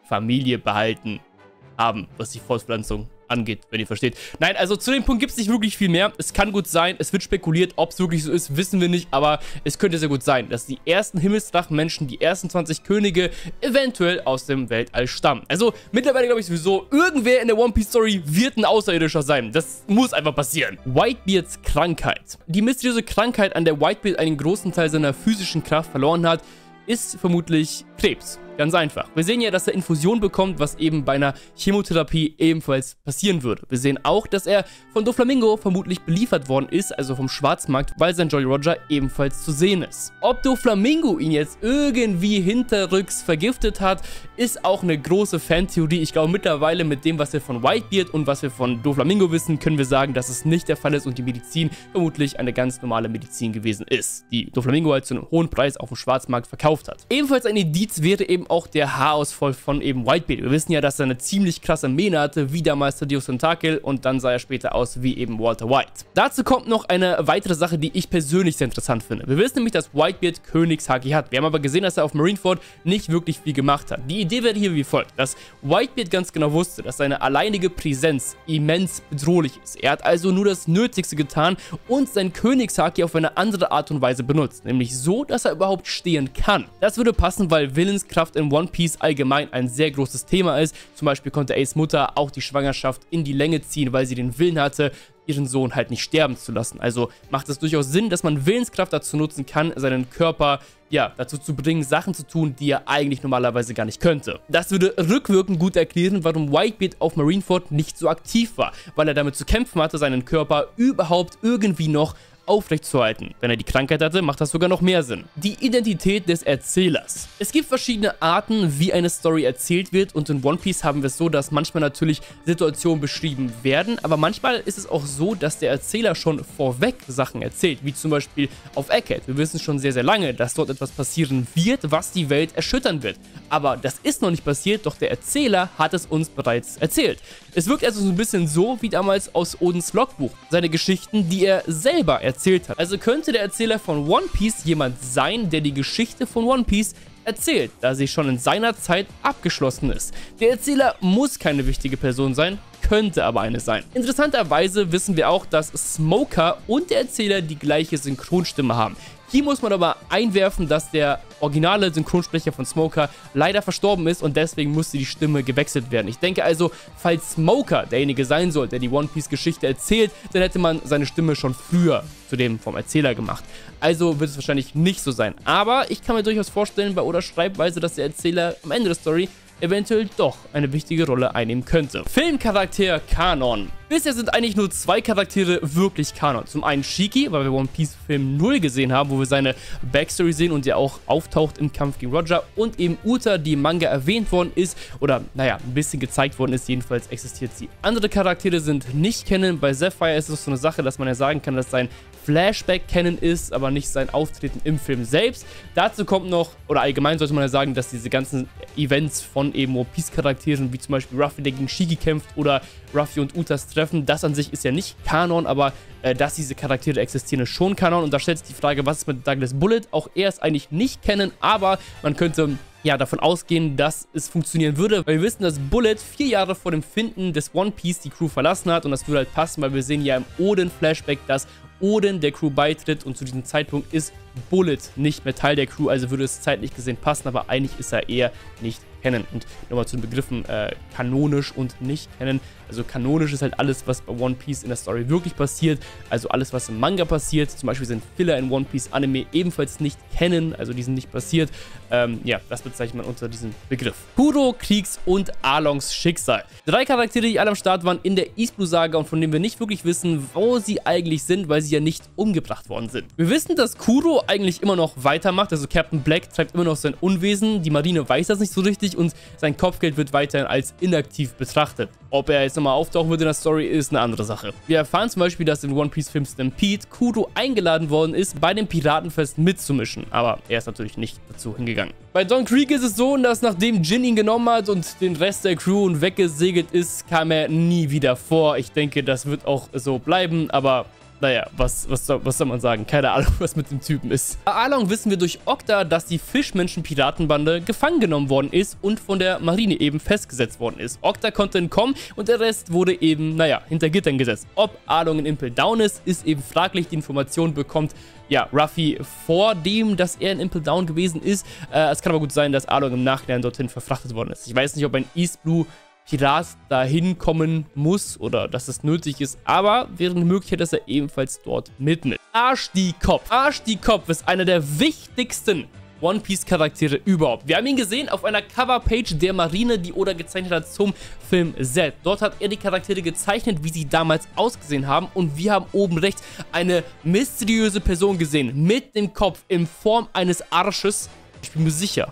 Familie behalten haben, was die Fortpflanzung angeht, wenn ihr versteht. Nein, also zu dem Punkt gibt es nicht wirklich viel mehr. Es kann gut sein, es wird spekuliert, ob es wirklich so ist, wissen wir nicht, aber es könnte sehr gut sein, dass die ersten Himmelsdrachenmenschen, die ersten zwanzig Könige, eventuell aus dem Weltall stammen. Also mittlerweile glaube ich sowieso, irgendwer in der One Piece Story wird ein Außerirdischer sein. Das muss einfach passieren. Whitebeards Krankheit. Die mysteriöse Krankheit, an der Whitebeard einen großen Teil seiner physischen Kraft verloren hat, ist vermutlich Krebs. Ganz einfach. Wir sehen ja, dass er Infusion bekommt, was eben bei einer Chemotherapie ebenfalls passieren würde. Wir sehen auch, dass er von Doflamingo vermutlich beliefert worden ist, also vom Schwarzmarkt, weil sein Jolly Roger ebenfalls zu sehen ist. Ob Doflamingo ihn jetzt irgendwie hinterrücks vergiftet hat, ist auch eine große Fantheorie. Ich glaube, mittlerweile mit dem, was wir von Whitebeard und was wir von Doflamingo wissen, können wir sagen, dass es nicht der Fall ist und die Medizin vermutlich eine ganz normale Medizin gewesen ist, die Doflamingo halt zu einem hohen Preis auf dem Schwarzmarkt verkauft hat. Ebenfalls ein Indiz wäre eben auch der Haarausfall von eben Whitebeard. Wir wissen ja, dass er eine ziemlich krasse Mähne hatte, wie damals Thaddeus Tentakel, und dann sah er später aus wie eben Walter White. Dazu kommt noch eine weitere Sache, die ich persönlich sehr interessant finde. Wir wissen nämlich, dass Whitebeard Königshaki hat. Wir haben aber gesehen, dass er auf Marineford nicht wirklich viel gemacht hat. Die Idee wäre hier wie folgt, dass Whitebeard ganz genau wusste, dass seine alleinige Präsenz immens bedrohlich ist. Er hat also nur das Nötigste getan und sein Königshaki auf eine andere Art und Weise benutzt, nämlich so, dass er überhaupt stehen kann. Das würde passen, weil Willenskraft in in One Piece allgemein ein sehr großes Thema ist. Zum Beispiel konnte Aces Mutter auch die Schwangerschaft in die Länge ziehen, weil sie den Willen hatte, ihren Sohn halt nicht sterben zu lassen. Also macht es durchaus Sinn, dass man Willenskraft dazu nutzen kann, seinen Körper ja dazu zu bringen, Sachen zu tun, die er eigentlich normalerweise gar nicht könnte. Das würde rückwirkend gut erklären, warum Whitebeard auf Marineford nicht so aktiv war, weil er damit zu kämpfen hatte, seinen Körper überhaupt irgendwie noch aufrechtzuerhalten. Wenn er die Krankheit hatte, macht das sogar noch mehr Sinn. Die Identität des Erzählers. Es gibt verschiedene Arten, wie eine Story erzählt wird, und in One Piece haben wir es so, dass manchmal natürlich Situationen beschrieben werden, aber manchmal ist es auch so, dass der Erzähler schon vorweg Sachen erzählt, wie zum Beispiel auf Egghead. Wir wissen schon sehr, sehr lange, dass dort etwas passieren wird, was die Welt erschüttern wird. Aber das ist noch nicht passiert, doch der Erzähler hat es uns bereits erzählt. Es wirkt also so ein bisschen so, wie damals aus Odins Logbuch. Seine Geschichten, die er selber erzählt hat. Also könnte der Erzähler von One Piece jemand sein, der die Geschichte von One Piece erzählt, da sie schon in seiner Zeit abgeschlossen ist. Der Erzähler muss keine wichtige Person sein, könnte aber eine sein. Interessanterweise wissen wir auch, dass Smoker und der Erzähler die gleiche Synchronstimme haben. Hier muss man aber einwerfen, dass der originale Synchronsprecher von Smoker leider verstorben ist und deswegen musste die Stimme gewechselt werden. Ich denke also, falls Smoker derjenige sein soll, der die One Piece Geschichte erzählt, dann hätte man seine Stimme schon früher zu dem vom Erzähler gemacht. Also wird es wahrscheinlich nicht so sein. Aber ich kann mir durchaus vorstellen, bei Odas Schreibweise, dass der Erzähler am Ende der Story eventuell doch eine wichtige Rolle einnehmen könnte. Filmcharakter Kanon. Bisher sind eigentlich nur zwei Charaktere wirklich Kanon. Zum einen Shiki, weil wir One Piece Film null gesehen haben, wo wir seine Backstory sehen und der auch auftaucht im Kampf gegen Roger, und eben Uta, die im Manga erwähnt worden ist oder, naja, ein bisschen gezeigt worden ist, jedenfalls existiert sie. Andere Charaktere sind nicht Canon. Bei Sapphire ist es so eine Sache, dass man ja sagen kann, dass sein Flashback Canon ist, aber nicht sein Auftreten im Film selbst. Dazu kommt noch, oder allgemein sollte man ja sagen, dass diese ganzen Events von eben One Piece Charakteren, wie zum Beispiel Ruffy, der gegen Shiki kämpft, oder Ruffy und Utas Treffen, das an sich ist ja nicht Kanon, aber äh, dass diese Charaktere existieren, ist schon Kanon. Und da stellt sich die Frage, was ist mit Douglas Bullitt? Auch er ist eigentlich nicht Canon, aber man könnte ja davon ausgehen, dass es funktionieren würde, weil wir wissen, dass Bullet vier Jahre vor dem Finden des One Piece die Crew verlassen hat, und das würde halt passen, weil wir sehen ja im Oden-Flashback, dass Oden der Crew beitritt, und zu diesem Zeitpunkt ist Bullet nicht mehr Teil der Crew, also würde es zeitlich gesehen passen, aber eigentlich ist er eher nicht Canon. Und nochmal zu den Begriffen äh, kanonisch und nicht Canon. Also kanonisch ist halt alles, was bei One Piece in der Story wirklich passiert, also alles, was im Manga passiert. Zum Beispiel sind Filler in One Piece Anime ebenfalls nicht Canon, also die sind nicht passiert. Ähm, ja, das bezeichnet man unter diesem Begriff. Kuro, Kriegs- und Arlongs Schicksal. Drei Charaktere, die alle am Start waren in der East Blue Saga und von denen wir nicht wirklich wissen, wo sie eigentlich sind, weil sie ja nicht umgebracht worden sind. Wir wissen, dass Kuro eigentlich immer noch weitermacht, also Captain Black treibt immer noch sein Unwesen, die Marine weiß das nicht so richtig, wichtig und sein Kopfgeld wird weiterhin als inaktiv betrachtet. Ob er jetzt nochmal auftauchen wird in der Story, ist eine andere Sache. Wir erfahren zum Beispiel, dass im One Piece Film Stampede Kudo eingeladen worden ist, bei dem Piratenfest mitzumischen. Aber er ist natürlich nicht dazu hingegangen. Bei Don Krieg ist es so, dass nachdem Jin ihn genommen hat und den Rest der Crew und weggesegelt ist, kam er nie wieder vor. Ich denke, das wird auch so bleiben, aber... Naja, was, was, was soll man sagen? Keine Ahnung, was mit dem Typen ist. Bei Arlong wissen wir durch Okta, dass die Fischmenschen-Piratenbande gefangen genommen worden ist und von der Marine eben festgesetzt worden ist. Okta konnte entkommen und der Rest wurde eben, naja, hinter Gittern gesetzt. Ob Arlong in Impel Down ist, ist eben fraglich. Die Information bekommt, ja, Ruffy vor dem, dass er in Impel Down gewesen ist. Äh, es kann aber gut sein, dass Arlong im Nachhinein dorthin verfrachtet worden ist. Ich weiß nicht, ob ein East Blue Pirat dahin kommen muss oder dass es nötig ist, aber wäre eine Möglichkeit, dass er ebenfalls dort mitmischt. Arsch die Kopf. Arsch die Kopf ist einer der wichtigsten One Piece Charaktere überhaupt. Wir haben ihn gesehen auf einer Coverpage der Marine, die Oda gezeichnet hat zum Film Z. Dort hat er die Charaktere gezeichnet, wie sie damals ausgesehen haben, und wir haben oben rechts eine mysteriöse Person gesehen mit dem Kopf in Form eines Arsches. Ich bin mir sicher,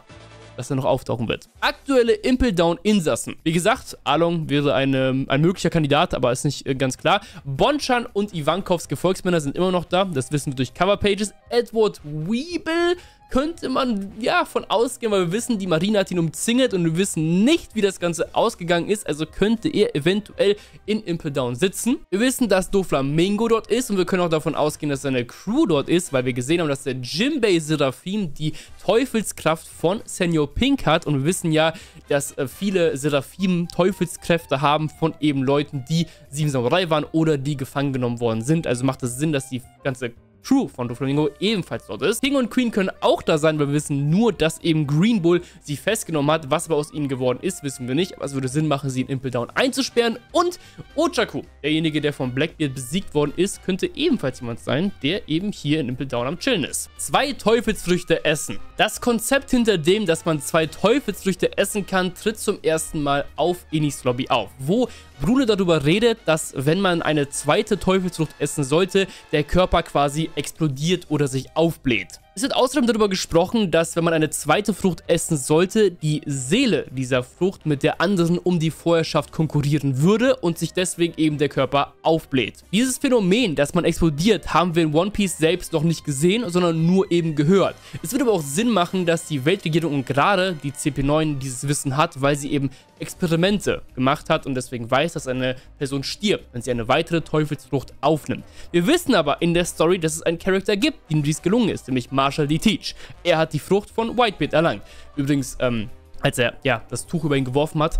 dass er noch auftauchen wird. Aktuelle Impel Down-Insassen. Wie gesagt, Arlong wäre eine, ein möglicher Kandidat, aber ist nicht ganz klar. Bonchan und Ivankovs Gefolgsmänner sind immer noch da. Das wissen wir durch Coverpages. Edward Weeble könnte man ja von ausgehen, weil wir wissen, die Marine hat ihn umzingelt und wir wissen nicht, wie das Ganze ausgegangen ist. Also könnte er eventuell in Impel Down sitzen. Wir wissen, dass Doflamingo dort ist und wir können auch davon ausgehen, dass seine Crew dort ist, weil wir gesehen haben, dass der Jinbei Seraphim die Teufelskraft von Senior Pink hat und wir wissen ja, dass viele Seraphim Teufelskräfte haben von eben Leuten, die Sieben Samurai waren oder die gefangen genommen worden sind. Also macht es Sinn, dass die ganze Crew von Doflamingo ebenfalls dort ist. King und Queen können auch da sein, weil wir wissen nur, dass eben Green Bull sie festgenommen hat. Was aber aus ihnen geworden ist, wissen wir nicht. Aber es würde Sinn machen, sie in Impel Down einzusperren. Und Ochaku, derjenige, der von Blackbeard besiegt worden ist, könnte ebenfalls jemand sein, der eben hier in Impel Down am Chillen ist. Zwei Teufelsfrüchte essen. Das Konzept hinter dem, dass man zwei Teufelsfrüchte essen kann, tritt zum ersten Mal auf Enies Lobby auf, wo Brune darüber redet, dass wenn man eine zweite Teufelsfrucht essen sollte, der Körper quasi explodiert oder sich aufbläht. Es wird außerdem darüber gesprochen, dass wenn man eine zweite Frucht essen sollte, die Seele dieser Frucht mit der anderen um die Vorherrschaft konkurrieren würde und sich deswegen eben der Körper aufbläht. Dieses Phänomen, dass man explodiert, haben wir in One Piece selbst noch nicht gesehen, sondern nur eben gehört. Es wird aber auch Sinn machen, dass die Weltregierung und gerade die C P neun dieses Wissen hat, weil sie eben Experimente gemacht hat und deswegen weiß, dass eine Person stirbt, wenn sie eine weitere Teufelsfrucht aufnimmt. Wir wissen aber in der Story, dass es einen Charakter gibt, dem dies gelungen ist, nämlich Marshall D. Teach. Er hat die Frucht von Whitebeard erlangt. Übrigens, ähm, als er ja das Tuch über ihn geworfen hat,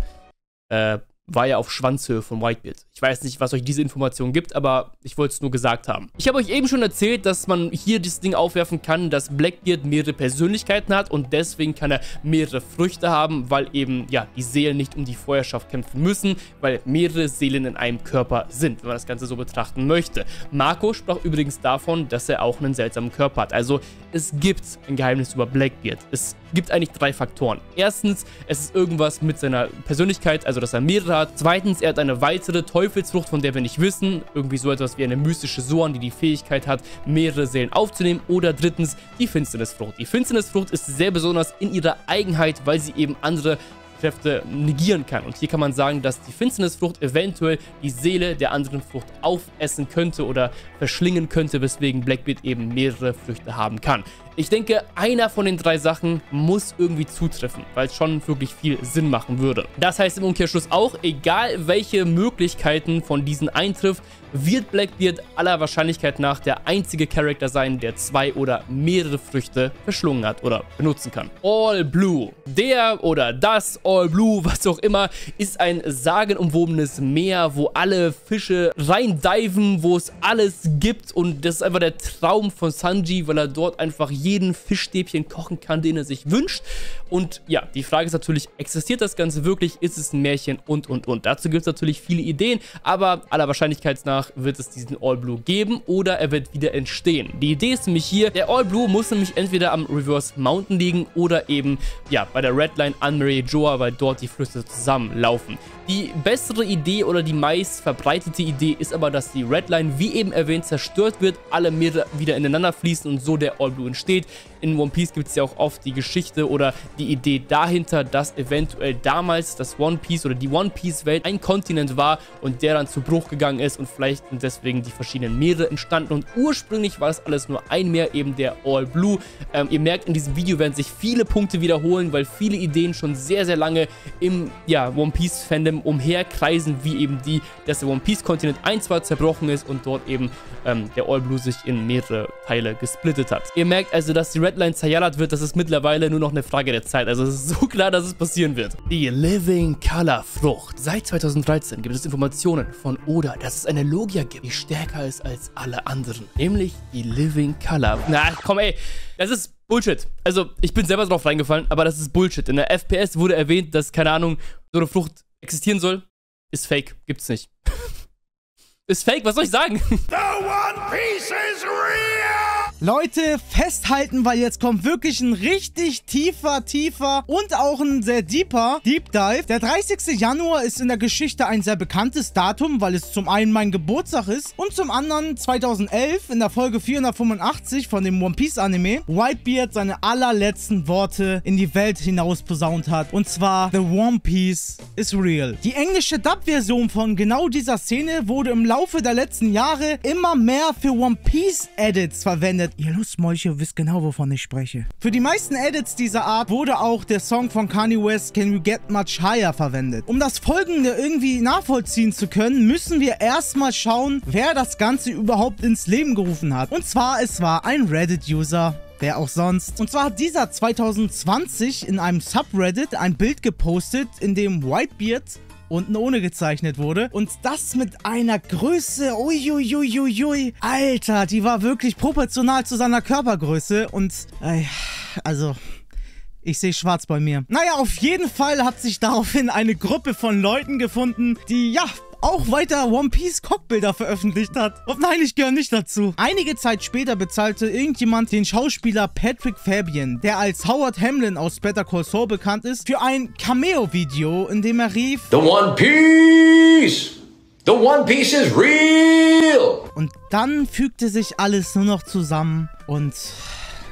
äh, war ja auf Schwanzhöhe von Whitebeard. Ich weiß nicht, was euch diese Information gibt, aber ich wollte es nur gesagt haben. Ich habe euch eben schon erzählt, dass man hier dieses Ding aufwerfen kann, dass Blackbeard mehrere Persönlichkeiten hat und deswegen kann er mehrere Früchte haben, weil eben, ja, die Seelen nicht um die Vorherrschaft kämpfen müssen, weil mehrere Seelen in einem Körper sind, wenn man das Ganze so betrachten möchte. Marco sprach übrigens davon, dass er auch einen seltsamen Körper hat. Also, es gibt ein Geheimnis über Blackbeard. Es gibt eigentlich drei Faktoren. Erstens, es ist irgendwas mit seiner Persönlichkeit, also dass er mehrere hat. Zweitens, er hat eine weitere Teufelsfrucht, von der wir nicht wissen. Irgendwie so etwas wie eine mystische Soan, die die Fähigkeit hat, mehrere Seelen aufzunehmen. Oder drittens, die Finsternisfrucht. Die Finsternisfrucht ist sehr besonders in ihrer Eigenheit, weil sie eben andere Kräfte negieren kann. Und hier kann man sagen, dass die Finsternisfrucht eventuell die Seele der anderen Frucht aufessen könnte oder verschlingen könnte, weswegen Blackbeard eben mehrere Früchte haben kann. Ich denke, einer von den drei Sachen muss irgendwie zutreffen, weil es schon wirklich viel Sinn machen würde. Das heißt im Umkehrschluss auch, egal welche Möglichkeiten von diesen eintrifft, wird Blackbeard aller Wahrscheinlichkeit nach der einzige Charakter sein, der zwei oder mehrere Früchte verschlungen hat oder benutzen kann. All Blue. Der oder das All Blue, was auch immer, ist ein sagenumwobenes Meer, wo alle Fische reindiven, wo es alles gibt, und das ist einfach der Traum von Sanji, weil er dort einfach jeden Fischstäbchen kochen kann, den er sich wünscht. Und ja, die Frage ist natürlich, existiert das Ganze wirklich? Ist es ein Märchen? Und, und, und. Dazu gibt es natürlich viele Ideen, aber aller Wahrscheinlichkeit nach wird es diesen All Blue geben oder er wird wieder entstehen. Die Idee ist nämlich hier, der All Blue muss nämlich entweder am Reverse Mountain liegen oder eben, ja, bei der Redline an Marie Joa, weil dort die Flüsse zusammenlaufen. Die bessere Idee oder die meist verbreitete Idee ist aber, dass die Redline, wie eben erwähnt, zerstört wird, alle Meere wieder ineinander fließen und so der All Blue entsteht. steht. In One Piece gibt es ja auch oft die Geschichte oder die Idee dahinter, dass eventuell damals das One Piece oder die One Piece Welt ein Kontinent war und der dann zu Bruch gegangen ist und vielleicht sind deswegen die verschiedenen Meere entstanden und ursprünglich war das alles nur ein Meer, eben der All Blue. Ähm, ihr merkt, in diesem Video werden sich viele Punkte wiederholen, weil viele Ideen schon sehr, sehr lange im ja, One Piece Fandom umherkreisen, wie eben die, dass der One Piece Kontinent ein, zwei zerbrochen ist und dort eben ähm, der All Blue sich in mehrere Teile gesplittet hat. Ihr merkt also, dass die Redline zerjallert wird, das ist mittlerweile nur noch eine Frage der Zeit. Also es ist so klar, dass es passieren wird. Die Living Color Frucht. Seit zweitausenddreizehn gibt es Informationen von Oda, dass es eine Logia gibt, die stärker ist als alle anderen. Nämlich die Living Color. Na komm ey, das ist Bullshit. Also ich bin selber drauf reingefallen, aber das ist Bullshit. In der F P S wurde erwähnt, dass, keine Ahnung, so eine Frucht existieren soll. Ist fake, gibt's nicht. Ist fake, was soll ich sagen? The One Piece is real! Leute, festhalten, weil jetzt kommt wirklich ein richtig tiefer, tiefer und auch ein sehr deeper Deep Dive. Der dreißigste Januar ist in der Geschichte ein sehr bekanntes Datum, weil es zum einen mein Geburtstag ist und zum anderen zweitausendelf in der Folge vierhundertfünfundachtzig von dem One Piece Anime Whitebeard seine allerletzten Worte in die Welt hinaus posaunt hat. Und zwar, The One Piece is real. Die englische Dub-Version von genau dieser Szene wurde im Laufe der letzten Jahre immer mehr für One Piece Edits verwendet. Ihr Lustmäulche wisst genau, wovon ich spreche. Für die meisten Edits dieser Art wurde auch der Song von Kanye West, Can We Get Much Higher, verwendet. Um das Folgende irgendwie nachvollziehen zu können, müssen wir erstmal schauen, wer das Ganze überhaupt ins Leben gerufen hat. Und zwar, es war ein Reddit-User. Wer auch sonst. Und zwar hat dieser zweitausendzwanzig in einem Subreddit ein Bild gepostet, in dem Whitebeard unten ohne gezeichnet wurde. Und das mit einer Größe, uiuiuiui, Alter, die war wirklich proportional zu seiner Körpergröße. Und, äh, also, ich sehe schwarz bei mir. Naja, auf jeden Fall hat sich daraufhin eine Gruppe von Leuten gefunden, die, ja, auch weiter One Piece Cockbilder veröffentlicht hat. Und nein, ich gehöre nicht dazu. Einige Zeit später bezahlte irgendjemand den Schauspieler Patrick Fabian, der als Howard Hamlin aus Better Call Saul bekannt ist, für ein Cameo-Video, in dem er rief: The One Piece! The One Piece is real! Und dann fügte sich alles nur noch zusammen und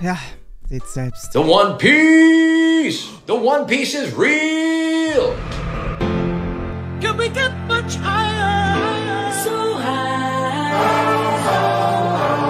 ja, seht selbst. The One Piece! The One Piece is real! Can we get much higher? So high.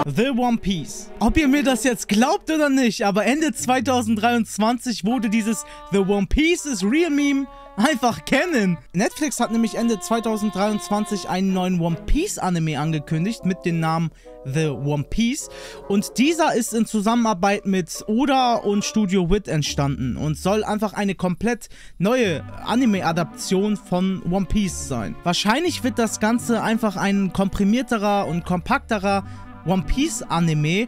The One Piece. Ob ihr mir das jetzt glaubt oder nicht, aber Ende zweitausenddreiundzwanzig wurde dieses The One Piece is real Meme einfach kennen. Netflix hat nämlich Ende zweitausenddreiundzwanzig einen neuen One Piece Anime angekündigt mit dem Namen The One Piece und dieser ist in Zusammenarbeit mit Oda und Studio Wit entstanden und soll einfach eine komplett neue Anime-Adaption von One Piece sein. Wahrscheinlich wird das Ganze einfach ein komprimierterer und kompakterer One Piece Anime,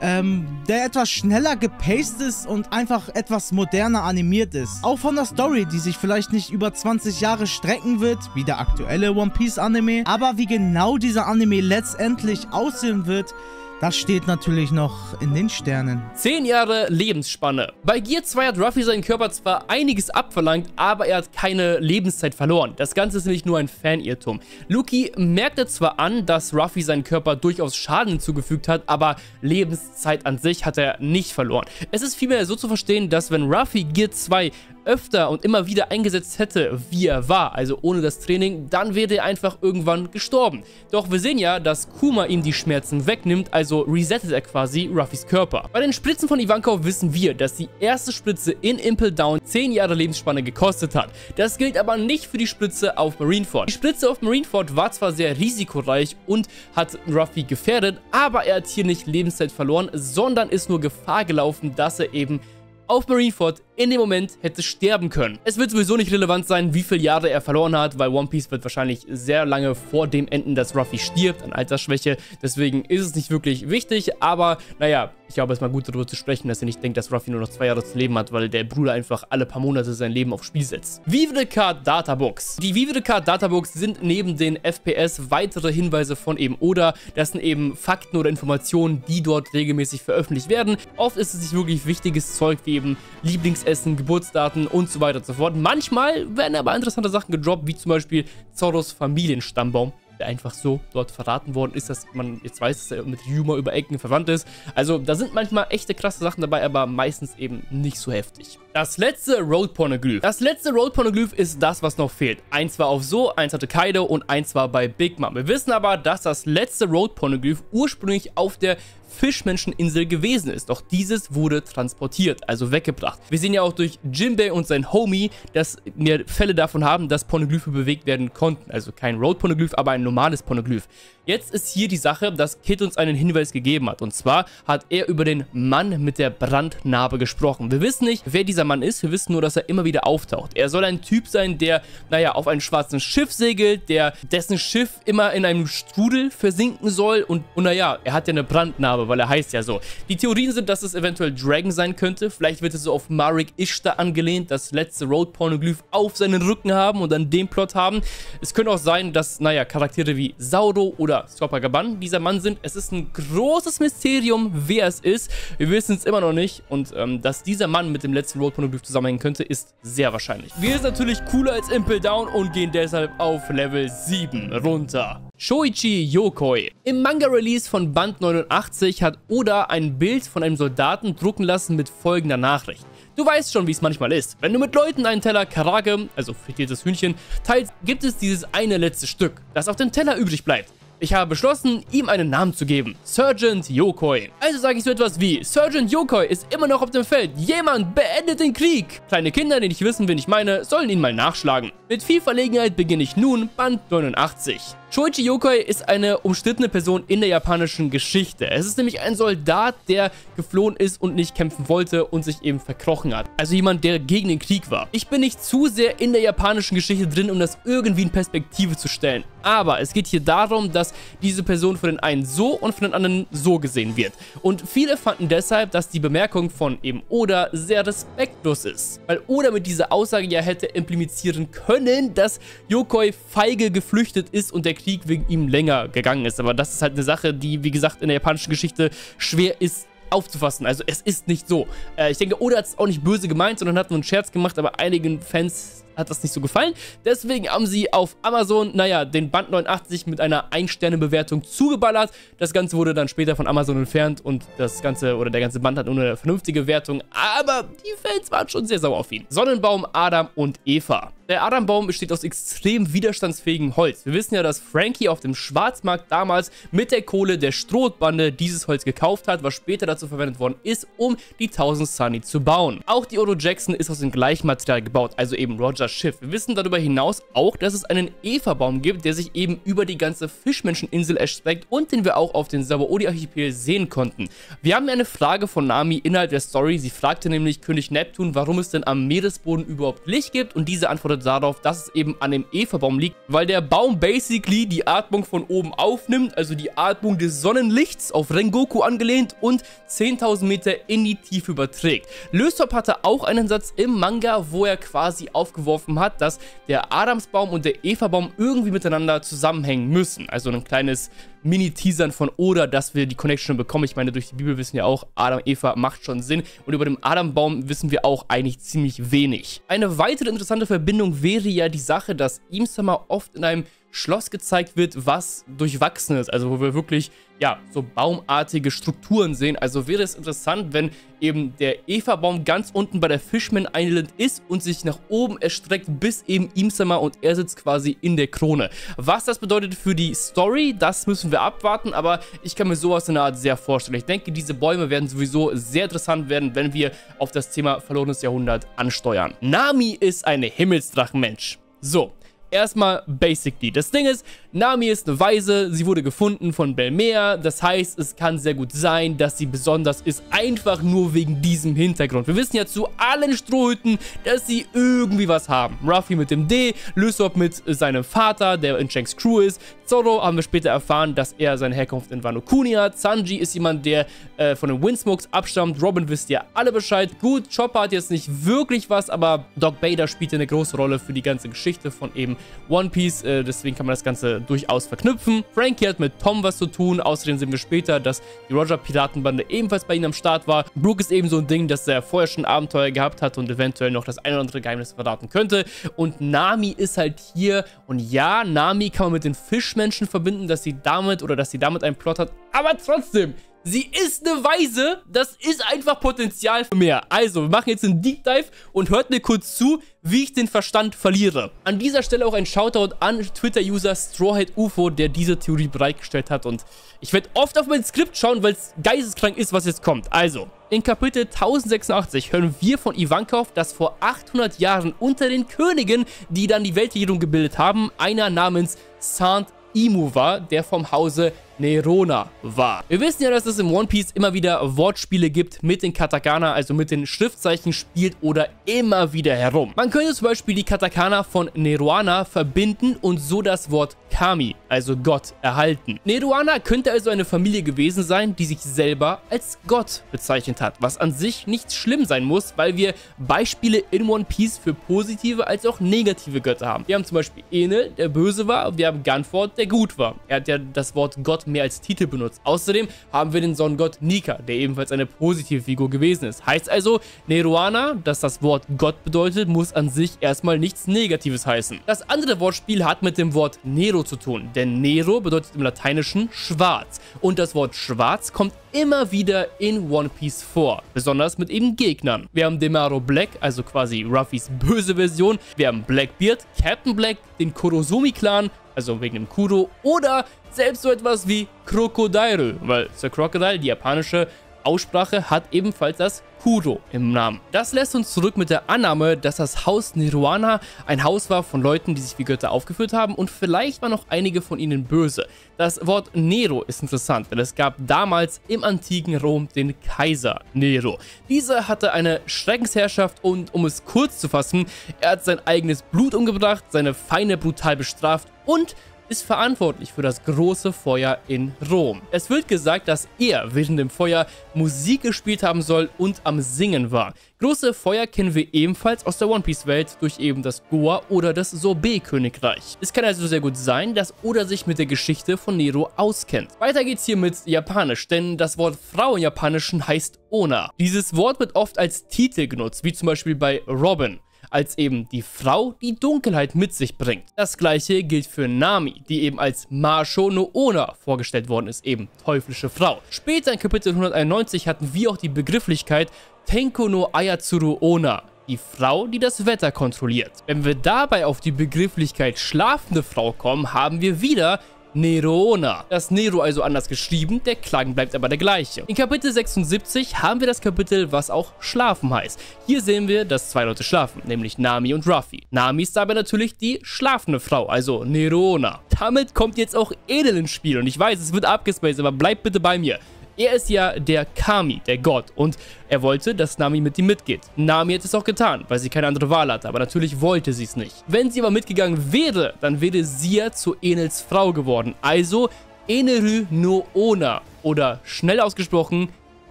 ähm, der etwas schneller gepaced ist und einfach etwas moderner animiert ist. Auch von der Story, die sich vielleicht nicht über zwanzig Jahre strecken wird, wie der aktuelle One Piece Anime, aber wie genau dieser Anime letztendlich aussehen wird, das steht natürlich noch in den Sternen. zehn Jahre Lebensspanne. Bei Gear zwei hat Ruffy seinen Körper zwar einiges abverlangt, aber er hat keine Lebenszeit verloren. Das Ganze ist nämlich nur ein Fanirrtum. Lucky merkte zwar an, dass Ruffy seinen Körper durchaus Schaden hinzugefügt hat, aber Lebenszeit an sich hat er nicht verloren. Es ist vielmehr so zu verstehen, dass wenn Ruffy Gear zwei öfter und immer wieder eingesetzt hätte, wie er war, also ohne das Training, dann wäre er einfach irgendwann gestorben. Doch wir sehen ja, dass Kuma ihm die Schmerzen wegnimmt, also resettet er quasi Ruffys Körper. Bei den Spritzen von Ivankov wissen wir, dass die erste Spritze in Impel Down zehn Jahre Lebensspanne gekostet hat. Das gilt aber nicht für die Spritze auf Marineford. Die Spritze auf Marineford war zwar sehr risikoreich und hat Ruffy gefährdet, aber er hat hier nicht Lebenszeit verloren, sondern ist nur Gefahr gelaufen, dass er eben auf Marineford in dem Moment hätte sterben können. Es wird sowieso nicht relevant sein, wie viele Jahre er verloren hat, weil One Piece wird wahrscheinlich sehr lange vor dem enden, dass Ruffy stirbt an Altersschwäche. Deswegen ist es nicht wirklich wichtig, aber naja, ich glaube, es ist mal gut darüber zu sprechen, dass ihr nicht denkt, dass Ruffy nur noch zwei Jahre zu leben hat, weil der Bruder einfach alle paar Monate sein Leben aufs Spiel setzt. Vivre Card Databox. Die Vivre Card Databox sind neben den F P S weitere Hinweise von eben Oda. Das sind eben Fakten oder Informationen, die dort regelmäßig veröffentlicht werden. Oft ist es nicht wirklich wichtiges Zeug, wie eben Lieblingsessen, Geburtsdaten und so weiter und so fort. Manchmal werden aber interessante Sachen gedroppt, wie zum Beispiel Zorros Familienstammbaum. der einfach so dort verraten worden ist, dass man jetzt weiß, dass er mit Ryuma über Ecken verwandt ist. Also da sind manchmal echte krasse Sachen dabei, aber meistens eben nicht so heftig. Das letzte Road Poneglyph. Das letzte Road Poneglyph ist das, was noch fehlt. Eins war auf So, eins hatte Kaido und eins war bei Big Mom. Wir wissen aber, dass das letzte Road Poneglyph ursprünglich auf der Fischmenscheninsel gewesen ist. Doch dieses wurde transportiert, also weggebracht. Wir sehen ja auch durch Jinbei und sein Homie, dass wir Fälle davon haben, dass Poneglyphe bewegt werden konnten. Also kein Road-Poneglyph, aber ein normales Poneglyph. Jetzt ist hier die Sache, dass Kid uns einen Hinweis gegeben hat. Und zwar hat er über den Mann mit der Brandnarbe gesprochen. Wir wissen nicht, wer dieser Mann ist. Wir wissen nur, dass er immer wieder auftaucht. Er soll ein Typ sein, der, naja, auf einem schwarzen Schiff segelt, der dessen Schiff immer in einem Strudel versinken soll. Und, und naja, er hat ja eine Brandnarbe, weil er heißt ja so. Die Theorien sind, dass es eventuell Dragon sein könnte. Vielleicht wird es so auf Marik Ishtar angelehnt, das letzte Road Poneglyph auf seinen Rücken haben und an dem Plot haben. Es könnte auch sein, dass, naja, Charaktere wie Sauro oder Scorpion dieser Mann sind. Es ist ein großes Mysterium, wer es ist. Wir wissen es immer noch nicht. Und ähm, dass dieser Mann mit dem letzten Road Poneglyph zusammenhängen könnte, ist sehr wahrscheinlich. Wir sind natürlich cooler als Impel Down und gehen deshalb auf Level sieben runter. Shoichi Yokoi. Im Manga-Release von Band neunundachtzig hat Oda ein Bild von einem Soldaten drucken lassen mit folgender Nachricht. Du weißt schon, wie es manchmal ist. Wenn du mit Leuten einen Teller Karage, also frittiertes Hühnchen, teilst, gibt es dieses eine letzte Stück, das auf dem Teller übrig bleibt. Ich habe beschlossen, ihm einen Namen zu geben. Sergeant Yokoi. Also sage ich so etwas wie, Sergeant Yokoi ist immer noch auf dem Feld. Jemand beendet den Krieg. Kleine Kinder, die nicht wissen, wen ich meine, sollen ihn mal nachschlagen. Mit viel Verlegenheit beginne ich nun Band neunundachtzig. Shoichi Yokoi ist eine umstrittene Person in der japanischen Geschichte. Es ist nämlich ein Soldat, der geflohen ist und nicht kämpfen wollte und sich eben verkrochen hat. Also jemand, der gegen den Krieg war. Ich bin nicht zu sehr in der japanischen Geschichte drin, um das irgendwie in Perspektive zu stellen. Aber es geht hier darum, dass diese Person von den einen so und von den anderen so gesehen wird. Und viele fanden deshalb, dass die Bemerkung von eben Oda sehr respektlos ist. Weil Oda mit dieser Aussage ja hätte implizieren können, dass Yokoi feige geflüchtet ist und der Krieg wegen ihm länger gegangen ist. Aber das ist halt eine Sache, die, wie gesagt, in der japanischen Geschichte schwer ist aufzufassen. Also es ist nicht so. Äh, ich denke, Oda hat es auch nicht böse gemeint, sondern hat nur einen Scherz gemacht, aber einigen Fans hat das nicht so gefallen. Deswegen haben sie auf Amazon, naja, den Band neunundachtzig mit einer Ein-Sterne-Bewertung zugeballert. Das Ganze wurde dann später von Amazon entfernt und das Ganze oder der ganze Band hat nur eine vernünftige Wertung. Aber die Fans waren schon sehr sauer auf ihn. Sonnenbaum, Adam und Eva. Der Adambaum besteht aus extrem widerstandsfähigem Holz. Wir wissen ja, dass Frankie auf dem Schwarzmarkt damals mit der Kohle der Strohbande dieses Holz gekauft hat, was später dazu verwendet worden ist, um die tausend Sunny zu bauen. Auch die Oro Jackson ist aus dem gleichen Material gebaut, also eben Roger Schiff. Wir wissen darüber hinaus auch, dass es einen Eva-Baum gibt, der sich eben über die ganze Fischmenscheninsel erstreckt und den wir auch auf den Sabaody-Archipel sehen konnten. Wir haben eine Frage von Nami innerhalb der Story. Sie fragte nämlich König Neptun, warum es denn am Meeresboden überhaupt Licht gibt und diese antwortet darauf, dass es eben an dem Eva-Baum liegt, weil der Baum basically die Atmung von oben aufnimmt, also die Atmung des Sonnenlichts auf Rengoku angelehnt und zehntausend Meter in die Tiefe überträgt. Löstop hatte auch einen Satz im Manga, wo er quasi aufgeworfen hat, dass der Adamsbaum und der Eva-Baum irgendwie miteinander zusammenhängen müssen. Also ein kleines Mini-Teasern von Oda, dass wir die Connection bekommen. Ich meine, durch die Bibel wissen wir auch, Adam, Eva macht schon Sinn. Und über den Adambaum wissen wir auch eigentlich ziemlich wenig. Eine weitere interessante Verbindung wäre ja die Sache, dass Im-sama oft in einem Schloss gezeigt wird, was durchwachsen ist. Also wo wir wirklich, ja, so baumartige Strukturen sehen. Also wäre es interessant, wenn eben der Eva-Baum ganz unten bei der Fishman Island ist und sich nach oben erstreckt, bis eben Im-sama und er sitzt quasi in der Krone. Was das bedeutet für die Story, das müssen wir wir abwarten, aber ich kann mir sowas in der Art sehr vorstellen. Ich denke, diese Bäume werden sowieso sehr interessant werden, wenn wir auf das Thema verlorenes Jahrhundert ansteuern. Nami ist eine Himmelsdrachenmensch. So, erstmal basically. Das Ding ist, Nami ist eine Weise, sie wurde gefunden von Belmea, das heißt, es kann sehr gut sein, dass sie besonders ist, einfach nur wegen diesem Hintergrund. Wir wissen ja zu allen Strohhüten, dass sie irgendwie was haben. Ruffy mit dem D, Lysop mit seinem Vater, der in Shanks Crew ist, Zoro haben wir später erfahren, dass er seine Herkunft in Wano Kuni hat, Sanji ist jemand, der äh, von den Windsmokes abstammt, Robin wisst ihr alle Bescheid. Gut, Chopper hat jetzt nicht wirklich was, aber Doc Bader spielt eine große Rolle für die ganze Geschichte von eben One Piece, äh, deswegen kann man das Ganze durchaus verknüpfen. Frankie hat mit Tom was zu tun. Außerdem sehen wir später, dass die Roger-Piratenbande ebenfalls bei ihnen am Start war. Brooke ist eben so ein Ding, dass er vorher schon Abenteuer gehabt hat und eventuell noch das ein oder andere Geheimnis verraten könnte. Und Nami ist halt hier. Und ja, Nami kann man mit den Fischmenschen verbinden, dass sie damit oder dass sie damit einen Plot hat. Aber trotzdem, sie ist eine Weise, das ist einfach Potenzial für mehr. Also, wir machen jetzt einen Deep Dive und hört mir kurz zu, wie ich den Verstand verliere. An dieser Stelle auch ein Shoutout an Twitter-User StrawheadUFO, der diese Theorie bereitgestellt hat. Und ich werde oft auf mein Skript schauen, weil es geisteskrank ist, was jetzt kommt. Also, in Kapitel tausendsechsundachtzig hören wir von Ivankov, dass vor achthundert Jahren unter den Königen, die dann die Weltregierung gebildet haben, einer namens Sant Imu war, der vom Hause Nerona war. Wir wissen ja, dass es im One Piece immer wieder Wortspiele gibt mit den Katakana, also mit den Schriftzeichen spielt oder immer wieder herum. Man könnte zum Beispiel die Katakana von Neruana verbinden und so das Wort Kami, also Gott, erhalten. Neruana könnte also eine Familie gewesen sein, die sich selber als Gott bezeichnet hat, was an sich nicht schlimm sein muss, weil wir Beispiele in One Piece für positive als auch negative Götter haben. Wir haben zum Beispiel Enel, der böse war, wir haben Ganford, der gut war. Er hat ja das Wort Gott mehr als Titel benutzt. Außerdem haben wir den Sonnengott Nika, der ebenfalls eine positive Figur gewesen ist. Heißt also, Neruana, dass das Wort Gott bedeutet, muss an sich erstmal nichts Negatives heißen. Das andere Wortspiel hat mit dem Wort Nero zu tun, denn Nero bedeutet im Lateinischen schwarz und das Wort schwarz kommt immer wieder in One Piece vor, besonders mit eben Gegnern. Wir haben Demaro Black, also quasi Ruffys böse Version, wir haben Blackbeard, Captain Black, den Kurosumi-Clan, also wegen dem Kuro, oder selbst so etwas wie Crocodile, weil Sir Crocodile, die japanische Aussprache, hat ebenfalls das Kuro im Namen. Das lässt uns zurück mit der Annahme, dass das Haus Neruana ein Haus war von Leuten, die sich wie Götter aufgeführt haben und vielleicht waren noch einige von ihnen böse. Das Wort Nero ist interessant, denn es gab damals im antiken Rom den Kaiser Nero. Dieser hatte eine Schreckensherrschaft und, um es kurz zu fassen, er hat sein eigenes Blut umgebracht, seine Feinde brutal bestraft und ist verantwortlich für das große Feuer in Rom. Es wird gesagt, dass er während dem Feuer Musik gespielt haben soll und am Singen war. Große Feuer kennen wir ebenfalls aus der One Piece Welt durch eben das Goa oder das Sorbet Königreich. Es kann also sehr gut sein, dass Oda sich mit der Geschichte von Nero auskennt. Weiter geht's hier mit Japanisch, denn das Wort Frau im Japanischen heißt Ona. Dieses Wort wird oft als Titel genutzt, wie zum Beispiel bei Robin, als eben die Frau, die Dunkelheit mit sich bringt. Das gleiche gilt für Nami, die eben als Masho no Ona vorgestellt worden ist, eben teuflische Frau. Später in Kapitel hunderteinundneunzig hatten wir auch die Begrifflichkeit Tenko no Ayatsuru Ona, die Frau, die das Wetter kontrolliert. Wenn wir dabei auf die Begrifflichkeit schlafende Frau kommen, haben wir wieder Nerona. Das Nero also anders geschrieben, der Klang bleibt aber der gleiche. In Kapitel sechsundsiebzig haben wir das Kapitel, was auch Schlafen heißt. Hier sehen wir, dass zwei Leute schlafen, nämlich Nami und Ruffy. Nami ist dabei natürlich die schlafende Frau, also Nerona. Damit kommt jetzt auch Enel ins Spiel und ich weiß, es wird abgespaced, aber bleibt bitte bei mir. Er ist ja der Kami, der Gott, und er wollte, dass Nami mit ihm mitgeht. Nami hat es auch getan, weil sie keine andere Wahl hatte, aber natürlich wollte sie es nicht. Wenn sie aber mitgegangen wäre, dann wäre sie ja zu Enels Frau geworden. Also Eneru no Ona oder schnell ausgesprochen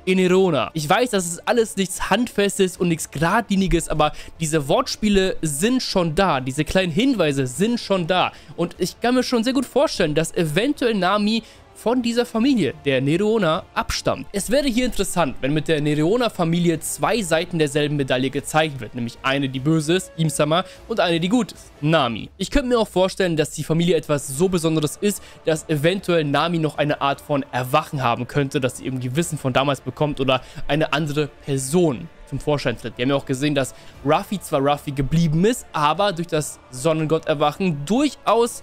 Enerona. Ich weiß, das ist alles nichts Handfestes und nichts Geradliniges, aber diese Wortspiele sind schon da, diese kleinen Hinweise sind schon da und ich kann mir schon sehr gut vorstellen, dass eventuell Nami von dieser Familie, der Neruona, abstammt. Es wäre hier interessant, wenn mit der Neruona-Familie zwei Seiten derselben Medaille gezeigt wird, nämlich eine, die böse ist, Imsama, und eine, die gut ist, Nami. Ich könnte mir auch vorstellen, dass die Familie etwas so Besonderes ist, dass eventuell Nami noch eine Art von Erwachen haben könnte, dass sie eben Gewissen von damals bekommt oder eine andere Person zum Vorschein tritt. Wir haben ja auch gesehen, dass Ruffy zwar Ruffy geblieben ist, aber durch das Sonnengott-Erwachen durchaus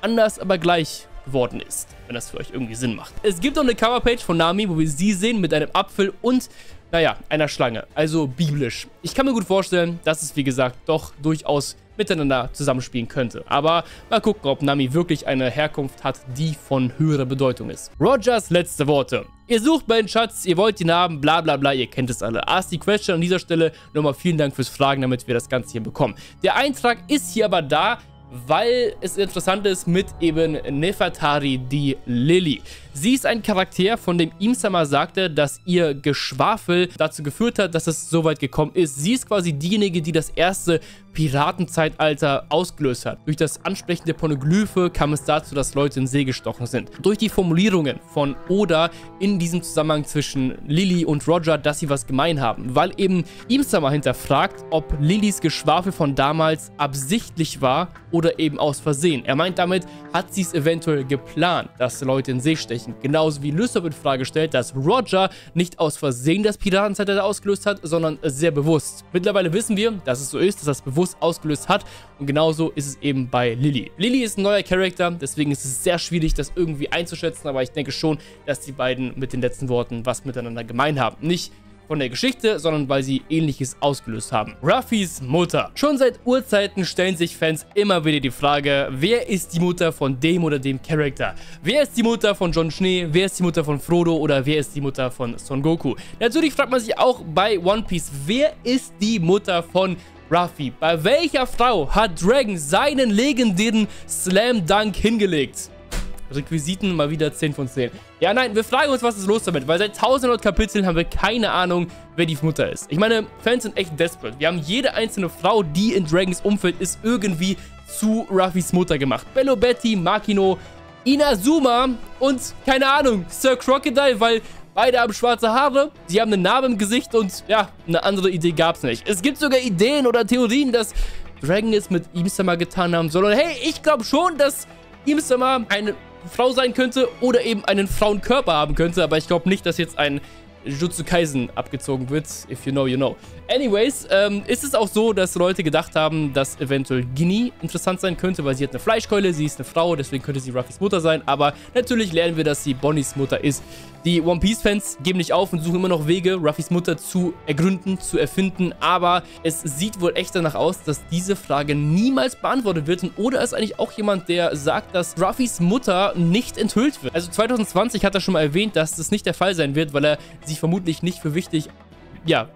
anders, aber gleich worden ist, wenn das für euch irgendwie Sinn macht. Es gibt noch eine Coverpage von Nami, wo wir sie sehen mit einem Apfel und, naja, einer Schlange, also biblisch. Ich kann mir gut vorstellen, dass es, wie gesagt, doch durchaus miteinander zusammenspielen könnte. Aber mal gucken, ob Nami wirklich eine Herkunft hat, die von höherer Bedeutung ist. Rogers letzte Worte. Ihr sucht meinen Schatz, ihr wollt ihn haben, bla bla bla, ihr kennt es alle. Ask the Question an dieser Stelle. Nochmal vielen Dank fürs Fragen, damit wir das Ganze hier bekommen. Der Eintrag ist hier aber da, weil es interessant ist mit eben Nefertari, die Lilly. Sie ist ein Charakter, von dem Imsama sagte, dass ihr Geschwafel dazu geführt hat, dass es so weit gekommen ist. Sie ist quasi diejenige, die das erste Piratenzeitalter ausgelöst hat. Durch das Ansprechen der Poneglyphe kam es dazu, dass Leute in See gestochen sind. Durch die Formulierungen von Oda in diesem Zusammenhang zwischen Lily und Roger, dass sie was gemein haben, weil eben Imsama hinterfragt, ob Lillys Geschwafel von damals absichtlich war oder eben aus Versehen. Er meint damit, hat sie es eventuell geplant, dass Leute in See stechen. Genauso wie Lysop in Frage stellt, dass Roger nicht aus Versehen das Piratenzeitalter ausgelöst hat, sondern sehr bewusst. Mittlerweile wissen wir, dass es so ist, dass das bewusst ausgelöst hat, und genauso ist es eben bei Lily. Lily ist ein neuer Charakter, deswegen ist es sehr schwierig, das irgendwie einzuschätzen, aber ich denke schon, dass die beiden mit den letzten Worten was miteinander gemein haben. Nicht von der Geschichte, sondern weil sie Ähnliches ausgelöst haben. Ruffys Mutter. Schon seit Urzeiten stellen sich Fans immer wieder die Frage, wer ist die Mutter von dem oder dem Charakter? Wer ist die Mutter von Jon Schnee? Wer ist die Mutter von Frodo? Oder wer ist die Mutter von Son Goku? Natürlich fragt man sich auch bei One Piece, wer ist die Mutter von Ruffy? Bei welcher Frau hat Dragon seinen legendären Slam Dunk hingelegt? Requisiten mal wieder zehn von zehn. Ja, nein, wir fragen uns, was ist los damit, weil seit tausendhundert Kapiteln haben wir keine Ahnung, wer die Mutter ist. Ich meine, Fans sind echt desperate. Wir haben jede einzelne Frau, die in Dragons Umfeld ist, irgendwie zu Ruffys Mutter gemacht. Bello Betty, Makino, Inazuma und, keine Ahnung, Sir Crocodile, weil beide haben schwarze Haare, sie haben einen Narbe im Gesicht und, ja, eine andere Idee gab es nicht. Es gibt sogar Ideen oder Theorien, dass Dragon es mit Imsama getan haben soll. Und hey, ich glaube schon, dass Imsama eine Frau sein könnte oder eben einen Frauenkörper haben könnte, aber ich glaube nicht, dass jetzt ein Jujutsu Kaisen abgezogen wird. If you know, you know. Anyways, ähm, ist es auch so, dass Leute gedacht haben, dass eventuell Ginny interessant sein könnte, weil sie hat eine Fleischkeule, sie ist eine Frau, deswegen könnte sie Ruffys Mutter sein, aber natürlich lernen wir, dass sie Bonnys Mutter ist. Die One Piece Fans geben nicht auf und suchen immer noch Wege, Ruffys Mutter zu ergründen, zu erfinden, aber es sieht wohl echt danach aus, dass diese Frage niemals beantwortet wird, und Oda ist eigentlich auch jemand, der sagt, dass Ruffys Mutter nicht enthüllt wird. Also zwanzig zwanzig hat er schon mal erwähnt, dass das nicht der Fall sein wird, weil er sie vermutlich nicht für wichtig, ja,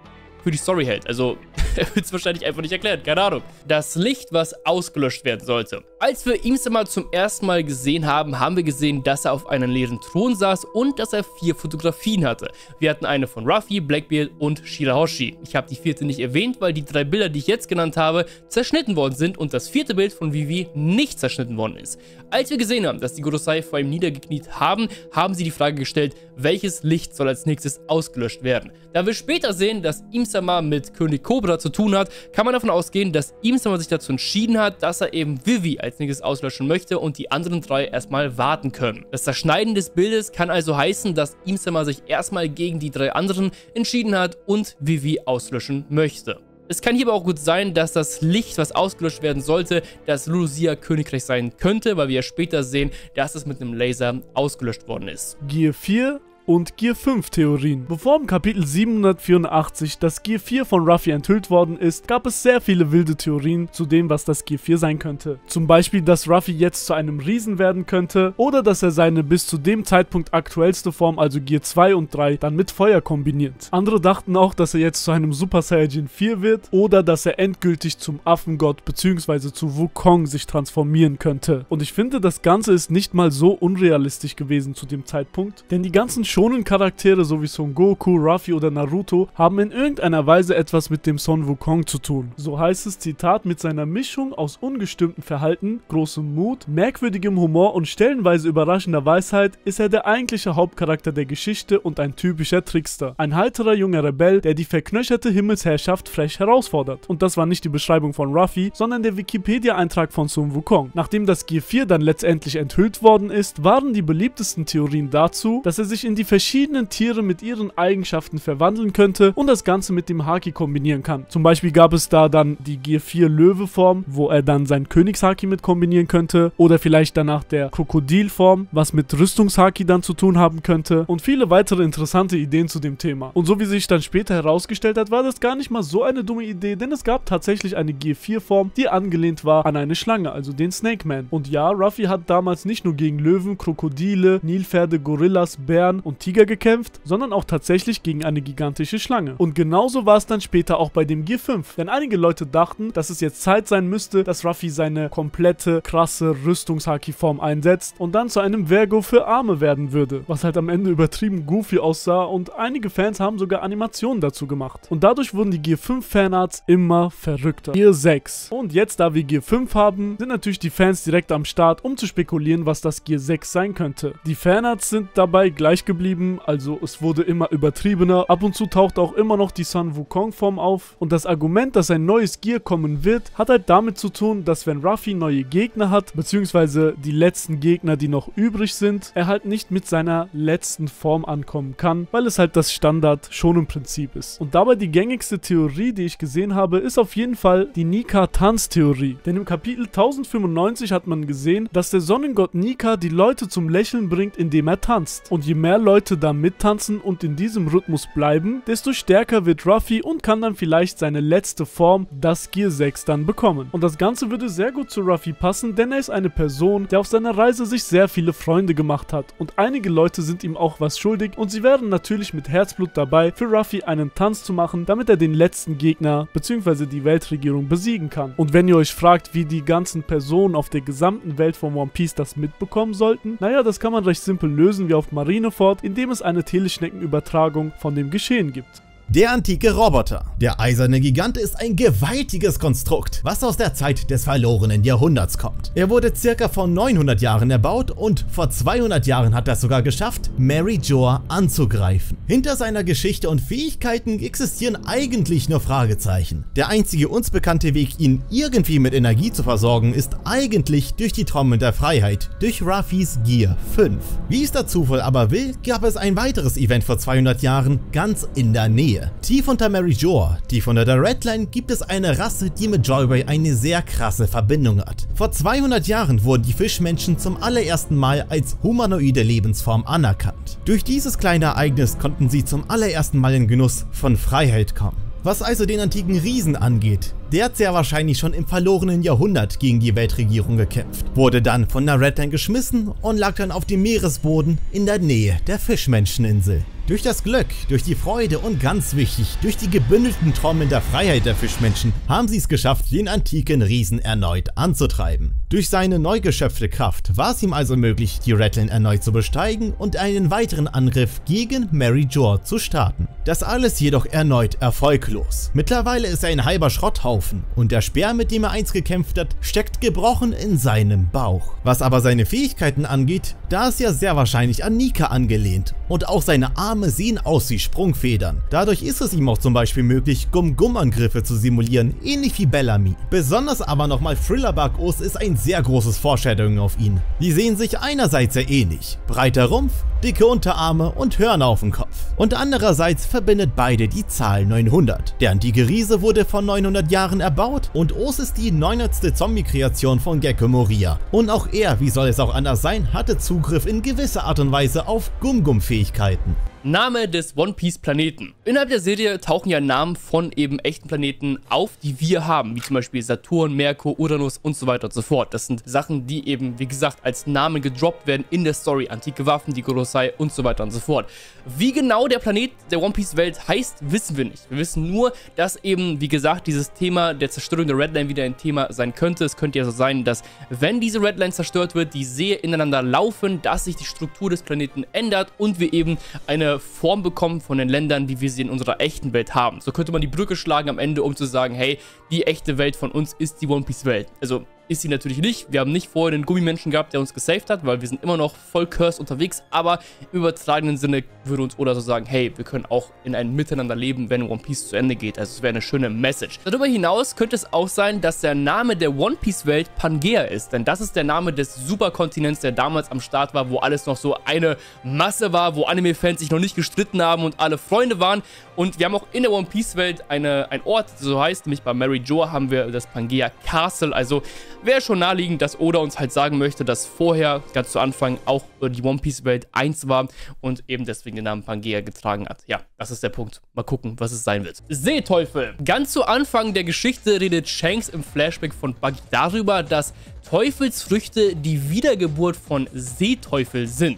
für die Story hält. Also, er wird es wahrscheinlich einfach nicht erklären, keine Ahnung. Das Licht, was ausgelöscht werden sollte. Als wir Imsama zum ersten Mal gesehen haben, haben wir gesehen, dass er auf einem leeren Thron saß und dass er vier Fotografien hatte. Wir hatten eine von Ruffy, Blackbeard und Shirahoshi. Ich habe die vierte nicht erwähnt, weil die drei Bilder, die ich jetzt genannt habe, zerschnitten worden sind und das vierte Bild von Vivi nicht zerschnitten worden ist. Als wir gesehen haben, dass die Gorosei vor ihm niedergekniet haben, haben sie die Frage gestellt, welches Licht soll als nächstes ausgelöscht werden. Da wir später sehen, dass Imsama mit König Cobra zu tun hat, kann man davon ausgehen, dass Imsama sich dazu entschieden hat, dass er eben Vivi als nächstes auslöschen möchte und die anderen drei erstmal warten können. Das Zerschneiden des Bildes kann also heißen, dass Imsama sich erstmal gegen die drei anderen entschieden hat und Vivi auslöschen möchte. Es kann hierbei auch gut sein, dass das Licht, was ausgelöscht werden sollte, das Lulusia Königreich sein könnte, weil wir ja später sehen, dass es mit einem Laser ausgelöscht worden ist. Gear vier und Gear fünf Theorien. Bevor im Kapitel siebenhundertvierundachtzig das Gear vier von Ruffy enthüllt worden ist, gab es sehr viele wilde Theorien zu dem, was das Gear vier sein könnte. Zum Beispiel, dass Ruffy jetzt zu einem Riesen werden könnte oder dass er seine bis zu dem Zeitpunkt aktuellste Form, also Gear zwei und drei, dann mit Feuer kombiniert. Andere dachten auch, dass er jetzt zu einem Super Saiyajin vier wird oder dass er endgültig zum Affengott bzw. zu Wukong sich transformieren könnte. Und ich finde, das Ganze ist nicht mal so unrealistisch gewesen zu dem Zeitpunkt, denn die ganzen Show Shonen Charaktere, so wie Son Goku, Ruffy oder Naruto, haben in irgendeiner Weise etwas mit dem Son Wukong zu tun. So heißt es, Zitat, mit seiner Mischung aus ungestümtem Verhalten, großem Mut, merkwürdigem Humor und stellenweise überraschender Weisheit ist er der eigentliche Hauptcharakter der Geschichte und ein typischer Trickster. Ein heiterer junger Rebell, der die verknöcherte Himmelsherrschaft frech herausfordert. Und das war nicht die Beschreibung von Ruffy, sondern der Wikipedia-Eintrag von Son Wukong. Nachdem das Gear vier dann letztendlich enthüllt worden ist, waren die beliebtesten Theorien dazu, dass er sich in die verschiedenen Tiere mit ihren Eigenschaften verwandeln könnte und das Ganze mit dem Haki kombinieren kann. Zum Beispiel gab es da dann die Gear vier Löwe-Form, wo er dann sein Königshaki mit kombinieren könnte, oder vielleicht danach der Krokodilform, was mit Rüstungshaki dann zu tun haben könnte, und viele weitere interessante Ideen zu dem Thema. Und so wie sich dann später herausgestellt hat, war das gar nicht mal so eine dumme Idee, denn es gab tatsächlich eine Gear vier Form, die angelehnt war an eine Schlange, also den Snake Man. Und ja, Ruffy hat damals nicht nur gegen Löwen, Krokodile, Nilpferde, Gorillas, Bären und und Tiger gekämpft, sondern auch tatsächlich gegen eine gigantische Schlange. Und genauso war es dann später auch bei dem Gear fünf, denn einige Leute dachten, dass es jetzt Zeit sein müsste, dass Ruffy seine komplette, krasse Rüstungs-Haki-Form einsetzt und dann zu einem Vergo für Arme werden würde, was halt am Ende übertrieben goofy aussah, und einige Fans haben sogar Animationen dazu gemacht. Und dadurch wurden die Gear fünf Fanarts immer verrückter. Gear sechs. Und jetzt, da wir Gear fünf haben, sind natürlich die Fans direkt am Start, um zu spekulieren, was das Gear sechs sein könnte. Die Fanarts sind dabei gleich geblieben, also es wurde immer übertriebener. Ab und zu taucht auch immer noch die Sun Wukong Form auf, und das Argument, dass ein neues Gear kommen wird, hat halt damit zu tun, dass wenn Ruffy neue Gegner hat, beziehungsweise die letzten Gegner, die noch übrig sind, er halt nicht mit seiner letzten Form ankommen kann, weil es halt das Standard schon im Prinzip ist. Und dabei die gängigste Theorie, die ich gesehen habe, ist auf jeden Fall die Nika-Tanz-Theorie, denn im Kapitel tausendfünfundneunzig hat man gesehen, dass der Sonnengott Nika die Leute zum Lächeln bringt, indem er tanzt. Und je mehr Leute da mittanzen und in diesem Rhythmus bleiben, desto stärker wird Ruffy und kann dann vielleicht seine letzte Form, das Gear sechs, dann bekommen. Und das Ganze würde sehr gut zu Ruffy passen, denn er ist eine Person, der auf seiner Reise sich sehr viele Freunde gemacht hat, und einige Leute sind ihm auch was schuldig, und sie wären natürlich mit Herzblut dabei, für Ruffy einen Tanz zu machen, damit er den letzten Gegner bzw. die Weltregierung besiegen kann. Und wenn ihr euch fragt, wie die ganzen Personen auf der gesamten Welt von One Piece das mitbekommen sollten, naja, das kann man recht simpel lösen wie auf Marineford, indem es eine Teleschneckenübertragung von dem Geschehen gibt. Der antike Roboter. Der eiserne Gigant ist ein gewaltiges Konstrukt, was aus der Zeit des verlorenen Jahrhunderts kommt. Er wurde circa vor neunhundert Jahren erbaut, und vor zweihundert Jahren hat er es sogar geschafft, Mary Joa anzugreifen. Hinter seiner Geschichte und Fähigkeiten existieren eigentlich nur Fragezeichen. Der einzige uns bekannte Weg, ihn irgendwie mit Energie zu versorgen, ist eigentlich durch die Trommel der Freiheit, durch Ruffys Gear fünf. Wie es der Zufall aber will, gab es ein weiteres Event vor zweihundert Jahren ganz in der Nähe. Tief unter Mary Joa, tief unter der Red Line, gibt es eine Rasse, die mit Joyway eine sehr krasse Verbindung hat. Vor zweihundert Jahren wurden die Fischmenschen zum allerersten Mal als humanoide Lebensform anerkannt. Durch dieses kleine Ereignis konnten sie zum allerersten Mal in Genuss von Freiheit kommen. Was also den antiken Riesen angeht, der hat sehr wahrscheinlich schon im verlorenen Jahrhundert gegen die Weltregierung gekämpft, wurde dann von der Red Line geschmissen und lag dann auf dem Meeresboden in der Nähe der Fischmenscheninsel. Durch das Glück, durch die Freude und ganz wichtig, durch die gebündelten Trommeln der Freiheit der Fischmenschen haben sie es geschafft, den antiken Riesen erneut anzutreiben. Durch seine neu geschöpfte Kraft war es ihm also möglich, die Red Line erneut zu besteigen und einen weiteren Angriff gegen Mary Joa zu starten. Das alles jedoch erneut erfolglos. Mittlerweile ist er ein halber Schrotthaufen, und der Speer, mit dem er einst gekämpft hat, steckt gebrochen in seinem Bauch. Was aber seine Fähigkeiten angeht, da ist er sehr wahrscheinlich an Nika angelehnt, und auch seine Arme sehen aus wie Sprungfedern. Dadurch ist es ihm auch zum Beispiel möglich, Gum-Gum-Angriffe zu simulieren, ähnlich wie Bellamy. Besonders aber nochmal Thriller-Bug-Os ist ein sehr großes Foreshadowing auf ihn. Die sehen sich einerseits sehr ähnlich. Breiter Rumpf, dicke Unterarme und Hörner auf dem Kopf. Und andererseits verbindet beide die Zahl neunhundert. Der antike Riese wurde vor neunhundert Jahren erbaut, und Os ist die neunhundertste Zombie-Kreation von Gekko Moria. Und auch er, wie soll es auch anders sein, hatte Zugriff in gewisser Art und Weise auf Gum-Gum-Fähigkeiten. Name des One Piece Planeten. Innerhalb der Serie tauchen ja Namen von eben echten Planeten auf, die wir haben, wie zum Beispiel Saturn, Merkur, Uranus und so weiter und so fort. Das sind Sachen, die eben, wie gesagt, als Namen gedroppt werden in der Story. Antike Waffen, die Kolossai und so weiter und so fort. Wie genau der Planet der One Piece Welt heißt, wissen wir nicht. Wir wissen nur, dass eben, wie gesagt, dieses Thema der Zerstörung der Red Line wieder ein Thema sein könnte. Es könnte ja so sein, dass wenn diese Red Line zerstört wird, die See ineinander laufen, dass sich die Struktur des Planeten ändert und wir eben eine Form bekommen von den Ländern, wie wir sie in unserer echten Welt haben. So könnte man die Brücke schlagen am Ende, um zu sagen, hey, die echte Welt von uns ist die One Piece Welt. Also ist sie natürlich nicht. Wir haben nicht vorher den Gummimenschen gehabt, der uns gesaved hat, weil wir sind immer noch voll cursed unterwegs, aber im übertragenen Sinne würde uns Oda so sagen, hey, wir können auch in einem Miteinander leben, wenn One Piece zu Ende geht. Also es wäre eine schöne Message. Darüber hinaus könnte es auch sein, dass der Name der One Piece Welt Pangea ist, denn das ist der Name des Superkontinents, der damals am Start war, wo alles noch so eine Masse war, wo Anime-Fans sich noch nicht gestritten haben und alle Freunde waren. Und wir haben auch in der One Piece Welt eine, ein Ort, der so heißt, nämlich bei Mary Joa haben wir das Pangea Castle, also wäre schon naheliegend, dass Oda uns halt sagen möchte, dass vorher, ganz zu Anfang, auch die One Piece Welt eins war und eben deswegen den Namen Pangea getragen hat. Ja, das ist der Punkt. Mal gucken, was es sein wird. Seeteufel. Ganz zu Anfang der Geschichte redet Shanks im Flashback von Buggy darüber, dass Teufelsfrüchte die Wiedergeburt von Seeteufel sind.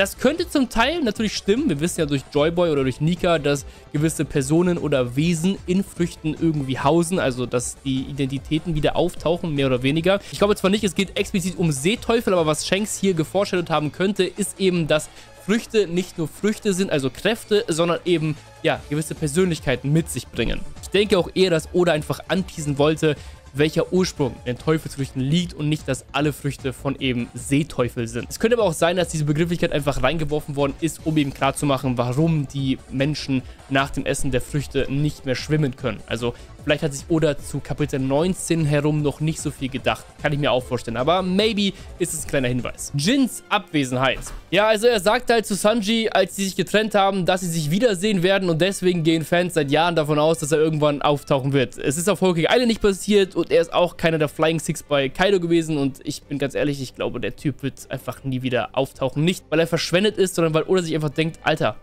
Das könnte zum Teil natürlich stimmen. Wir wissen ja durch Joyboy oder durch Nika, dass gewisse Personen oder Wesen in Flüchten irgendwie hausen. Also, dass die Identitäten wieder auftauchen, mehr oder weniger. Ich glaube zwar nicht, es geht explizit um Seeteufel, aber was Shanks hier gevorstellt haben könnte, ist eben, dass Flüchte nicht nur Flüchte sind, also Kräfte, sondern eben, ja, gewisse Persönlichkeiten mit sich bringen. Ich denke auch eher, dass Oda einfach anteasen wollte, welcher Ursprung in Teufelsfrüchten liegt und nicht, dass alle Früchte von eben Seeteufel sind. Es könnte aber auch sein, dass diese Begrifflichkeit einfach reingeworfen worden ist, um eben klarzumachen, warum die Menschen nach dem Essen der Früchte nicht mehr schwimmen können. Also vielleicht hat sich Oda zu Kapitel neunzehn herum noch nicht so viel gedacht. Kann ich mir auch vorstellen, aber maybe ist es ein kleiner Hinweis. Jins Abwesenheit. Ja, also er sagt halt zu Sanji, als sie sich getrennt haben, dass sie sich wiedersehen werden und deswegen gehen Fans seit Jahren davon aus, dass er irgendwann auftauchen wird. Es ist auf Whole Cake Island nicht passiert und er ist auch keiner der Flying Six bei Kaido gewesen und ich bin ganz ehrlich, ich glaube, der Typ wird einfach nie wieder auftauchen. Nicht, weil er verschwendet ist, sondern weil Oda sich einfach denkt, Alter,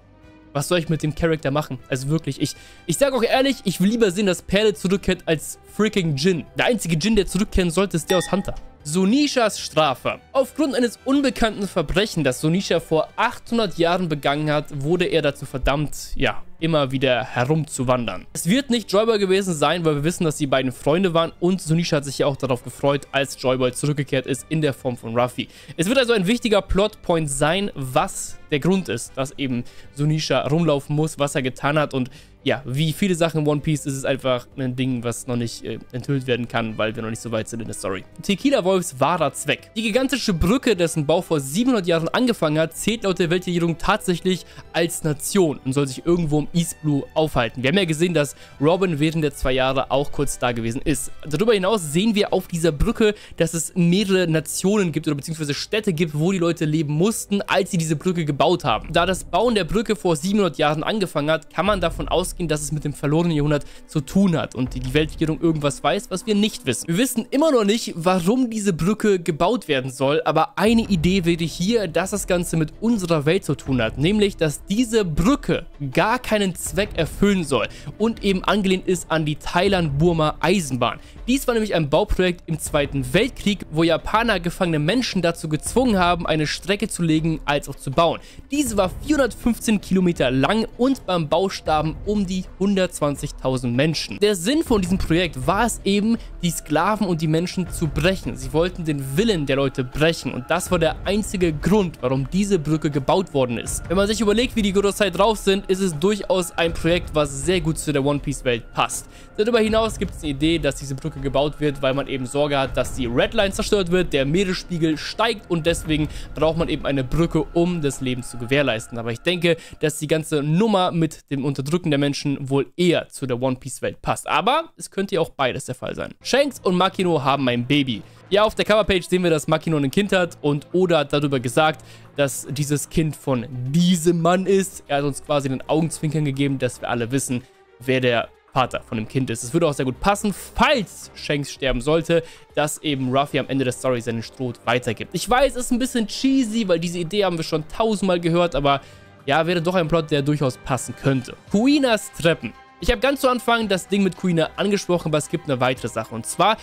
was soll ich mit dem Charakter machen? Also wirklich, ich, ich sage auch ehrlich, ich will lieber sehen, dass Perle zurückkehrt als freaking Jin. Der einzige Jin, der zurückkehren sollte, ist der aus Hunter. Sonishas Strafe. Aufgrund eines unbekannten Verbrechens, das Sonisha vor achthundert Jahren begangen hat, wurde er dazu verdammt, ja, immer wieder herumzuwandern. Es wird nicht Joyboy gewesen sein, weil wir wissen, dass die beiden Freunde waren und Sonisha hat sich ja auch darauf gefreut, als Joyboy zurückgekehrt ist in der Form von Ruffy. Es wird also ein wichtiger Plotpoint sein, was der Grund ist, dass eben Sonisha rumlaufen muss, was er getan hat und ja, wie viele Sachen in One Piece ist es einfach ein Ding, was noch nicht äh, enthüllt werden kann, weil wir noch nicht so weit sind in der Story. Tequila Wolfs wahrer Zweck. Die gigantische Brücke, dessen Bau vor siebenhundert Jahren angefangen hat, zählt laut der Weltregierung tatsächlich als Nation und soll sich irgendwo im East Blue aufhalten. Wir haben ja gesehen, dass Robin während der zwei Jahre auch kurz da gewesen ist. Darüber hinaus sehen wir auf dieser Brücke, dass es mehrere Nationen gibt oder beziehungsweise Städte gibt, wo die Leute leben mussten, als sie diese Brücke gebaut haben. Da das Bauen der Brücke vor siebenhundert Jahren angefangen hat, kann man davon ausgehen, dass es mit dem verlorenen Jahrhundert zu tun hat und die Weltregierung irgendwas weiß, was wir nicht wissen. Wir wissen immer noch nicht, warum diese Brücke gebaut werden soll, aber eine Idee wäre hier, dass das Ganze mit unserer Welt zu tun hat, nämlich, dass diese Brücke gar keinen Zweck erfüllen soll und eben angelehnt ist an die Thailand-Burma-Eisenbahn. Dies war nämlich ein Bauprojekt im Zweiten Weltkrieg, wo Japaner gefangene Menschen dazu gezwungen haben, eine Strecke zu legen, als auch zu bauen. Diese war vierhundertfünfzehn Kilometer lang und beim Bau starben um Um die hundertzwanzigtausend Menschen. Der Sinn von diesem Projekt war es eben, die Sklaven und die Menschen zu brechen. Sie wollten den Willen der Leute brechen und das war der einzige Grund, warum diese Brücke gebaut worden ist. Wenn man sich überlegt, wie die Gorosei drauf sind, ist es durchaus ein Projekt, was sehr gut zu der One Piece Welt passt. Darüber hinaus gibt es eine Idee, dass diese Brücke gebaut wird, weil man eben Sorge hat, dass die Red Line zerstört wird, der Meeresspiegel steigt und deswegen braucht man eben eine Brücke, um das Leben zu gewährleisten. Aber ich denke, dass die ganze Nummer mit dem Unterdrücken der Menschen Menschen wohl eher zu der One-Piece-Welt passt. Aber es könnte ja auch beides der Fall sein. Shanks und Makino haben ein Baby. Ja, auf der Coverpage sehen wir, dass Makino ein Kind hat und Oda hat darüber gesagt, dass dieses Kind von diesem Mann ist. Er hat uns quasi den Augenzwinkern gegeben, dass wir alle wissen, wer der Vater von dem Kind ist. Es würde auch sehr gut passen, falls Shanks sterben sollte, dass eben Ruffy am Ende der Story seinen Stroh weitergibt. Ich weiß, es ist ein bisschen cheesy, weil diese Idee haben wir schon tausendmal gehört, aber ja, wäre doch ein Plot, der durchaus passen könnte. Kuinas Treppen. Ich habe ganz zu Anfang das Ding mit Kuina angesprochen, aber es gibt eine weitere Sache. Und zwar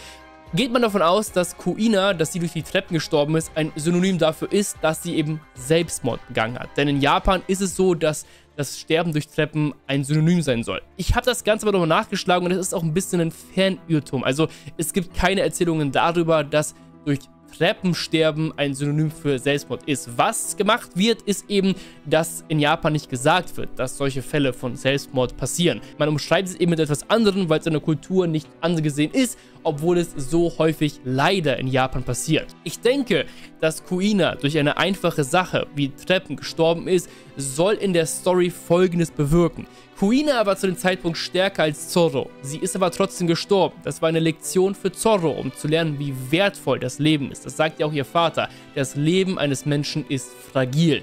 geht man davon aus, dass Kuina, dass sie durch die Treppen gestorben ist, ein Synonym dafür ist, dass sie eben Selbstmord begangen hat. Denn in Japan ist es so, dass das Sterben durch Treppen ein Synonym sein soll. Ich habe das Ganze aber nochmal nachgeschlagen und es ist auch ein bisschen ein Fanirrtum. Also es gibt keine Erzählungen darüber, dass durch Treppensterben ein Synonym für Selbstmord ist. Was gemacht wird, ist eben, dass in Japan nicht gesagt wird, dass solche Fälle von Selbstmord passieren. Man umschreibt es eben mit etwas anderem, weil es in der Kultur nicht angesehen ist, obwohl es so häufig leider in Japan passiert. Ich denke, dass Kuina durch eine einfache Sache wie Treppen gestorben ist, soll in der Story Folgendes bewirken. Kuina war zu dem Zeitpunkt stärker als Zorro. Sie ist aber trotzdem gestorben. Das war eine Lektion für Zorro, um zu lernen, wie wertvoll das Leben ist. Das sagt ja auch ihr Vater. Das Leben eines Menschen ist fragil.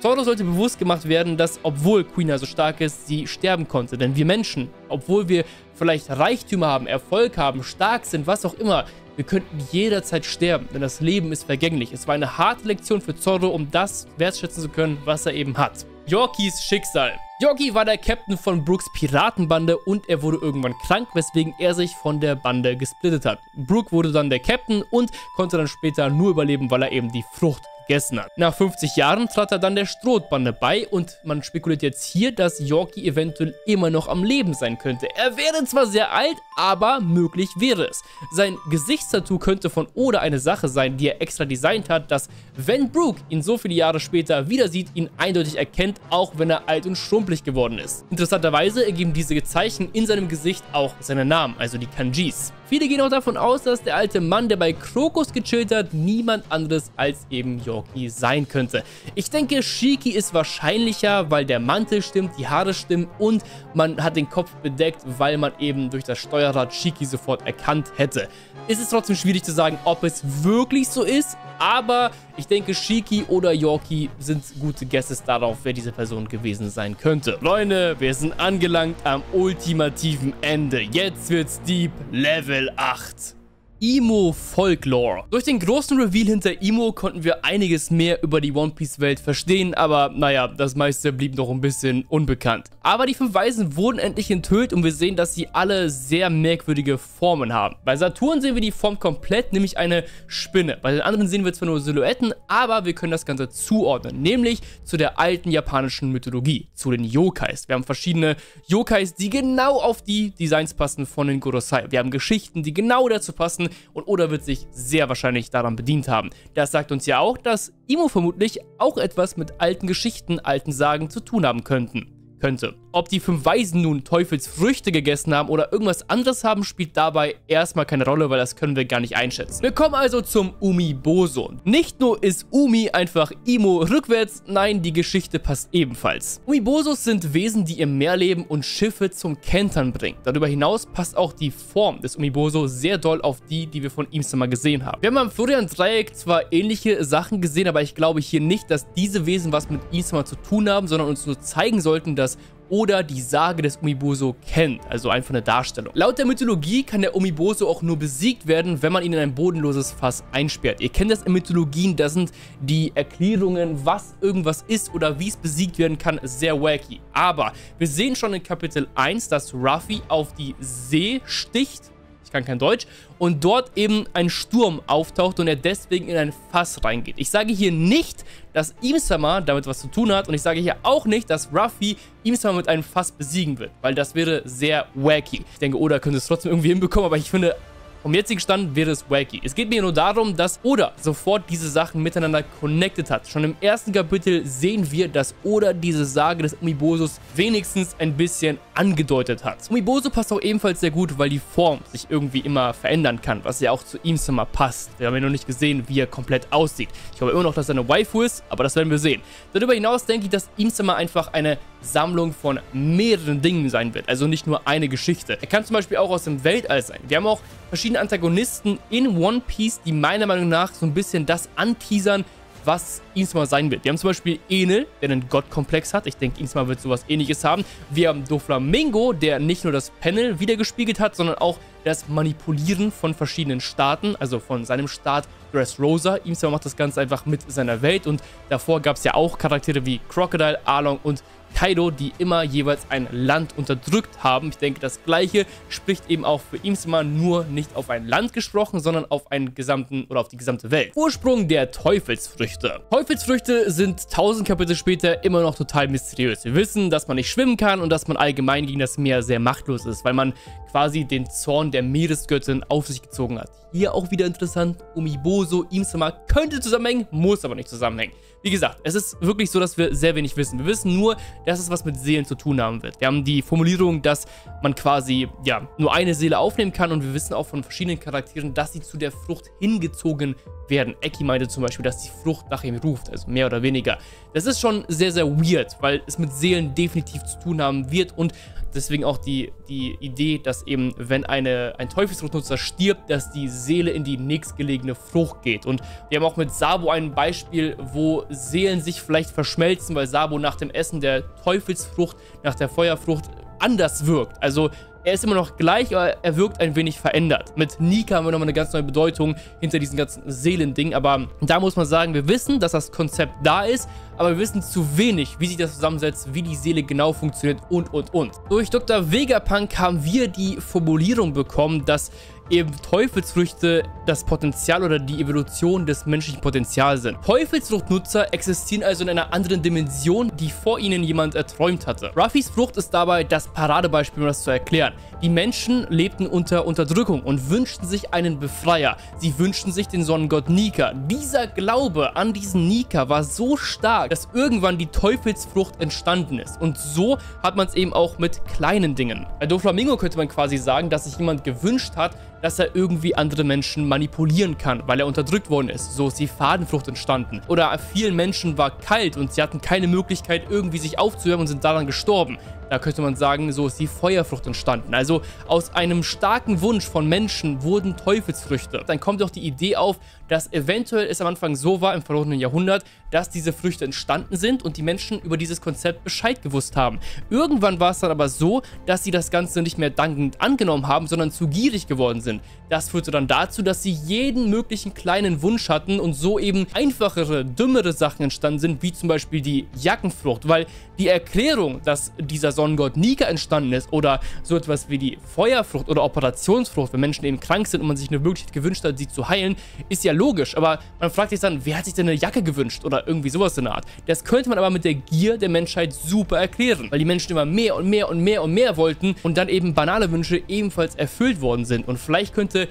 Zorro sollte bewusst gemacht werden, dass, obwohl Kuina so stark ist, sie sterben konnte. Denn wir Menschen, obwohl wir vielleicht Reichtümer haben, Erfolg haben, stark sind, was auch immer, wir könnten jederzeit sterben, denn das Leben ist vergänglich. Es war eine harte Lektion für Zorro, um das wertschätzen zu können, was er eben hat. Yorkies Schicksal. Yorkie war der Captain von Brooks Piratenbande und er wurde irgendwann krank, weswegen er sich von der Bande gesplittet hat. Brook wurde dann der Captain und konnte dann später nur überleben, weil er eben die Frucht gegessen hat. Nach fünfzig Jahren trat er dann der Strohbande bei und man spekuliert jetzt hier, dass Yorkie eventuell immer noch am Leben sein könnte. Er wäre zwar sehr alt, aber möglich wäre es. Sein Gesichtstattoo könnte von Oda eine Sache sein, die er extra designt hat, dass wenn Brook ihn so viele Jahre später wieder sieht, ihn eindeutig erkennt, auch wenn er alt und schrumpelig geworden ist. Interessanterweise ergeben diese Zeichen in seinem Gesicht auch seine Namen, also die Kanjis. Viele gehen auch davon aus, dass der alte Mann, der bei Crocus gechillt hat, niemand anderes als eben Yorkie sein könnte. Ich denke, Shiki ist wahrscheinlicher, weil der Mantel stimmt, die Haare stimmen und man hat den Kopf bedeckt, weil man eben durch das Steuerrad Shiki sofort erkannt hätte. Es ist trotzdem schwierig zu sagen, ob es wirklich so ist, aber ich denke, Shiki oder Yorkie sind gute Guesses darauf, wer diese Person gewesen sein könnte. Freunde, wir sind angelangt am ultimativen Ende. Jetzt wird's deep, Level acht. Emo Folklore. Durch den großen Reveal hinter Emo konnten wir einiges mehr über die One Piece Welt verstehen, aber naja, das meiste blieb noch ein bisschen unbekannt. Aber die fünf Weisen wurden endlich enthüllt und wir sehen, dass sie alle sehr merkwürdige Formen haben. Bei Saturn sehen wir die Form komplett, nämlich eine Spinne. Bei den anderen sehen wir zwar nur Silhouetten, aber wir können das Ganze zuordnen, nämlich zu der alten japanischen Mythologie, zu den Yokais. Wir haben verschiedene Yokais, die genau auf die Designs passen von den Gorosei. Wir haben Geschichten, die genau dazu passen, und Oda wird sich sehr wahrscheinlich daran bedient haben. Das sagt uns ja auch, dass Emo vermutlich auch etwas mit alten Geschichten, alten Sagen zu tun haben könnten. Könnte. Ob die fünf Weisen nun Teufelsfrüchte gegessen haben oder irgendwas anderes haben, spielt dabei erstmal keine Rolle, weil das können wir gar nicht einschätzen. Wir kommen also zum Umibozo. Nicht nur ist Umi einfach Imo rückwärts, nein, die Geschichte passt ebenfalls. Umibozos sind Wesen, die im Meer leben und Schiffe zum Kentern bringen. Darüber hinaus passt auch die Form des Umibozo sehr doll auf die, die wir von ihm schon mal gesehen haben. Wir haben am Florian-Dreieck zwar ähnliche Sachen gesehen, aber ich glaube hier nicht, dass diese Wesen was mit ihm schon mal zu tun haben, sondern uns nur zeigen sollten, dass Oda die Sage des Umibozo kennt, also einfach eine Darstellung. Laut der Mythologie kann der Umibozo auch nur besiegt werden, wenn man ihn in ein bodenloses Fass einsperrt. Ihr kennt das in Mythologien, da sind die Erklärungen, was irgendwas ist oder wie es besiegt werden kann, sehr wacky. Aber wir sehen schon in Kapitel eins, dass Ruffy auf die See sticht, ich kann kein Deutsch, und dort eben ein Sturm auftaucht und er deswegen in ein Fass reingeht. Ich sage hier nicht, dass Im-sama damit was zu tun hat und ich sage hier auch nicht, dass Ruffy Im-sama mit einem Fass besiegen wird, weil das wäre sehr wacky. Ich denke, Oda könnte es trotzdem irgendwie hinbekommen, aber ich finde, vom jetzigen Stand wäre es wacky. Es geht mir nur darum, dass Oda sofort diese Sachen miteinander connected hat. Schon im ersten Kapitel sehen wir, dass Oda diese Sage des Umibozos wenigstens ein bisschen angedeutet hat. Umibozo passt auch ebenfalls sehr gut, weil die Form sich irgendwie immer verändern kann, was ja auch zu Im-sama passt. Wir haben ja noch nicht gesehen, wie er komplett aussieht. Ich glaube immer noch, dass er eine Waifu ist, aber das werden wir sehen. Darüber hinaus denke ich, dass Im-sama einfach eine Sammlung von mehreren Dingen sein wird, also nicht nur eine Geschichte. Er kann zum Beispiel auch aus dem Weltall sein. Wir haben auch verschiedene Antagonisten in One Piece, die meiner Meinung nach so ein bisschen das anteasern, was Im-sama sein wird. Wir haben zum Beispiel Enel, der einen Gottkomplex hat. Ich denke, Im-sama wird sowas Ähnliches haben. Wir haben Doflamingo, der nicht nur das Panel wiedergespiegelt hat, sondern auch das Manipulieren von verschiedenen Staaten, also von seinem Staat Dressrosa. Im-sama macht das Ganze einfach mit seiner Welt und davor gab es ja auch Charaktere wie Crocodile, Arlong und Kaido, die immer jeweils ein Land unterdrückt haben. Ich denke, das Gleiche spricht eben auch für Im-sama, nur nicht auf ein Land gesprochen, sondern auf einen gesamten oder auf die gesamte Welt. Ursprung der Teufelsfrüchte. Teufelsfrüchte sind tausend Kapitel später immer noch total mysteriös. Wir wissen, dass man nicht schwimmen kann und dass man allgemein gegen das Meer sehr machtlos ist, weil man quasi den Zorn der Meeresgöttin auf sich gezogen hat. Hier auch wieder interessant, Umibozo, Im-sama könnte zusammenhängen, muss aber nicht zusammenhängen. Wie gesagt, es ist wirklich so, dass wir sehr wenig wissen. Wir wissen nur, dass es was mit Seelen zu tun haben wird. Wir haben die Formulierung, dass man quasi ja nur eine Seele aufnehmen kann und wir wissen auch von verschiedenen Charakteren, dass sie zu der Frucht hingezogen werden. Eki meinte zum Beispiel, dass die Frucht nach ihm ruft, also mehr oder weniger. Das ist schon sehr, sehr weird, weil es mit Seelen definitiv zu tun haben wird und deswegen auch die, die Idee, dass eben, wenn eine, ein Teufelsfruchtnutzer stirbt, dass die Seele in die nächstgelegene Frucht geht. Und wir haben auch mit Sabo ein Beispiel, wo Seelen sich vielleicht verschmelzen, weil Sabo nach dem Essen der Teufelsfrucht, nach der Feuerfrucht anders wirkt. Also er ist immer noch gleich, aber er wirkt ein wenig verändert. Mit Nika haben wir nochmal eine ganz neue Bedeutung hinter diesem ganzen Seelending, aber da muss man sagen, wir wissen, dass das Konzept da ist, aber wir wissen zu wenig, wie sich das zusammensetzt, wie die Seele genau funktioniert und, und, und. Durch Doktor Vegapunk haben wir die Formulierung bekommen, dass eben Teufelsfrüchte das Potenzial oder die Evolution des menschlichen Potenzials sind. Teufelsfruchtnutzer existieren also in einer anderen Dimension, die vor ihnen jemand erträumt hatte. Ruffys Frucht ist dabei das Paradebeispiel, um das zu erklären. Die Menschen lebten unter Unterdrückung und wünschten sich einen Befreier. Sie wünschten sich den Sonnengott Nika. Dieser Glaube an diesen Nika war so stark, dass irgendwann die Teufelsfrucht entstanden ist. Und so hat man es eben auch mit kleinen Dingen. Bei Doflamingo könnte man quasi sagen, dass sich jemand gewünscht hat, dass er irgendwie andere Menschen manipulieren kann, weil er unterdrückt worden ist. So ist die Fadenflucht entstanden. Oder vielen Menschen war kalt und sie hatten keine Möglichkeit, irgendwie sich aufzuwärmen und sind daran gestorben. Da könnte man sagen, so ist die Feuerfrucht entstanden. Also aus einem starken Wunsch von Menschen wurden Teufelsfrüchte. Dann kommt auch die Idee auf, dass eventuell es am Anfang so war, im verlorenen Jahrhundert, dass diese Früchte entstanden sind und die Menschen über dieses Konzept Bescheid gewusst haben. Irgendwann war es dann aber so, dass sie das Ganze nicht mehr dankend angenommen haben, sondern zu gierig geworden sind. Das führte dann dazu, dass sie jeden möglichen kleinen Wunsch hatten und so eben einfachere, dümmere Sachen entstanden sind, wie zum Beispiel die Jackenfrucht, weil die Erklärung, dass dieser Sonnengott Nika entstanden ist oder so etwas wie die Feuerfrucht oder Operationsfrucht, wenn Menschen eben krank sind und man sich eine Möglichkeit gewünscht hat, sie zu heilen, ist ja logisch, aber man fragt sich dann, wer hat sich denn eine Jacke gewünscht oder irgendwie sowas in der Art. Das könnte man aber mit der Gier der Menschheit super erklären, weil die Menschen immer mehr und mehr und mehr und mehr wollten und dann eben banale Wünsche ebenfalls erfüllt worden sind. Und vielleicht könnte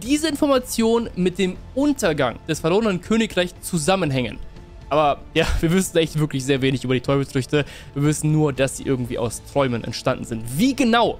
diese Information mit dem Untergang des verlorenen Königreichs zusammenhängen. Aber ja, wir wissen echt wirklich sehr wenig über die Teufelsfrüchte. Wir wissen nur, dass sie irgendwie aus Träumen entstanden sind. Wie genau,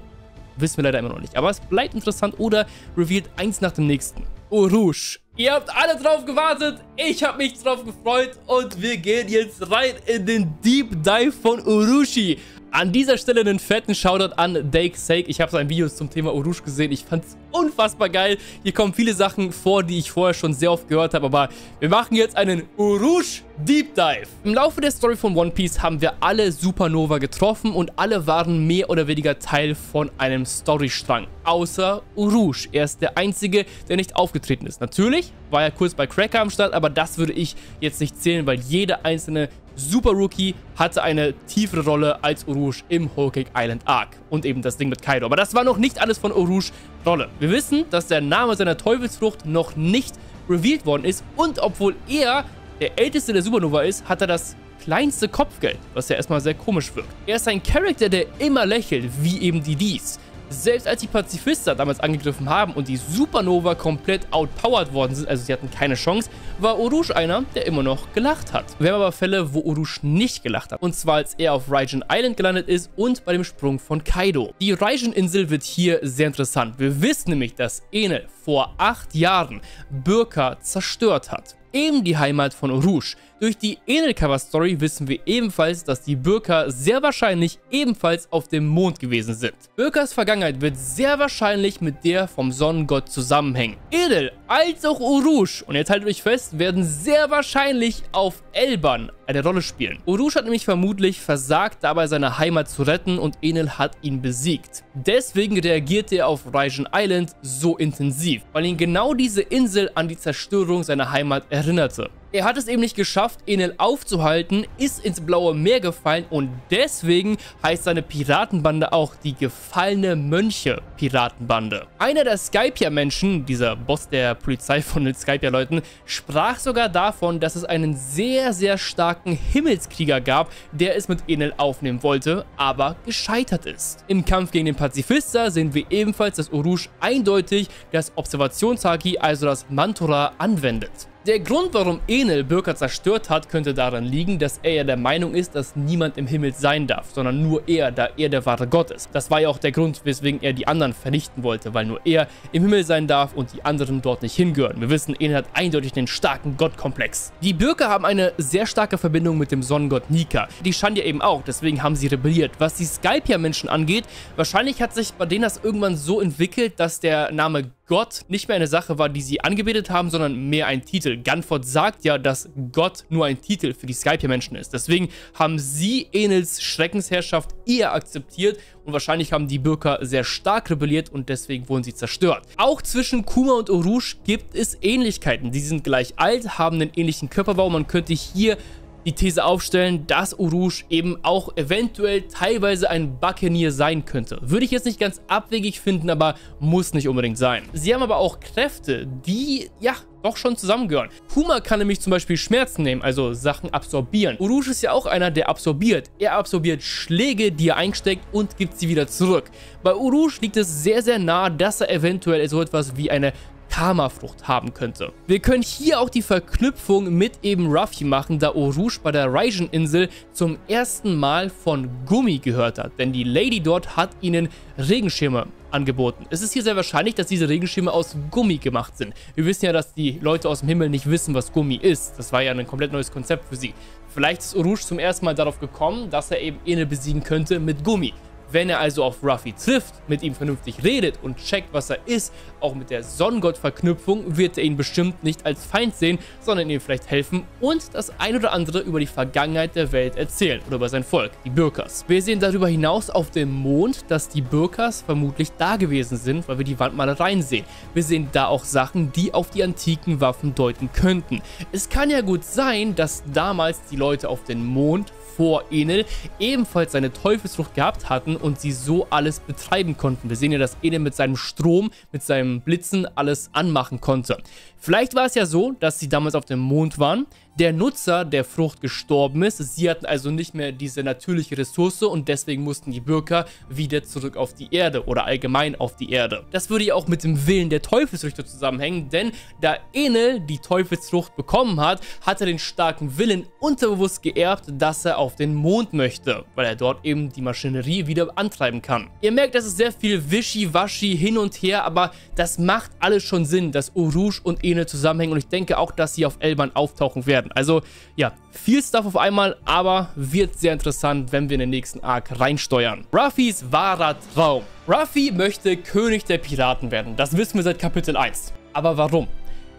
wissen wir leider immer noch nicht. Aber es bleibt interessant oder revealed eins nach dem nächsten. Orange. Ihr habt alle drauf gewartet, ich habe mich drauf gefreut und wir gehen jetzt rein in den Deep Dive von Urushi. An dieser Stelle einen fetten Shoutout an Dake Sake. Ich habe sein Video zum Thema Urushi gesehen, ich fand es unfassbar geil. Hier kommen viele Sachen vor, die ich vorher schon sehr oft gehört habe, aber wir machen jetzt einen Urushi Deep Dive. Im Laufe der Story von One Piece haben wir alle Supernova getroffen und alle waren mehr oder weniger Teil von einem Storystrang, außer Urushi. Er ist der Einzige, der nicht aufgetreten ist. Natürlich war ja kurz bei Cracker am Start, aber das würde ich jetzt nicht zählen, weil jeder einzelne Super Rookie hatte eine tiefere Rolle als Urushi im Whole Cake Island Arc und eben das Ding mit Kaido. Aber das war noch nicht alles von Urushis Rolle. Wir wissen, dass der Name seiner Teufelsfrucht noch nicht revealed worden ist und obwohl er der Älteste der Supernova ist, hat er das kleinste Kopfgeld, was ja erstmal sehr komisch wirkt. Er ist ein Charakter, der immer lächelt, wie eben die Dees. Selbst als die Pazifista damals angegriffen haben und die Supernova komplett outpowered worden sind, also sie hatten keine Chance, war Urushi einer, der immer noch gelacht hat. Wir haben aber Fälle, wo Urushi nicht gelacht hat. Und zwar, als er auf Raijin Island gelandet ist und bei dem Sprung von Kaido. Die Raijin-Insel wird hier sehr interessant. Wir wissen nämlich, dass Enel vor acht Jahren Birka zerstört hat. Eben die Heimat von Urushi. Durch die Enel-Cover-Story wissen wir ebenfalls, dass die Birka sehr wahrscheinlich ebenfalls auf dem Mond gewesen sind. Birkas Vergangenheit wird sehr wahrscheinlich mit der vom Sonnengott zusammenhängen. Enel als auch Urushi, und jetzt haltet euch fest, werden sehr wahrscheinlich auf Elban eine Rolle spielen. Urushi hat nämlich vermutlich versagt, dabei seine Heimat zu retten und Enel hat ihn besiegt. Deswegen reagiert er auf Raijin Island so intensiv, weil ihn genau diese Insel an die Zerstörung seiner Heimat erinnerte. Er hat es eben nicht geschafft, Enel aufzuhalten, ist ins blaue Meer gefallen und deswegen heißt seine Piratenbande auch die gefallene Mönche-Piratenbande. Einer der Skypier-Menschen, dieser Boss der Polizei von den Skypier-Leuten, sprach sogar davon, dass es einen sehr, sehr starken Himmelskrieger gab, der es mit Enel aufnehmen wollte, aber gescheitert ist. Im Kampf gegen den Pazifista sehen wir ebenfalls, dass Urushi eindeutig das Observationshaki, also das Mantora, anwendet. Der Grund, warum Enel Birka zerstört hat, könnte daran liegen, dass er ja der Meinung ist, dass niemand im Himmel sein darf, sondern nur er, da er der wahre Gott ist. Das war ja auch der Grund, weswegen er die anderen vernichten wollte, weil nur er im Himmel sein darf und die anderen dort nicht hingehören. Wir wissen, Enel hat eindeutig den starken Gottkomplex. Die Birka haben eine sehr starke Verbindung mit dem Sonnengott Nika. Die Shandia eben auch, deswegen haben sie rebelliert. Was die Skypier-Menschen angeht, wahrscheinlich hat sich bei denen das irgendwann so entwickelt, dass der Name Gott nicht mehr eine Sache war, die sie angebetet haben, sondern mehr ein Titel. Gunford sagt ja, dass Gott nur ein Titel für die Skypier-Menschen ist. Deswegen haben sie Enels Schreckensherrschaft eher akzeptiert und wahrscheinlich haben die Birka sehr stark rebelliert und deswegen wurden sie zerstört. Auch zwischen Kuma und Urushi gibt es Ähnlichkeiten. Die sind gleich alt, haben einen ähnlichen Körperbau. Man könnte hier die These aufstellen, dass Urush eben auch eventuell teilweise ein Buccaneer sein könnte. Würde ich jetzt nicht ganz abwegig finden, aber muss nicht unbedingt sein. Sie haben aber auch Kräfte, die, ja, doch schon zusammengehören. Kuma kann nämlich zum Beispiel Schmerzen nehmen, also Sachen absorbieren. Urush ist ja auch einer, der absorbiert. Er absorbiert Schläge, die er einsteckt und gibt sie wieder zurück. Bei Urush liegt es sehr, sehr nahe, dass er eventuell so etwas wie eine Karma-Frucht haben könnte. Wir können hier auch die Verknüpfung mit eben Ruffy machen, da Urush bei der Raijin-Insel zum ersten Mal von Gummi gehört hat, denn die Lady dort hat ihnen Regenschirme angeboten. Es ist hier sehr wahrscheinlich, dass diese Regenschirme aus Gummi gemacht sind. Wir wissen ja, dass die Leute aus dem Himmel nicht wissen, was Gummi ist. Das war ja ein komplett neues Konzept für sie. Vielleicht ist Urush zum ersten Mal darauf gekommen, dass er eben Enel besiegen könnte mit Gummi. Wenn er also auf Ruffy trifft, mit ihm vernünftig redet und checkt, was er ist, auch mit der Sonnengott-Verknüpfung, wird er ihn bestimmt nicht als Feind sehen, sondern ihm vielleicht helfen und das ein oder andere über die Vergangenheit der Welt erzählen oder über sein Volk, die Bürkers. Wir sehen darüber hinaus auf dem Mond, dass die Bürkers vermutlich da gewesen sind, weil wir die Wandmalereien sehen. Wir sehen da auch Sachen, die auf die antiken Waffen deuten könnten. Es kann ja gut sein, dass damals die Leute auf den Mond vor Enel ebenfalls seine Teufelsfrucht gehabt hatten und sie so alles betreiben konnten. Wir sehen ja, dass Enel mit seinem Strom, mit seinem Blitzen alles anmachen konnte. Vielleicht war es ja so, dass sie damals auf dem Mond waren, der Nutzer der Frucht gestorben ist, sie hatten also nicht mehr diese natürliche Ressource und deswegen mussten die Bürker wieder zurück auf die Erde oder allgemein auf die Erde. Das würde ja auch mit dem Willen der Teufelsfrüchte zusammenhängen, denn da Enel die Teufelsfrucht bekommen hat, hat er den starken Willen unterbewusst geerbt, dass er auf den Mond möchte, weil er dort eben die Maschinerie wieder antreiben kann. Ihr merkt, das ist sehr viel Wischiwaschi hin und her, aber das macht alles schon Sinn, dass Urush und Enel zusammenhängen und ich denke auch, dass sie auf Elban auftauchen werden. Also ja, viel Stuff auf einmal, aber wird sehr interessant, wenn wir in den nächsten Arc reinsteuern. Ruffys wahrer Traum. Ruffy möchte König der Piraten werden. Das wissen wir seit Kapitel eins. Aber warum?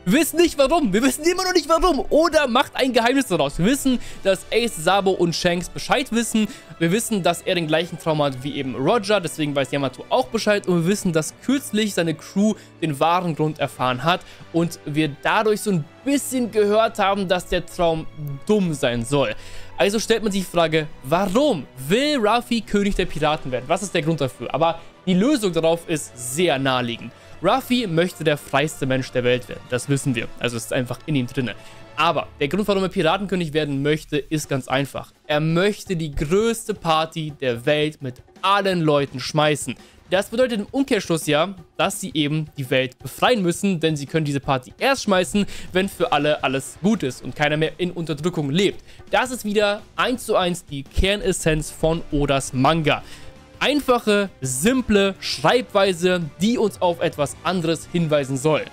Wir wissen nicht warum. Wir wissen immer noch nicht warum. Oder macht ein Geheimnis daraus. Wir wissen, dass Ace, Sabo und Shanks Bescheid wissen. Wir wissen, dass er den gleichen Traum hat wie eben Roger. Deswegen weiß Yamato auch Bescheid. Und wir wissen, dass kürzlich seine Crew den wahren Grund erfahren hat. Und wir dadurch so ein bisschen gehört haben, dass der Traum dumm sein soll. Also stellt man sich die Frage, warum will Ruffy König der Piraten werden? Was ist der Grund dafür? Aber die Lösung darauf ist sehr naheliegend. Ruffy möchte der freiste Mensch der Welt werden, das wissen wir, also es ist einfach in ihm drin. Aber der Grund, warum er Piratenkönig werden möchte, ist ganz einfach. Er möchte die größte Party der Welt mit allen Leuten schmeißen. Das bedeutet im Umkehrschluss ja, dass sie eben die Welt befreien müssen, denn sie können diese Party erst schmeißen, wenn für alle alles gut ist und keiner mehr in Unterdrückung lebt. Das ist wieder eins zu eins die Kernessenz von Odas Manga. Einfache, simple Schreibweise, die uns auf etwas anderes hinweisen soll.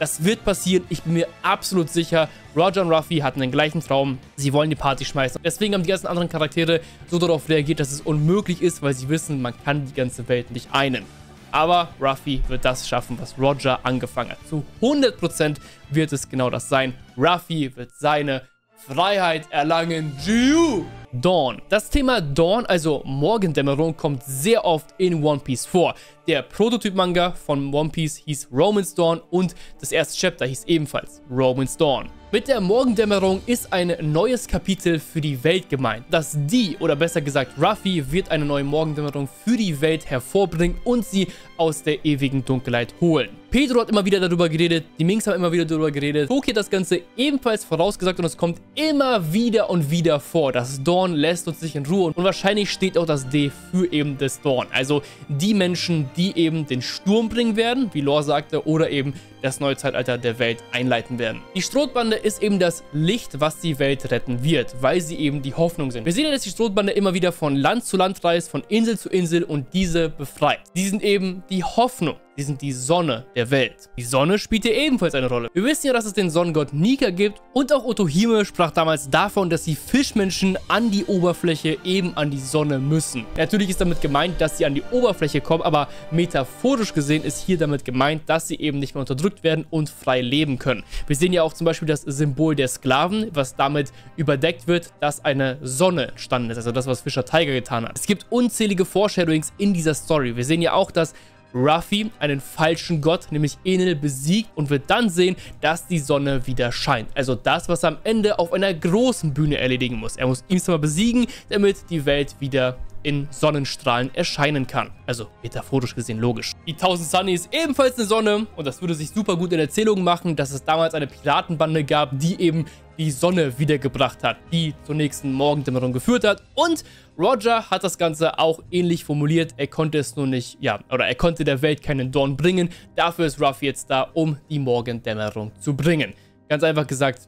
Das wird passieren, ich bin mir absolut sicher. Roger und Ruffy hatten den gleichen Traum, sie wollen die Party schmeißen. Deswegen haben die ganzen anderen Charaktere so darauf reagiert, dass es unmöglich ist, weil sie wissen, man kann die ganze Welt nicht einen. Aber Ruffy wird das schaffen, was Roger angefangen hat. Zu hundert Prozent wird es genau das sein. Ruffy wird seine Freiheit erlangen. Jiu! Dawn. Das Thema Dawn, also Morgendämmerung, kommt sehr oft in One Piece vor. Der Prototyp-Manga von One Piece hieß Romance Dawn und das erste Chapter hieß ebenfalls Romance Dawn. Mit der Morgendämmerung ist ein neues Kapitel für die Welt gemeint. Dass die, oder besser gesagt Ruffy, wird eine neue Morgendämmerung für die Welt hervorbringen und sie aus der ewigen Dunkelheit holen. Pedro hat immer wieder darüber geredet, die Minks haben immer wieder darüber geredet. Toki hat das Ganze ebenfalls vorausgesagt und es kommt immer wieder und wieder vor. Das Dawn lässt uns nicht in Ruhe und wahrscheinlich steht auch das D für eben das Dawn. Also die Menschen, die eben den Sturm bringen werden, wie Lore sagte, oder eben das neue Zeitalter der Welt einleiten werden. Die Strohbande ist eben das Licht, was die Welt retten wird, weil sie eben die Hoffnung sind. Wir sehen ja, dass die Strohbande immer wieder von Land zu Land reist, von Insel zu Insel und diese befreit. Die sind eben die Hoffnung. Die sind die Sonne der Welt. Die Sonne spielt hier ebenfalls eine Rolle. Wir wissen ja, dass es den Sonnengott Nika gibt und auch Otohime sprach damals davon, dass die Fischmenschen an die Oberfläche eben an die Sonne müssen. Natürlich ist damit gemeint, dass sie an die Oberfläche kommen, aber metaphorisch gesehen ist hier damit gemeint, dass sie eben nicht mehr unterdrückt werden und frei leben können. Wir sehen ja auch zum Beispiel das Symbol der Sklaven, was damit überdeckt wird, dass eine Sonne entstanden ist, also das, was Fischer Tiger getan hat. Es gibt unzählige Foreshadowings in dieser Story. Wir sehen ja auch, dass Ruffy einen falschen Gott, nämlich Enel, besiegt und wird dann sehen, dass die Sonne wieder scheint. Also das, was er am Ende auf einer großen Bühne erledigen muss. Er muss ihn zwar besiegen, damit die Welt wieder in Sonnenstrahlen erscheinen kann. Also metaphorisch gesehen logisch. Die tausend Sunny ist ebenfalls eine Sonne und das würde sich super gut in Erzählungen machen, dass es damals eine Piratenbande gab, die eben die Sonne wiedergebracht hat, die zur nächsten Morgendämmerung geführt hat. Und Roger hat das Ganze auch ähnlich formuliert. Er konnte es nur nicht, ja, oder er konnte der Welt keinen Dorn bringen. Dafür ist Ruffy jetzt da, um die Morgendämmerung zu bringen. Ganz einfach gesagt,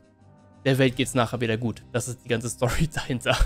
der Welt geht's nachher wieder gut. Das ist die ganze Story dahinter.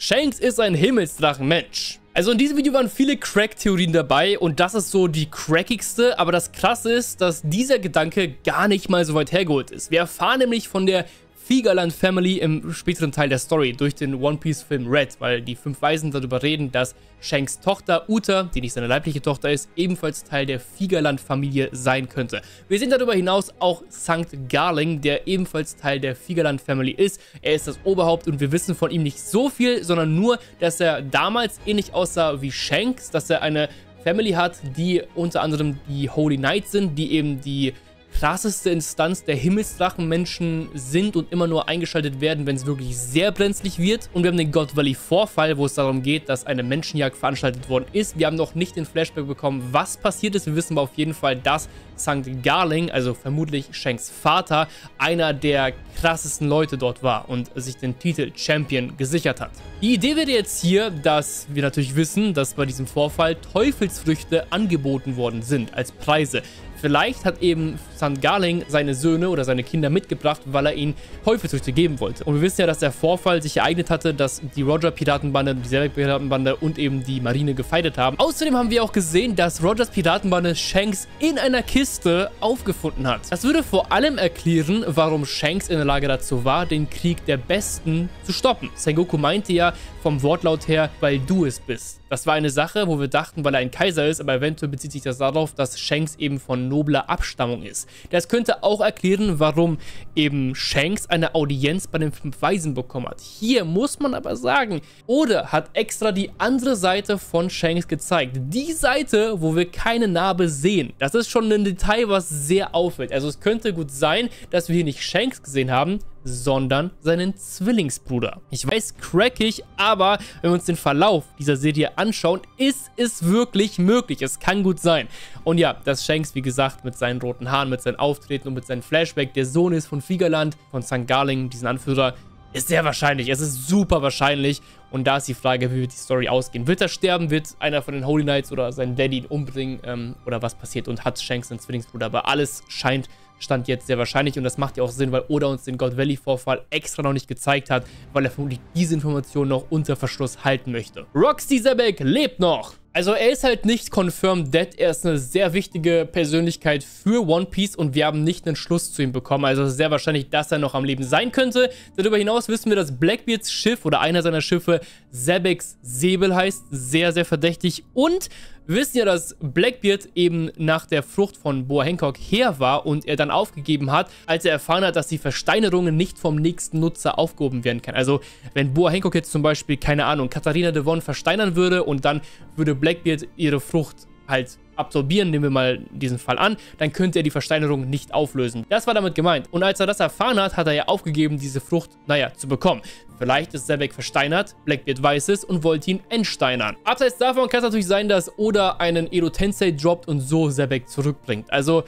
Shanks ist ein Himmelsdrachenmensch. Also in diesem Video waren viele Crack-Theorien dabei und das ist so die crackigste, aber das Krasse ist, dass dieser Gedanke gar nicht mal so weit hergeholt ist. Wir erfahren nämlich von der Figaland Family im späteren Teil der Story durch den One-Piece-Film Red, weil die fünf Weisen darüber reden, dass Shanks Tochter Uta, die nicht seine leibliche Tochter ist, ebenfalls Teil der Figaland-Familie sein könnte. Wir sehen darüber hinaus auch Sankt Garling, der ebenfalls Teil der Figaland-Family ist. Er ist das Oberhaupt und wir wissen von ihm nicht so viel, sondern nur, dass er damals ähnlich aussah wie Shanks, dass er eine Family hat, die unter anderem die Holy Knights sind, die eben die krasseste Instanz der Himmelsdrachenmenschen sind und immer nur eingeschaltet werden, wenn es wirklich sehr brenzlig wird. Und wir haben den God Valley Vorfall, wo es darum geht, dass eine Menschenjagd veranstaltet worden ist. Wir haben noch nicht den Flashback bekommen, was passiert ist. Wir wissen aber auf jeden Fall, dass Sankt Garling, also vermutlich Shanks Vater, einer der krassesten Leute dort war und sich den Titel Champion gesichert hat. Die Idee wäre jetzt hier, dass wir natürlich wissen, dass bei diesem Vorfall Teufelsfrüchte angeboten worden sind als Preise. Vielleicht hat eben Sankt Garling seine Söhne oder seine Kinder mitgebracht, weil er ihnen Teufelsfrüchte geben wollte. Und wir wissen ja, dass der Vorfall sich ereignet hatte, dass die Roger-Piratenbande, die Zerg-Piratenbande und eben die Marine gefeitet haben. Außerdem haben wir auch gesehen, dass Rogers Piratenbande Shanks in einer Kiste aufgefunden hat. Das würde vor allem erklären, warum Shanks in der Lage dazu war, den Krieg der Besten zu stoppen. Sengoku meinte ja vom Wortlaut her, weil du es bist. Das war eine Sache, wo wir dachten, weil er ein Kaiser ist, aber eventuell bezieht sich das darauf, dass Shanks eben von nobler Abstammung ist. Das könnte auch erklären, warum eben Shanks eine Audienz bei den fünf Weisen bekommen hat. Hier muss man aber sagen, Oda hat extra die andere Seite von Shanks gezeigt. Die Seite, wo wir keine Narbe sehen. Das ist schon ein Detail, was sehr auffällt. Also es könnte gut sein, dass wir hier nicht Shanks gesehen haben, sondern seinen Zwillingsbruder. Ich weiß, crackig, aber wenn wir uns den Verlauf dieser Serie anschauen, ist es wirklich möglich. Es kann gut sein. Und ja, dass Shanks, wie gesagt, mit seinen roten Haaren, mit seinen Auftreten und mit seinem Flashback der Sohn ist von Figaland, von Sankt Garling, diesen Anführer, ist sehr wahrscheinlich. Es ist super wahrscheinlich. Und da ist die Frage, wie wird die Story ausgehen? Wird er sterben? Wird einer von den Holy Knights oder sein Daddy ihn umbringen? Ähm, oder was passiert? Und hat Shanks einen Zwillingsbruder? Aber alles scheint Stand jetzt sehr wahrscheinlich und das macht ja auch Sinn, weil Oda uns den God Valley Vorfall extra noch nicht gezeigt hat, weil er vermutlich diese Information noch unter Verschluss halten möchte. Roxy Sebek lebt noch! Also er ist halt nicht confirmed dead, er ist eine sehr wichtige Persönlichkeit für One Piece und wir haben nicht einen Schluss zu ihm bekommen, also sehr wahrscheinlich, dass er noch am Leben sein könnte. Darüber hinaus wissen wir, dass Blackbeards Schiff oder einer seiner Schiffe Sebeks Säbel heißt, sehr, sehr verdächtig und wir wissen ja, dass Blackbeard eben nach der Flucht von Boa Hancock her war und er dann aufgegeben hat, als er erfahren hat, dass die Versteinerungen nicht vom nächsten Nutzer aufgehoben werden kann. Also wenn Boa Hancock jetzt zum Beispiel, keine Ahnung, Katharina Devon versteinern würde und dann würde Blackbeard Blackbeard ihre Frucht halt absorbieren, nehmen wir mal diesen Fall an, dann könnte er die Versteinerung nicht auflösen. Das war damit gemeint. Und als er das erfahren hat, hat er ja aufgegeben, diese Frucht, naja, zu bekommen. Vielleicht ist Sebek versteinert, Blackbeard weiß es und wollte ihn entsteinern. Abseits davon kann es natürlich sein, dass Oda einen Edo Tensei droppt und so Sebek zurückbringt. Also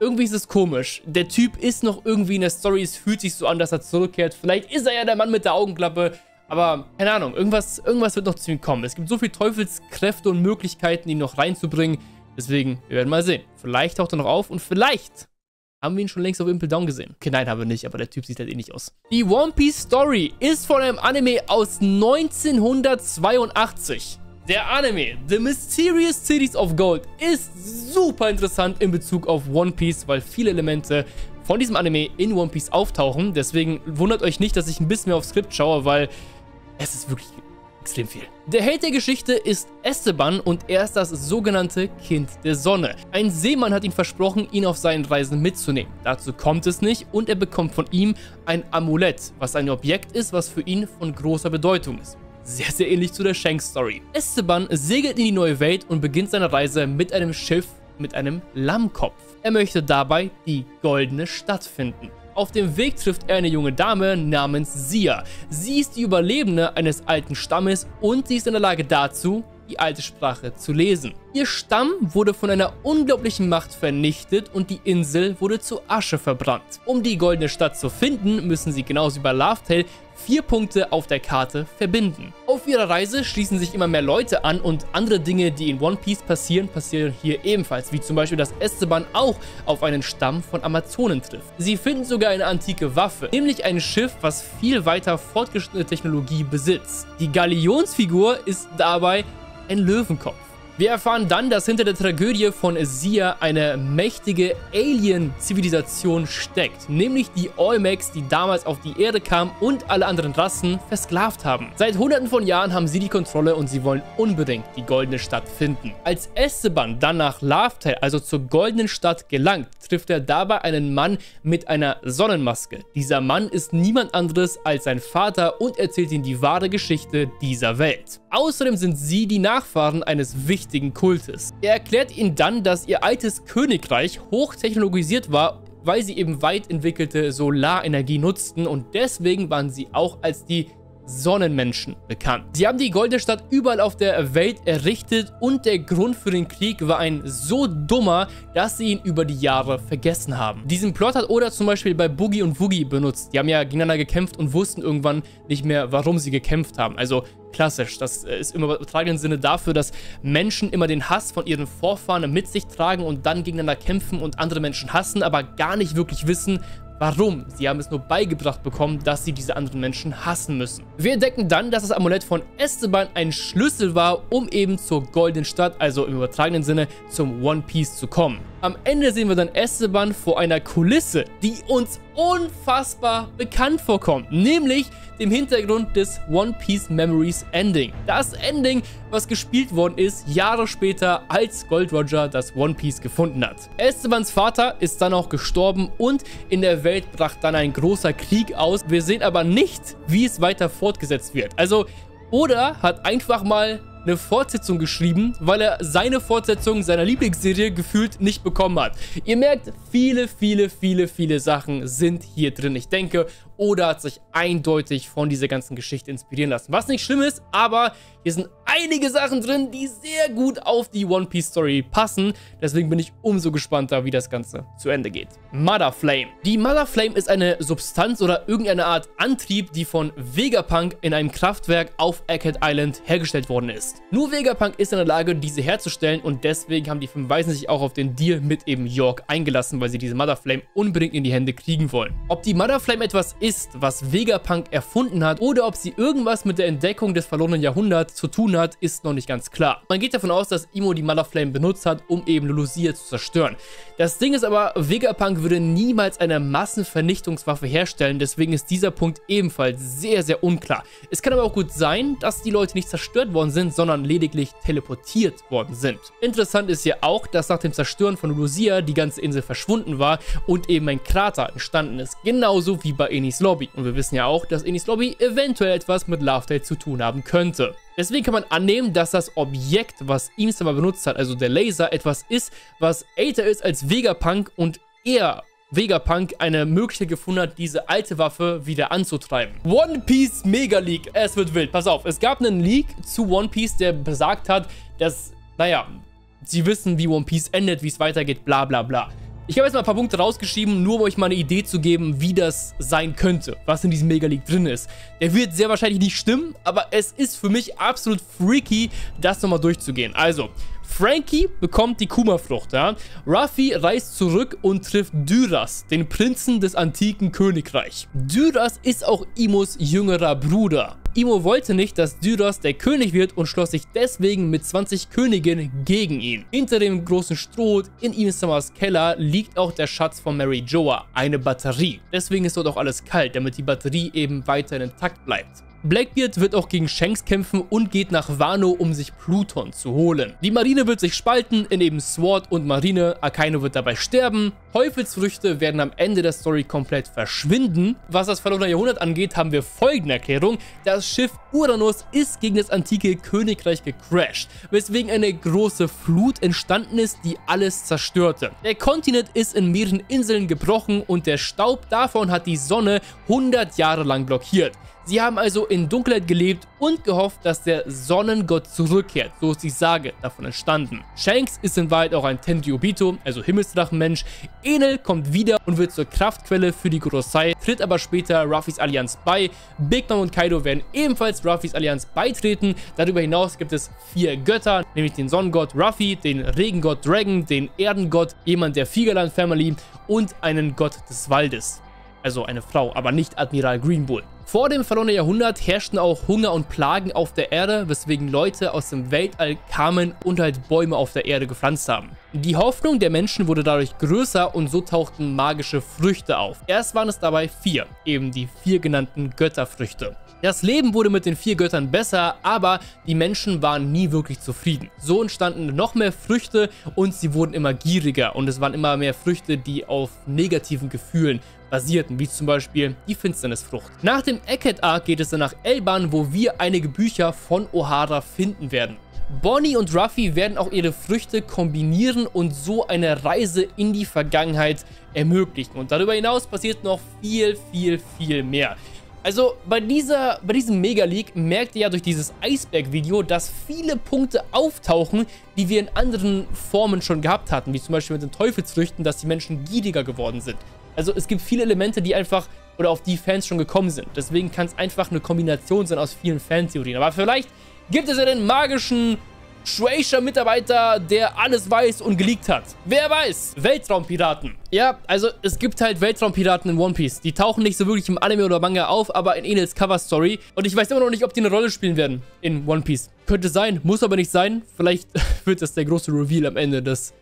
irgendwie ist es komisch. Der Typ ist noch irgendwie in der Story, es fühlt sich so an, dass er zurückkehrt. Vielleicht ist er ja der Mann mit der Augenklappe. Aber, keine Ahnung, irgendwas, irgendwas wird noch zu ihm kommen. Es gibt so viele Teufelskräfte und Möglichkeiten, ihn noch reinzubringen. Deswegen, wir werden mal sehen. Vielleicht taucht er noch auf und vielleicht haben wir ihn schon längst auf Impel Down gesehen. Okay, nein, haben wir nicht, aber der Typ sieht halt eh nicht aus. Die One Piece Story ist von einem Anime aus neunzehnhundertzweiundachtzig. Der Anime The Mysterious Cities of Gold ist super interessant in Bezug auf One Piece, weil viele Elemente von diesem Anime in One Piece auftauchen. Deswegen wundert euch nicht, dass ich ein bisschen mehr aufs Skript schaue, weil es ist wirklich extrem viel. Der Held der Geschichte ist Esteban und er ist das sogenannte Kind der Sonne. Ein Seemann hat ihm versprochen, ihn auf seinen Reisen mitzunehmen. Dazu kommt es nicht und er bekommt von ihm ein Amulett, was ein Objekt ist, was für ihn von großer Bedeutung ist. sehr, sehr ähnlich zu der Shanks-Story. Esteban segelt in die neue Welt und beginnt seine Reise mit einem Schiff mit einem Lammkopf. Er möchte dabei die goldene Stadt finden. Auf dem Weg trifft er eine junge Dame namens Sia. Sie ist die Überlebende eines alten Stammes und sie ist in der Lage dazu, die alte Sprache zu lesen. Ihr Stamm wurde von einer unglaublichen Macht vernichtet und die Insel wurde zu Asche verbrannt. Um die goldene Stadt zu finden, müssen sie genauso wie bei Laugh Tale vier Punkte auf der Karte verbinden. Auf ihrer Reise schließen sich immer mehr Leute an und andere Dinge, die in One Piece passieren, passieren hier ebenfalls, wie zum Beispiel, dass Esteban auch auf einen Stamm von Amazonen trifft. Sie finden sogar eine antike Waffe, nämlich ein Schiff, was viel weiter fortgeschrittene Technologie besitzt. Die Galionsfigur ist dabei ein Löwenkopf. Wir erfahren dann, dass hinter der Tragödie von Sia eine mächtige Alien-Zivilisation steckt, nämlich die Olmecs, die damals auf die Erde kamen und alle anderen Rassen versklavt haben. Seit hunderten von Jahren haben sie die Kontrolle und sie wollen unbedingt die goldene Stadt finden. Als Esteban dann nach Laugh Tale, also zur goldenen Stadt, gelangt, trifft er dabei einen Mann mit einer Sonnenmaske. Dieser Mann ist niemand anderes als sein Vater und erzählt ihm die wahre Geschichte dieser Welt. Außerdem sind sie die Nachfahren eines wichtigen Kultes. Er erklärt ihnen dann, dass ihr altes Königreich hochtechnologisiert war, weil sie eben weit entwickelte Solarenergie nutzten und deswegen waren sie auch als die Sonnenmenschen bekannt. Sie haben die goldene Stadt überall auf der Welt errichtet und der Grund für den Krieg war ein so dummer, dass sie ihn über die Jahre vergessen haben. Diesen Plot hat Oda zum Beispiel bei Boogie und Woogie benutzt. Die haben ja gegeneinander gekämpft und wussten irgendwann nicht mehr, warum sie gekämpft haben. Also klassisch. Das ist im übertragenen Sinne dafür, dass Menschen immer den Hass von ihren Vorfahren mit sich tragen und dann gegeneinander kämpfen und andere Menschen hassen, aber gar nicht wirklich wissen, warum? Sie haben es nur beigebracht bekommen, dass sie diese anderen Menschen hassen müssen. Wir entdecken dann, dass das Amulett von Esteban ein Schlüssel war, um eben zur goldenen Stadt, also im übertragenen Sinne, zum One Piece zu kommen. Am Ende sehen wir dann Esteban vor einer Kulisse, die uns unfassbar bekannt vorkommt, nämlich dem Hintergrund des One Piece Memories Ending. Das Ending, was gespielt worden ist, Jahre später, als Gold Roger das One Piece gefunden hat. Estebans Vater ist dann auch gestorben und in der Welt brach dann ein großer Krieg aus. Wir sehen aber nicht, wie es weiter fortgesetzt wird. Also Oda hat einfach mal eine Fortsetzung geschrieben, weil er seine Fortsetzung seiner Lieblingsserie gefühlt nicht bekommen hat. Ihr merkt, viele, viele, viele, viele Sachen sind hier drin. Ich denke, Oda hat sich eindeutig von dieser ganzen Geschichte inspirieren lassen. Was nicht schlimm ist, aber hier sind einige Sachen drin, die sehr gut auf die One Piece Story passen. Deswegen bin ich umso gespannter, wie das Ganze zu Ende geht. Mother Flame. Die Mother Flame ist eine Substanz oder irgendeine Art Antrieb, die von Vegapunk in einem Kraftwerk auf Egghead Island hergestellt worden ist. Nur Vegapunk ist in der Lage, diese herzustellen und deswegen haben die fünf Weisen sich auch auf den Deal mit eben York eingelassen, weil sie diese Mother Flame unbedingt in die Hände kriegen wollen. Ob die Mother Flame etwas ist, was Vegapunk erfunden hat oder ob sie irgendwas mit der Entdeckung des verlorenen Jahrhunderts zu tun hat, ist noch nicht ganz klar. Man geht davon aus, dass Imo die Mother Flame benutzt hat, um eben Lulusia zu zerstören. Das Ding ist aber, Vegapunk würde niemals eine Massenvernichtungswaffe herstellen, deswegen ist dieser Punkt ebenfalls sehr, sehr unklar. Es kann aber auch gut sein, dass die Leute nicht zerstört worden sind, sondern sondern lediglich teleportiert worden sind. Interessant ist hier auch, dass nach dem Zerstören von Lulusia die ganze Insel verschwunden war und eben ein Krater entstanden ist, genauso wie bei Enies Lobby. Und wir wissen ja auch, dass Enies Lobby eventuell etwas mit Laugh Tale zu tun haben könnte. Deswegen kann man annehmen, dass das Objekt, was Eemstar benutzt hat, also der Laser, etwas ist, was älter ist als Vegapunk und eher Vegapunk eine Möglichkeit gefunden hat, diese alte Waffe wieder anzutreiben. One Piece Mega Leak. Es wird wild. Pass auf, es gab einen Leak zu One Piece, der besagt hat, dass, naja, sie wissen, wie One Piece endet, wie es weitergeht, bla bla bla. Ich habe jetzt mal ein paar Punkte rausgeschrieben, nur um euch mal eine Idee zu geben, wie das sein könnte, was in diesem Mega Leak drin ist. Der wird sehr wahrscheinlich nicht stimmen, aber es ist für mich absolut freaky, das nochmal durchzugehen. Also, Frankie bekommt die Kuma-Frucht, ja? Ruffy reist zurück und trifft Dyras, den Prinzen des antiken Königreichs. Dyras ist auch Imos jüngerer Bruder. Imo wollte nicht, dass Dyras der König wird und schloss sich deswegen mit zwanzig Königen gegen ihn. Hinter dem großen Stroh in Eemstars Keller liegt auch der Schatz von Mary Joa, eine Batterie. Deswegen ist dort auch alles kalt, damit die Batterie eben weiterhin intakt bleibt. Blackbeard wird auch gegen Shanks kämpfen und geht nach Wano, um sich Pluton zu holen. Die Marine wird sich spalten in eben Sword und Marine, Akainu wird dabei sterben, Teufelsfrüchte werden am Ende der Story komplett verschwinden. Was das verlorene Jahrhundert angeht, haben wir folgende Erklärung: Das Schiff Uranus ist gegen das antike Königreich gecrashed, weswegen eine große Flut entstanden ist, die alles zerstörte. Der Kontinent ist in mehreren Inseln gebrochen und der Staub davon hat die Sonne hundert Jahre lang blockiert. Sie haben also in Dunkelheit gelebt und gehofft, dass der Sonnengott zurückkehrt, so ist die Sage davon entstanden. Shanks ist in Wahrheit auch ein Tenryubito, also Himmelsdrachenmensch. Enel kommt wieder und wird zur Kraftquelle für die Gorosei, tritt aber später Ruffys Allianz bei. Big Mom und Kaido werden ebenfalls Ruffys Allianz beitreten. Darüber hinaus gibt es vier Götter, nämlich den Sonnengott Ruffy, den Regengott Dragon, den Erdengott, jemand der Figerland Family und einen Gott des Waldes. Also eine Frau, aber nicht Admiral Greenbull. Vor dem verlorenen Jahrhundert herrschten auch Hunger und Plagen auf der Erde, weswegen Leute aus dem Weltall kamen und halt Bäume auf der Erde gepflanzt haben. Die Hoffnung der Menschen wurde dadurch größer und so tauchten magische Früchte auf. Erst waren es dabei vier, eben die vier genannten Götterfrüchte. Das Leben wurde mit den vier Göttern besser, aber die Menschen waren nie wirklich zufrieden. So entstanden noch mehr Früchte und sie wurden immer gieriger und es waren immer mehr Früchte, die auf negativen Gefühlen basierten, wie zum Beispiel die Finsternisfrucht. Nach dem Egghead-Arc geht es dann nach Elban, wo wir einige Bücher von O'Hara finden werden. Bonnie und Ruffy werden auch ihre Früchte kombinieren und so eine Reise in die Vergangenheit ermöglichen. Und darüber hinaus passiert noch viel, viel, viel mehr. Also bei, dieser, bei diesem Mega-Leak merkt ihr ja durch dieses Eisberg-Video, dass viele Punkte auftauchen, die wir in anderen Formen schon gehabt hatten, wie zum Beispiel mit den Teufelsfrüchten, dass die Menschen gieriger geworden sind. Also es gibt viele Elemente, die einfach, oder auf die Fans schon gekommen sind. Deswegen kann es einfach eine Kombination sein aus vielen Fantheorien. Aber vielleicht gibt es ja den magischen Shueisha-Mitarbeiter, der alles weiß und geleakt hat. Wer weiß? Weltraumpiraten. Ja, also es gibt halt Weltraumpiraten in One Piece. Die tauchen nicht so wirklich im Anime oder Manga auf, aber in Enels Cover-Story. Und ich weiß immer noch nicht, ob die eine Rolle spielen werden in One Piece. Könnte sein, muss aber nicht sein. Vielleicht wird das der große Reveal am Ende, das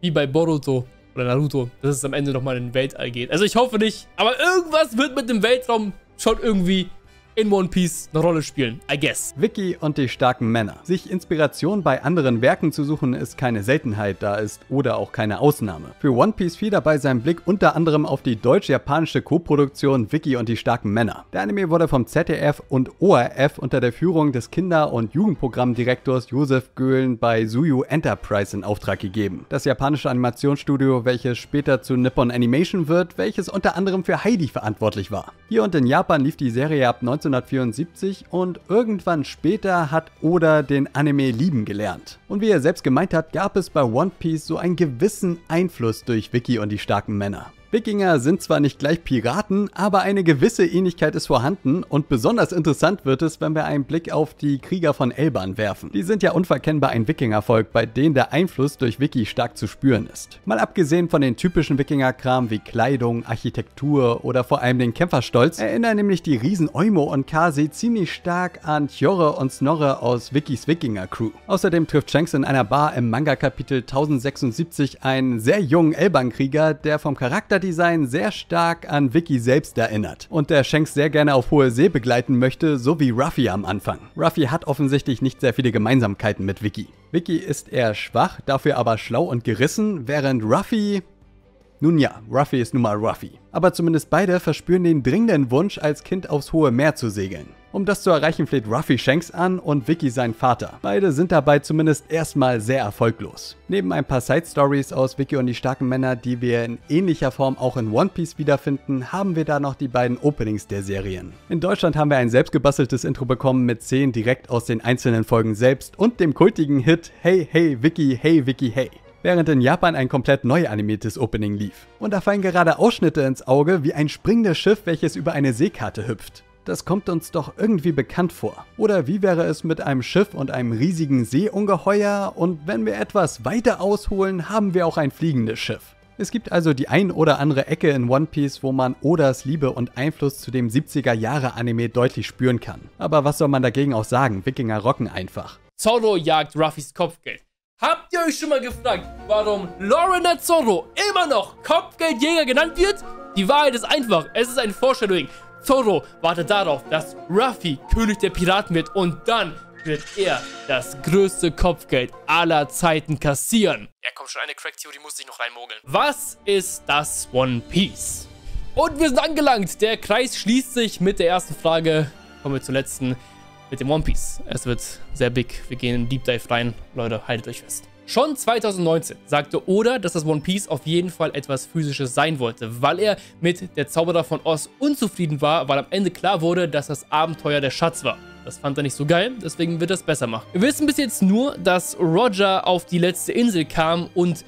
wie bei Boruto oder Naruto, dass es am Ende nochmal in den Weltall geht. Also ich hoffe nicht, aber irgendwas wird mit dem Weltraum schon irgendwie in One Piece eine Rolle spielen, I guess. Wiki und die starken Männer. Sich Inspiration bei anderen Werken zu suchen, ist keine Seltenheit, da ist Oda auch keine Ausnahme. Für One Piece fiel dabei sein Blick unter anderem auf die deutsch-japanische Co-Produktion Wiki und die starken Männer. Der Anime wurde vom Z D F und O R F unter der Führung des Kinder- und Jugendprogrammdirektors Josef Göhlen bei Suyu Enterprise in Auftrag gegeben. Das japanische Animationsstudio, welches später zu Nippon Animation wird, welches unter anderem für Heidi verantwortlich war. Hier und in Japan lief die Serie ab neunzehnhundertvierundsiebzig und irgendwann später hat Oda den Anime lieben gelernt. Und wie er selbst gemeint hat, gab es bei One Piece so einen gewissen Einfluss durch Wiki und die starken Männer. Wikinger sind zwar nicht gleich Piraten, aber eine gewisse Ähnlichkeit ist vorhanden und besonders interessant wird es, wenn wir einen Blick auf die Krieger von Elban werfen. Die sind ja unverkennbar ein Wikingervolk, bei denen der Einfluss durch Wiki stark zu spüren ist. Mal abgesehen von den typischen Wikingerkram wie Kleidung, Architektur oder vor allem den Kämpferstolz, erinnern nämlich die Riesen Eumo und Kasi ziemlich stark an Tjorre und Snorre aus Wikis Wikinger-Crew. Außerdem trifft Shanks in einer Bar im Manga-Kapitel tausendsechsundsiebzig einen sehr jungen Elban-Krieger, der vom Charakter Design sehr stark an Wiki selbst erinnert und der Shanks sehr gerne auf hohe See begleiten möchte, so wie Ruffy am Anfang. Ruffy hat offensichtlich nicht sehr viele Gemeinsamkeiten mit Wiki. Wiki ist eher schwach, dafür aber schlau und gerissen, während Ruffy... Nun ja, Ruffy ist nun mal Ruffy. Aber zumindest beide verspüren den dringenden Wunsch, als Kind aufs hohe Meer zu segeln. Um das zu erreichen, fleht Ruffy Shanks an und Wiki seinen Vater. Beide sind dabei zumindest erstmal sehr erfolglos. Neben ein paar Side-Stories aus Wiki und die starken Männer, die wir in ähnlicher Form auch in One Piece wiederfinden, haben wir da noch die beiden Openings der Serien. In Deutschland haben wir ein selbstgebasteltes Intro bekommen mit Szenen direkt aus den einzelnen Folgen selbst und dem kultigen Hit Hey, hey, Wiki, hey, Wiki, hey, während in Japan ein komplett neu animiertes Opening lief. Und da fallen gerade Ausschnitte ins Auge wie ein springendes Schiff, welches über eine Seekarte hüpft. Das kommt uns doch irgendwie bekannt vor. Oder wie wäre es mit einem Schiff und einem riesigen Seeungeheuer und wenn wir etwas weiter ausholen, haben wir auch ein fliegendes Schiff. Es gibt also die ein oder andere Ecke in One Piece, wo man Odas Liebe und Einfluss zu dem siebziger Jahre Anime deutlich spüren kann. Aber was soll man dagegen auch sagen, Wikinger rocken einfach. Zorro jagt Ruffys Kopfgeld. Habt ihr euch schon mal gefragt, warum Laurent Zorro immer noch Kopfgeldjäger genannt wird? Die Wahrheit ist einfach, es ist ein Foreshadowing. Zorro wartet darauf, dass Ruffy König der Piraten wird und dann wird er das größte Kopfgeld aller Zeiten kassieren. Ja, komm schon, eine Crack-Theorie muss ich noch reinmogeln. Was ist das One Piece? Und wir sind angelangt. Der Kreis schließt sich mit der ersten Frage. Kommen wir zur letzten mit dem One Piece. Es wird sehr big. Wir gehen in Deep Dive rein. Leute, haltet euch fest. Schon zweitausendneunzehn sagte Oda, dass das One Piece auf jeden Fall etwas Physisches sein wollte, weil er mit der Zauberer von Oz unzufrieden war, weil am Ende klar wurde, dass das Abenteuer der Schatz war. Das fand er nicht so geil, deswegen wird er es besser machen. Wir wissen bis jetzt nur, dass Roger auf die letzte Insel kam und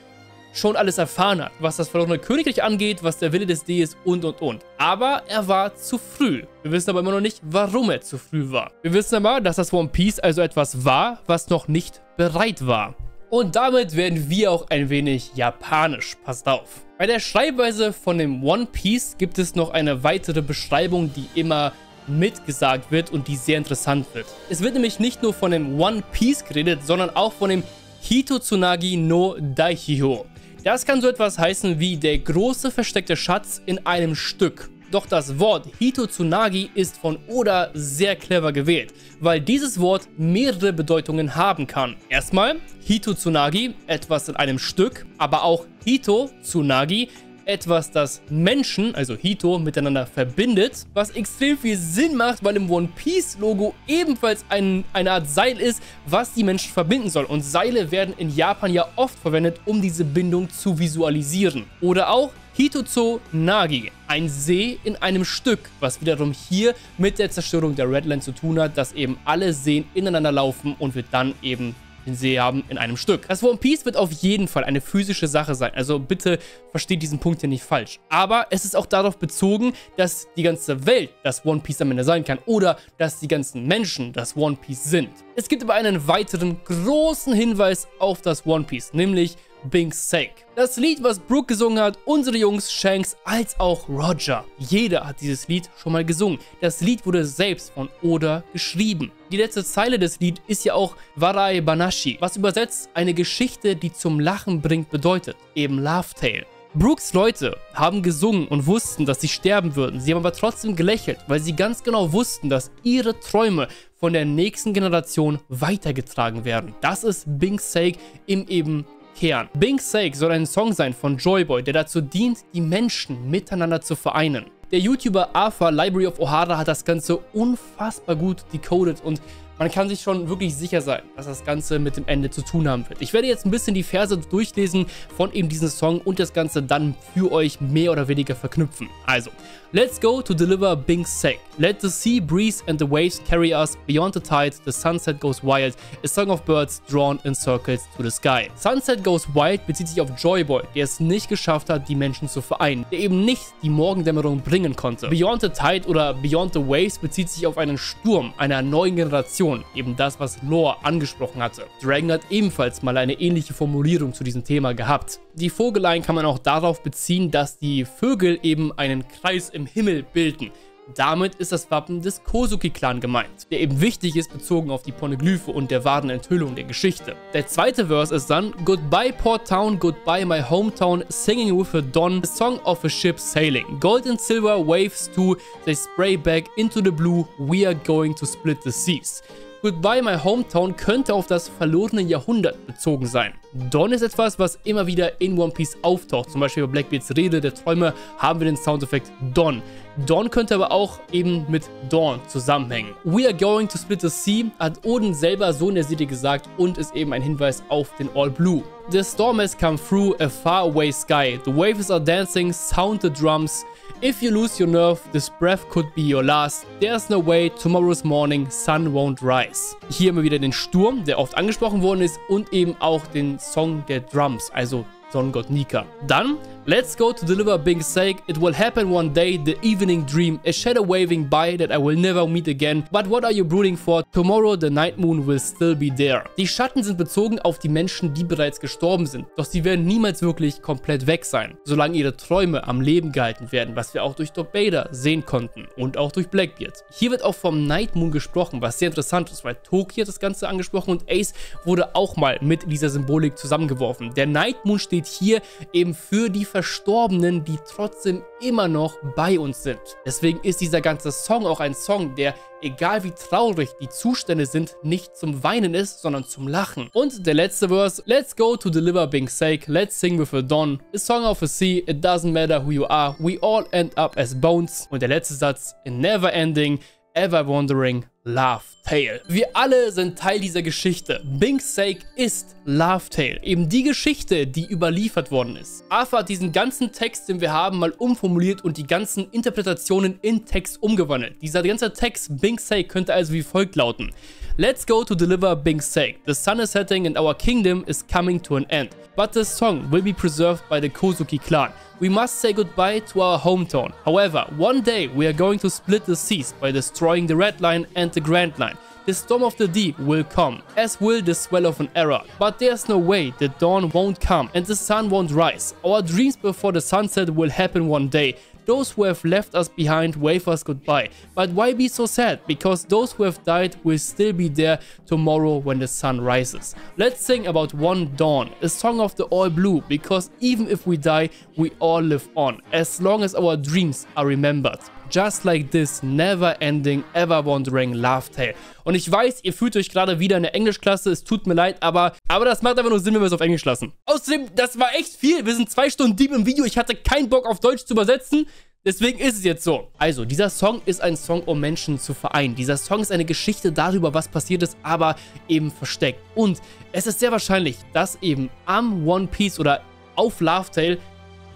schon alles erfahren hat, was das verlorene Königreich angeht, was der Wille des D ist und und und. Aber er war zu früh. Wir wissen aber immer noch nicht, warum er zu früh war. Wir wissen aber, dass das One Piece also etwas war, was noch nicht bereit war. Und damit werden wir auch ein wenig japanisch. Passt auf. Bei der Schreibweise von dem One Piece gibt es noch eine weitere Beschreibung, die immer mitgesagt wird und die sehr interessant wird. Es wird nämlich nicht nur von dem One Piece geredet, sondern auch von dem Hitotsunagi no Daihyō. Das kann so etwas heißen wie der große versteckte Schatz in einem Stück. Doch das Wort Hitotsunagi ist von Oda sehr clever gewählt, weil dieses Wort mehrere Bedeutungen haben kann. Erstmal Hitotsunagi, etwas in einem Stück, aber auch Hitotsunagi, etwas, das Menschen, also Hito, miteinander verbindet, was extrem viel Sinn macht, weil im One Piece Logo ebenfalls ein, eine Art Seil ist, was die Menschen verbinden soll. Und Seile werden in Japan ja oft verwendet, um diese Bindung zu visualisieren. Oder auch Hitotsunagi, ein See in einem Stück, was wiederum hier mit der Zerstörung der Redland zu tun hat, dass eben alle Seen ineinander laufen und wird dann eben den See haben in einem Stück. Das One Piece wird auf jeden Fall eine physische Sache sein. Also bitte versteht diesen Punkt hier nicht falsch. Aber es ist auch darauf bezogen, dass die ganze Welt das One Piece am Ende sein kann oder dass die ganzen Menschen das One Piece sind. Es gibt aber einen weiteren großen Hinweis auf das One Piece, nämlich Bing's Sake. Das Lied, was Brook gesungen hat, unsere Jungs, Shanks, als auch Roger. Jeder hat dieses Lied schon mal gesungen. Das Lied wurde selbst von Oda geschrieben. Die letzte Zeile des Lieds ist ja auch Warai Banashi, was übersetzt eine Geschichte, die zum Lachen bringt, bedeutet. Eben Laugh Tale. Brooks Leute haben gesungen und wussten, dass sie sterben würden. Sie haben aber trotzdem gelächelt, weil sie ganz genau wussten, dass ihre Träume von der nächsten Generation weitergetragen werden. Das ist Bing's Sake im eben Kern. Bing's Sake soll ein Song sein von Joyboy, der dazu dient, die Menschen miteinander zu vereinen. Der YouTuber Afa Library of Ohara hat das Ganze unfassbar gut decoded und man kann sich schon wirklich sicher sein, dass das Ganze mit dem Ende zu tun haben wird. Ich werde jetzt ein bisschen die Verse durchlesen von eben diesem Song und das Ganze dann für euch mehr oder weniger verknüpfen. Also, let's go to deliver Bing's Sake. Let the sea breeze and the waves carry us beyond the tide. The sunset goes wild. A song of birds drawn in circles to the sky. Sunset goes wild bezieht sich auf Joyboy, der es nicht geschafft hat, die Menschen zu vereinen, der eben nicht die Morgendämmerung bringen konnte. Beyond the tide oder beyond the waves bezieht sich auf einen Sturm einer neuen Generation. Eben das, was Lore angesprochen hatte. Dragon hat ebenfalls mal eine ähnliche Formulierung zu diesem Thema gehabt. Die Vogeleien kann man auch darauf beziehen, dass die Vögel eben einen Kreis im Himmel bilden. Damit ist das Wappen des Kozuki-Clan gemeint, der eben wichtig ist bezogen auf die Poneglyphe und der wahren Enthüllung der Geschichte. Der zweite Verse ist dann Goodbye Port Town, Goodbye My Hometown, Singing with a Dawn, a Song of a Ship Sailing. Gold and silver waves too, they spray back into the blue, we are going to split the seas. Goodbye My Hometown könnte auf das verlorene Jahrhundert bezogen sein. Dawn ist etwas, was immer wieder in One Piece auftaucht. Zum Beispiel bei Blackbeards Rede der Träume haben wir den Soundeffekt Dawn. Dawn könnte aber auch eben mit Dawn zusammenhängen. We are going to split the sea hat Oden selber so in der Serie gesagt und ist eben ein Hinweis auf den All Blue. The storm has come through a far away sky. The waves are dancing, sound the drums. If you lose your nerve, this breath could be your last. There's no way, tomorrow's morning, sun won't rise. Hier immer wieder den Sturm, der oft angesprochen worden ist und eben auch den Song der Drums, also Sonnengott Nika. Dann, let's go to deliver Bing's Sake. It will happen one day, the evening dream, a shadow waving by that I will never meet again. But what are you brooding for? Tomorrow the night moon will still be there. Die Schatten sind bezogen auf die Menschen, die bereits gestorben sind. Doch sie werden niemals wirklich komplett weg sein, solange ihre Träume am Leben gehalten werden, was wir auch durch Doc Bader sehen konnten und auch durch Blackbeard. Hier wird auch vom Night Moon gesprochen, was sehr interessant ist, weil Toki hat das Ganze angesprochen und Ace wurde auch mal mit dieser Symbolik zusammengeworfen. Der Night Moon steht hier eben für die Veränderung Verstorbenen, die trotzdem immer noch bei uns sind. Deswegen ist dieser ganze Song auch ein Song, der, egal wie traurig die Zustände sind, nicht zum Weinen ist, sondern zum Lachen. Und der letzte Verse, let's go to deliver Bing's sake, let's sing with a dawn, a song of a sea, it doesn't matter who you are, we all end up as bones. Und der letzte Satz, never ending, ever wandering, Love Tale. Wir alle sind Teil dieser Geschichte. Bing's Sake ist Love Tale. Eben die Geschichte, die überliefert worden ist. Arthur hat diesen ganzen Text, den wir haben, mal umformuliert und die ganzen Interpretationen in Text umgewandelt. Dieser ganze Text, Bing's Sake, könnte also wie folgt lauten. Let's go to deliver Bing's Sake. The sun is setting and our kingdom is coming to an end. But this song will be preserved by the Kozuki clan. We must say goodbye to our hometown. However, one day we are going to split the seas by destroying the Red Line and the The Grand Line. The storm of the deep will come, as will the swell of an era. But there's no way the dawn won't come and the sun won't rise. Our dreams before the sunset will happen one day. Those who have left us behind wave us goodbye. But why be so sad? Because those who have died will still be there tomorrow when the sun rises. Let's sing about One Dawn, a song of the all blue, because even if we die, we all live on, as long as our dreams are remembered. Just like this never ending, ever wandering love tale. Und ich weiß, ihr fühlt euch gerade wieder in der Englischklasse, es tut mir leid, aber, aber das macht einfach nur Sinn, wenn wir es auf Englisch lassen. Außerdem, das war echt viel, wir sind zwei Stunden deep im Video, ich hatte keinen Bock auf Deutsch zu übersetzen. Deswegen ist es jetzt so. Also, dieser Song ist ein Song, um Menschen zu vereinen. Dieser Song ist eine Geschichte darüber, was passiert ist, aber eben versteckt. Und es ist sehr wahrscheinlich, dass eben am One Piece oder auf Love Tale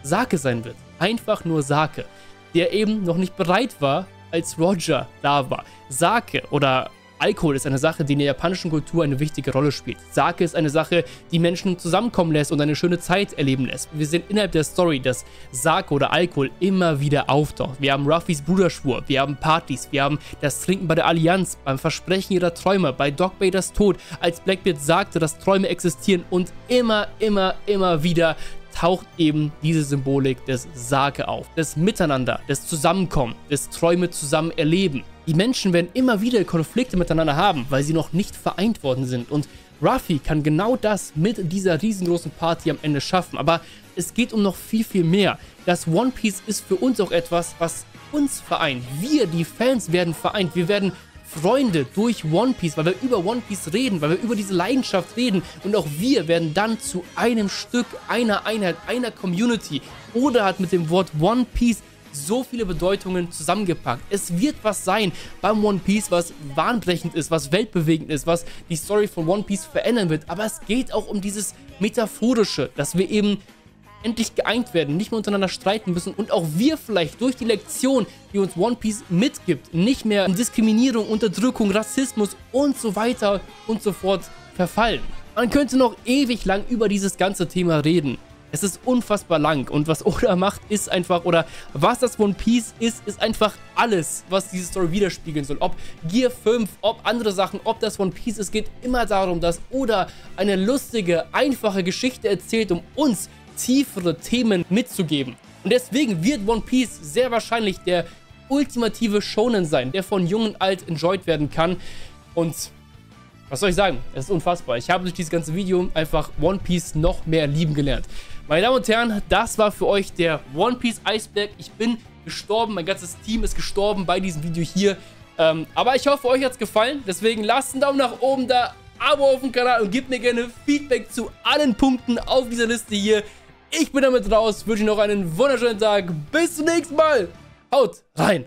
Sake sein wird. Einfach nur Sake, der eben noch nicht bereit war, als Roger da war. Sake oder Alkohol ist eine Sache, die in der japanischen Kultur eine wichtige Rolle spielt. Sake ist eine Sache, die Menschen zusammenkommen lässt und eine schöne Zeit erleben lässt. Wir sehen innerhalb der Story, dass Sake oder Alkohol immer wieder auftaucht. Wir haben Ruffys Bruderschwur, wir haben Partys, wir haben das Trinken bei der Allianz, beim Versprechen ihrer Träume, bei Dog Bay das Tod, als Blackbeard sagte, dass Träume existieren und immer, immer, immer wieder taucht eben diese Symbolik des Sake auf, des Miteinander, des Zusammenkommen, des Träume zusammen erleben. Die Menschen werden immer wieder Konflikte miteinander haben, weil sie noch nicht vereint worden sind. Und Ruffy kann genau das mit dieser riesengroßen Party am Ende schaffen. Aber es geht um noch viel, viel mehr. Das One Piece ist für uns auch etwas, was uns vereint. Wir, die Fans, werden vereint. Wir werden Freunde durch One Piece, weil wir über One Piece reden, weil wir über diese Leidenschaft reden und auch wir werden dann zu einem Stück, einer Einheit, einer Community. Oda hat mit dem Wort One Piece so viele Bedeutungen zusammengepackt. Es wird was sein beim One Piece, was bahnbrechend ist, was weltbewegend ist, was die Story von One Piece verändern wird, aber es geht auch um dieses Metaphorische, dass wir eben endlich geeint werden, nicht mehr untereinander streiten müssen und auch wir vielleicht durch die Lektion, die uns One Piece mitgibt, nicht mehr in Diskriminierung, Unterdrückung, Rassismus und so weiter und so fort verfallen. Man könnte noch ewig lang über dieses ganze Thema reden. Es ist unfassbar lang und was Oda macht, ist einfach, oder was das One Piece ist, ist einfach alles, was diese Story widerspiegeln soll. Ob Gear fünf, ob andere Sachen, ob das One Piece, es geht immer darum, dass Oda eine lustige, einfache Geschichte erzählt, um uns tiefere Themen mitzugeben. Und deswegen wird One Piece sehr wahrscheinlich der ultimative Shonen sein, der von jung und alt enjoyed werden kann. Und was soll ich sagen? Es ist unfassbar. Ich habe durch dieses ganze Video einfach One Piece noch mehr lieben gelernt. Meine Damen und Herren, das war für euch der One Piece Eisberg. Ich bin gestorben, mein ganzes Team ist gestorben bei diesem Video hier. Ähm, aber ich hoffe, euch hat es gefallen. Deswegen lasst einen Daumen nach oben da, Abo auf dem Kanal und gebt mir gerne Feedback zu allen Punkten auf dieser Liste hier. Ich bin damit raus, wünsche euch noch einen wunderschönen Tag. Bis zum nächsten Mal. Haut rein.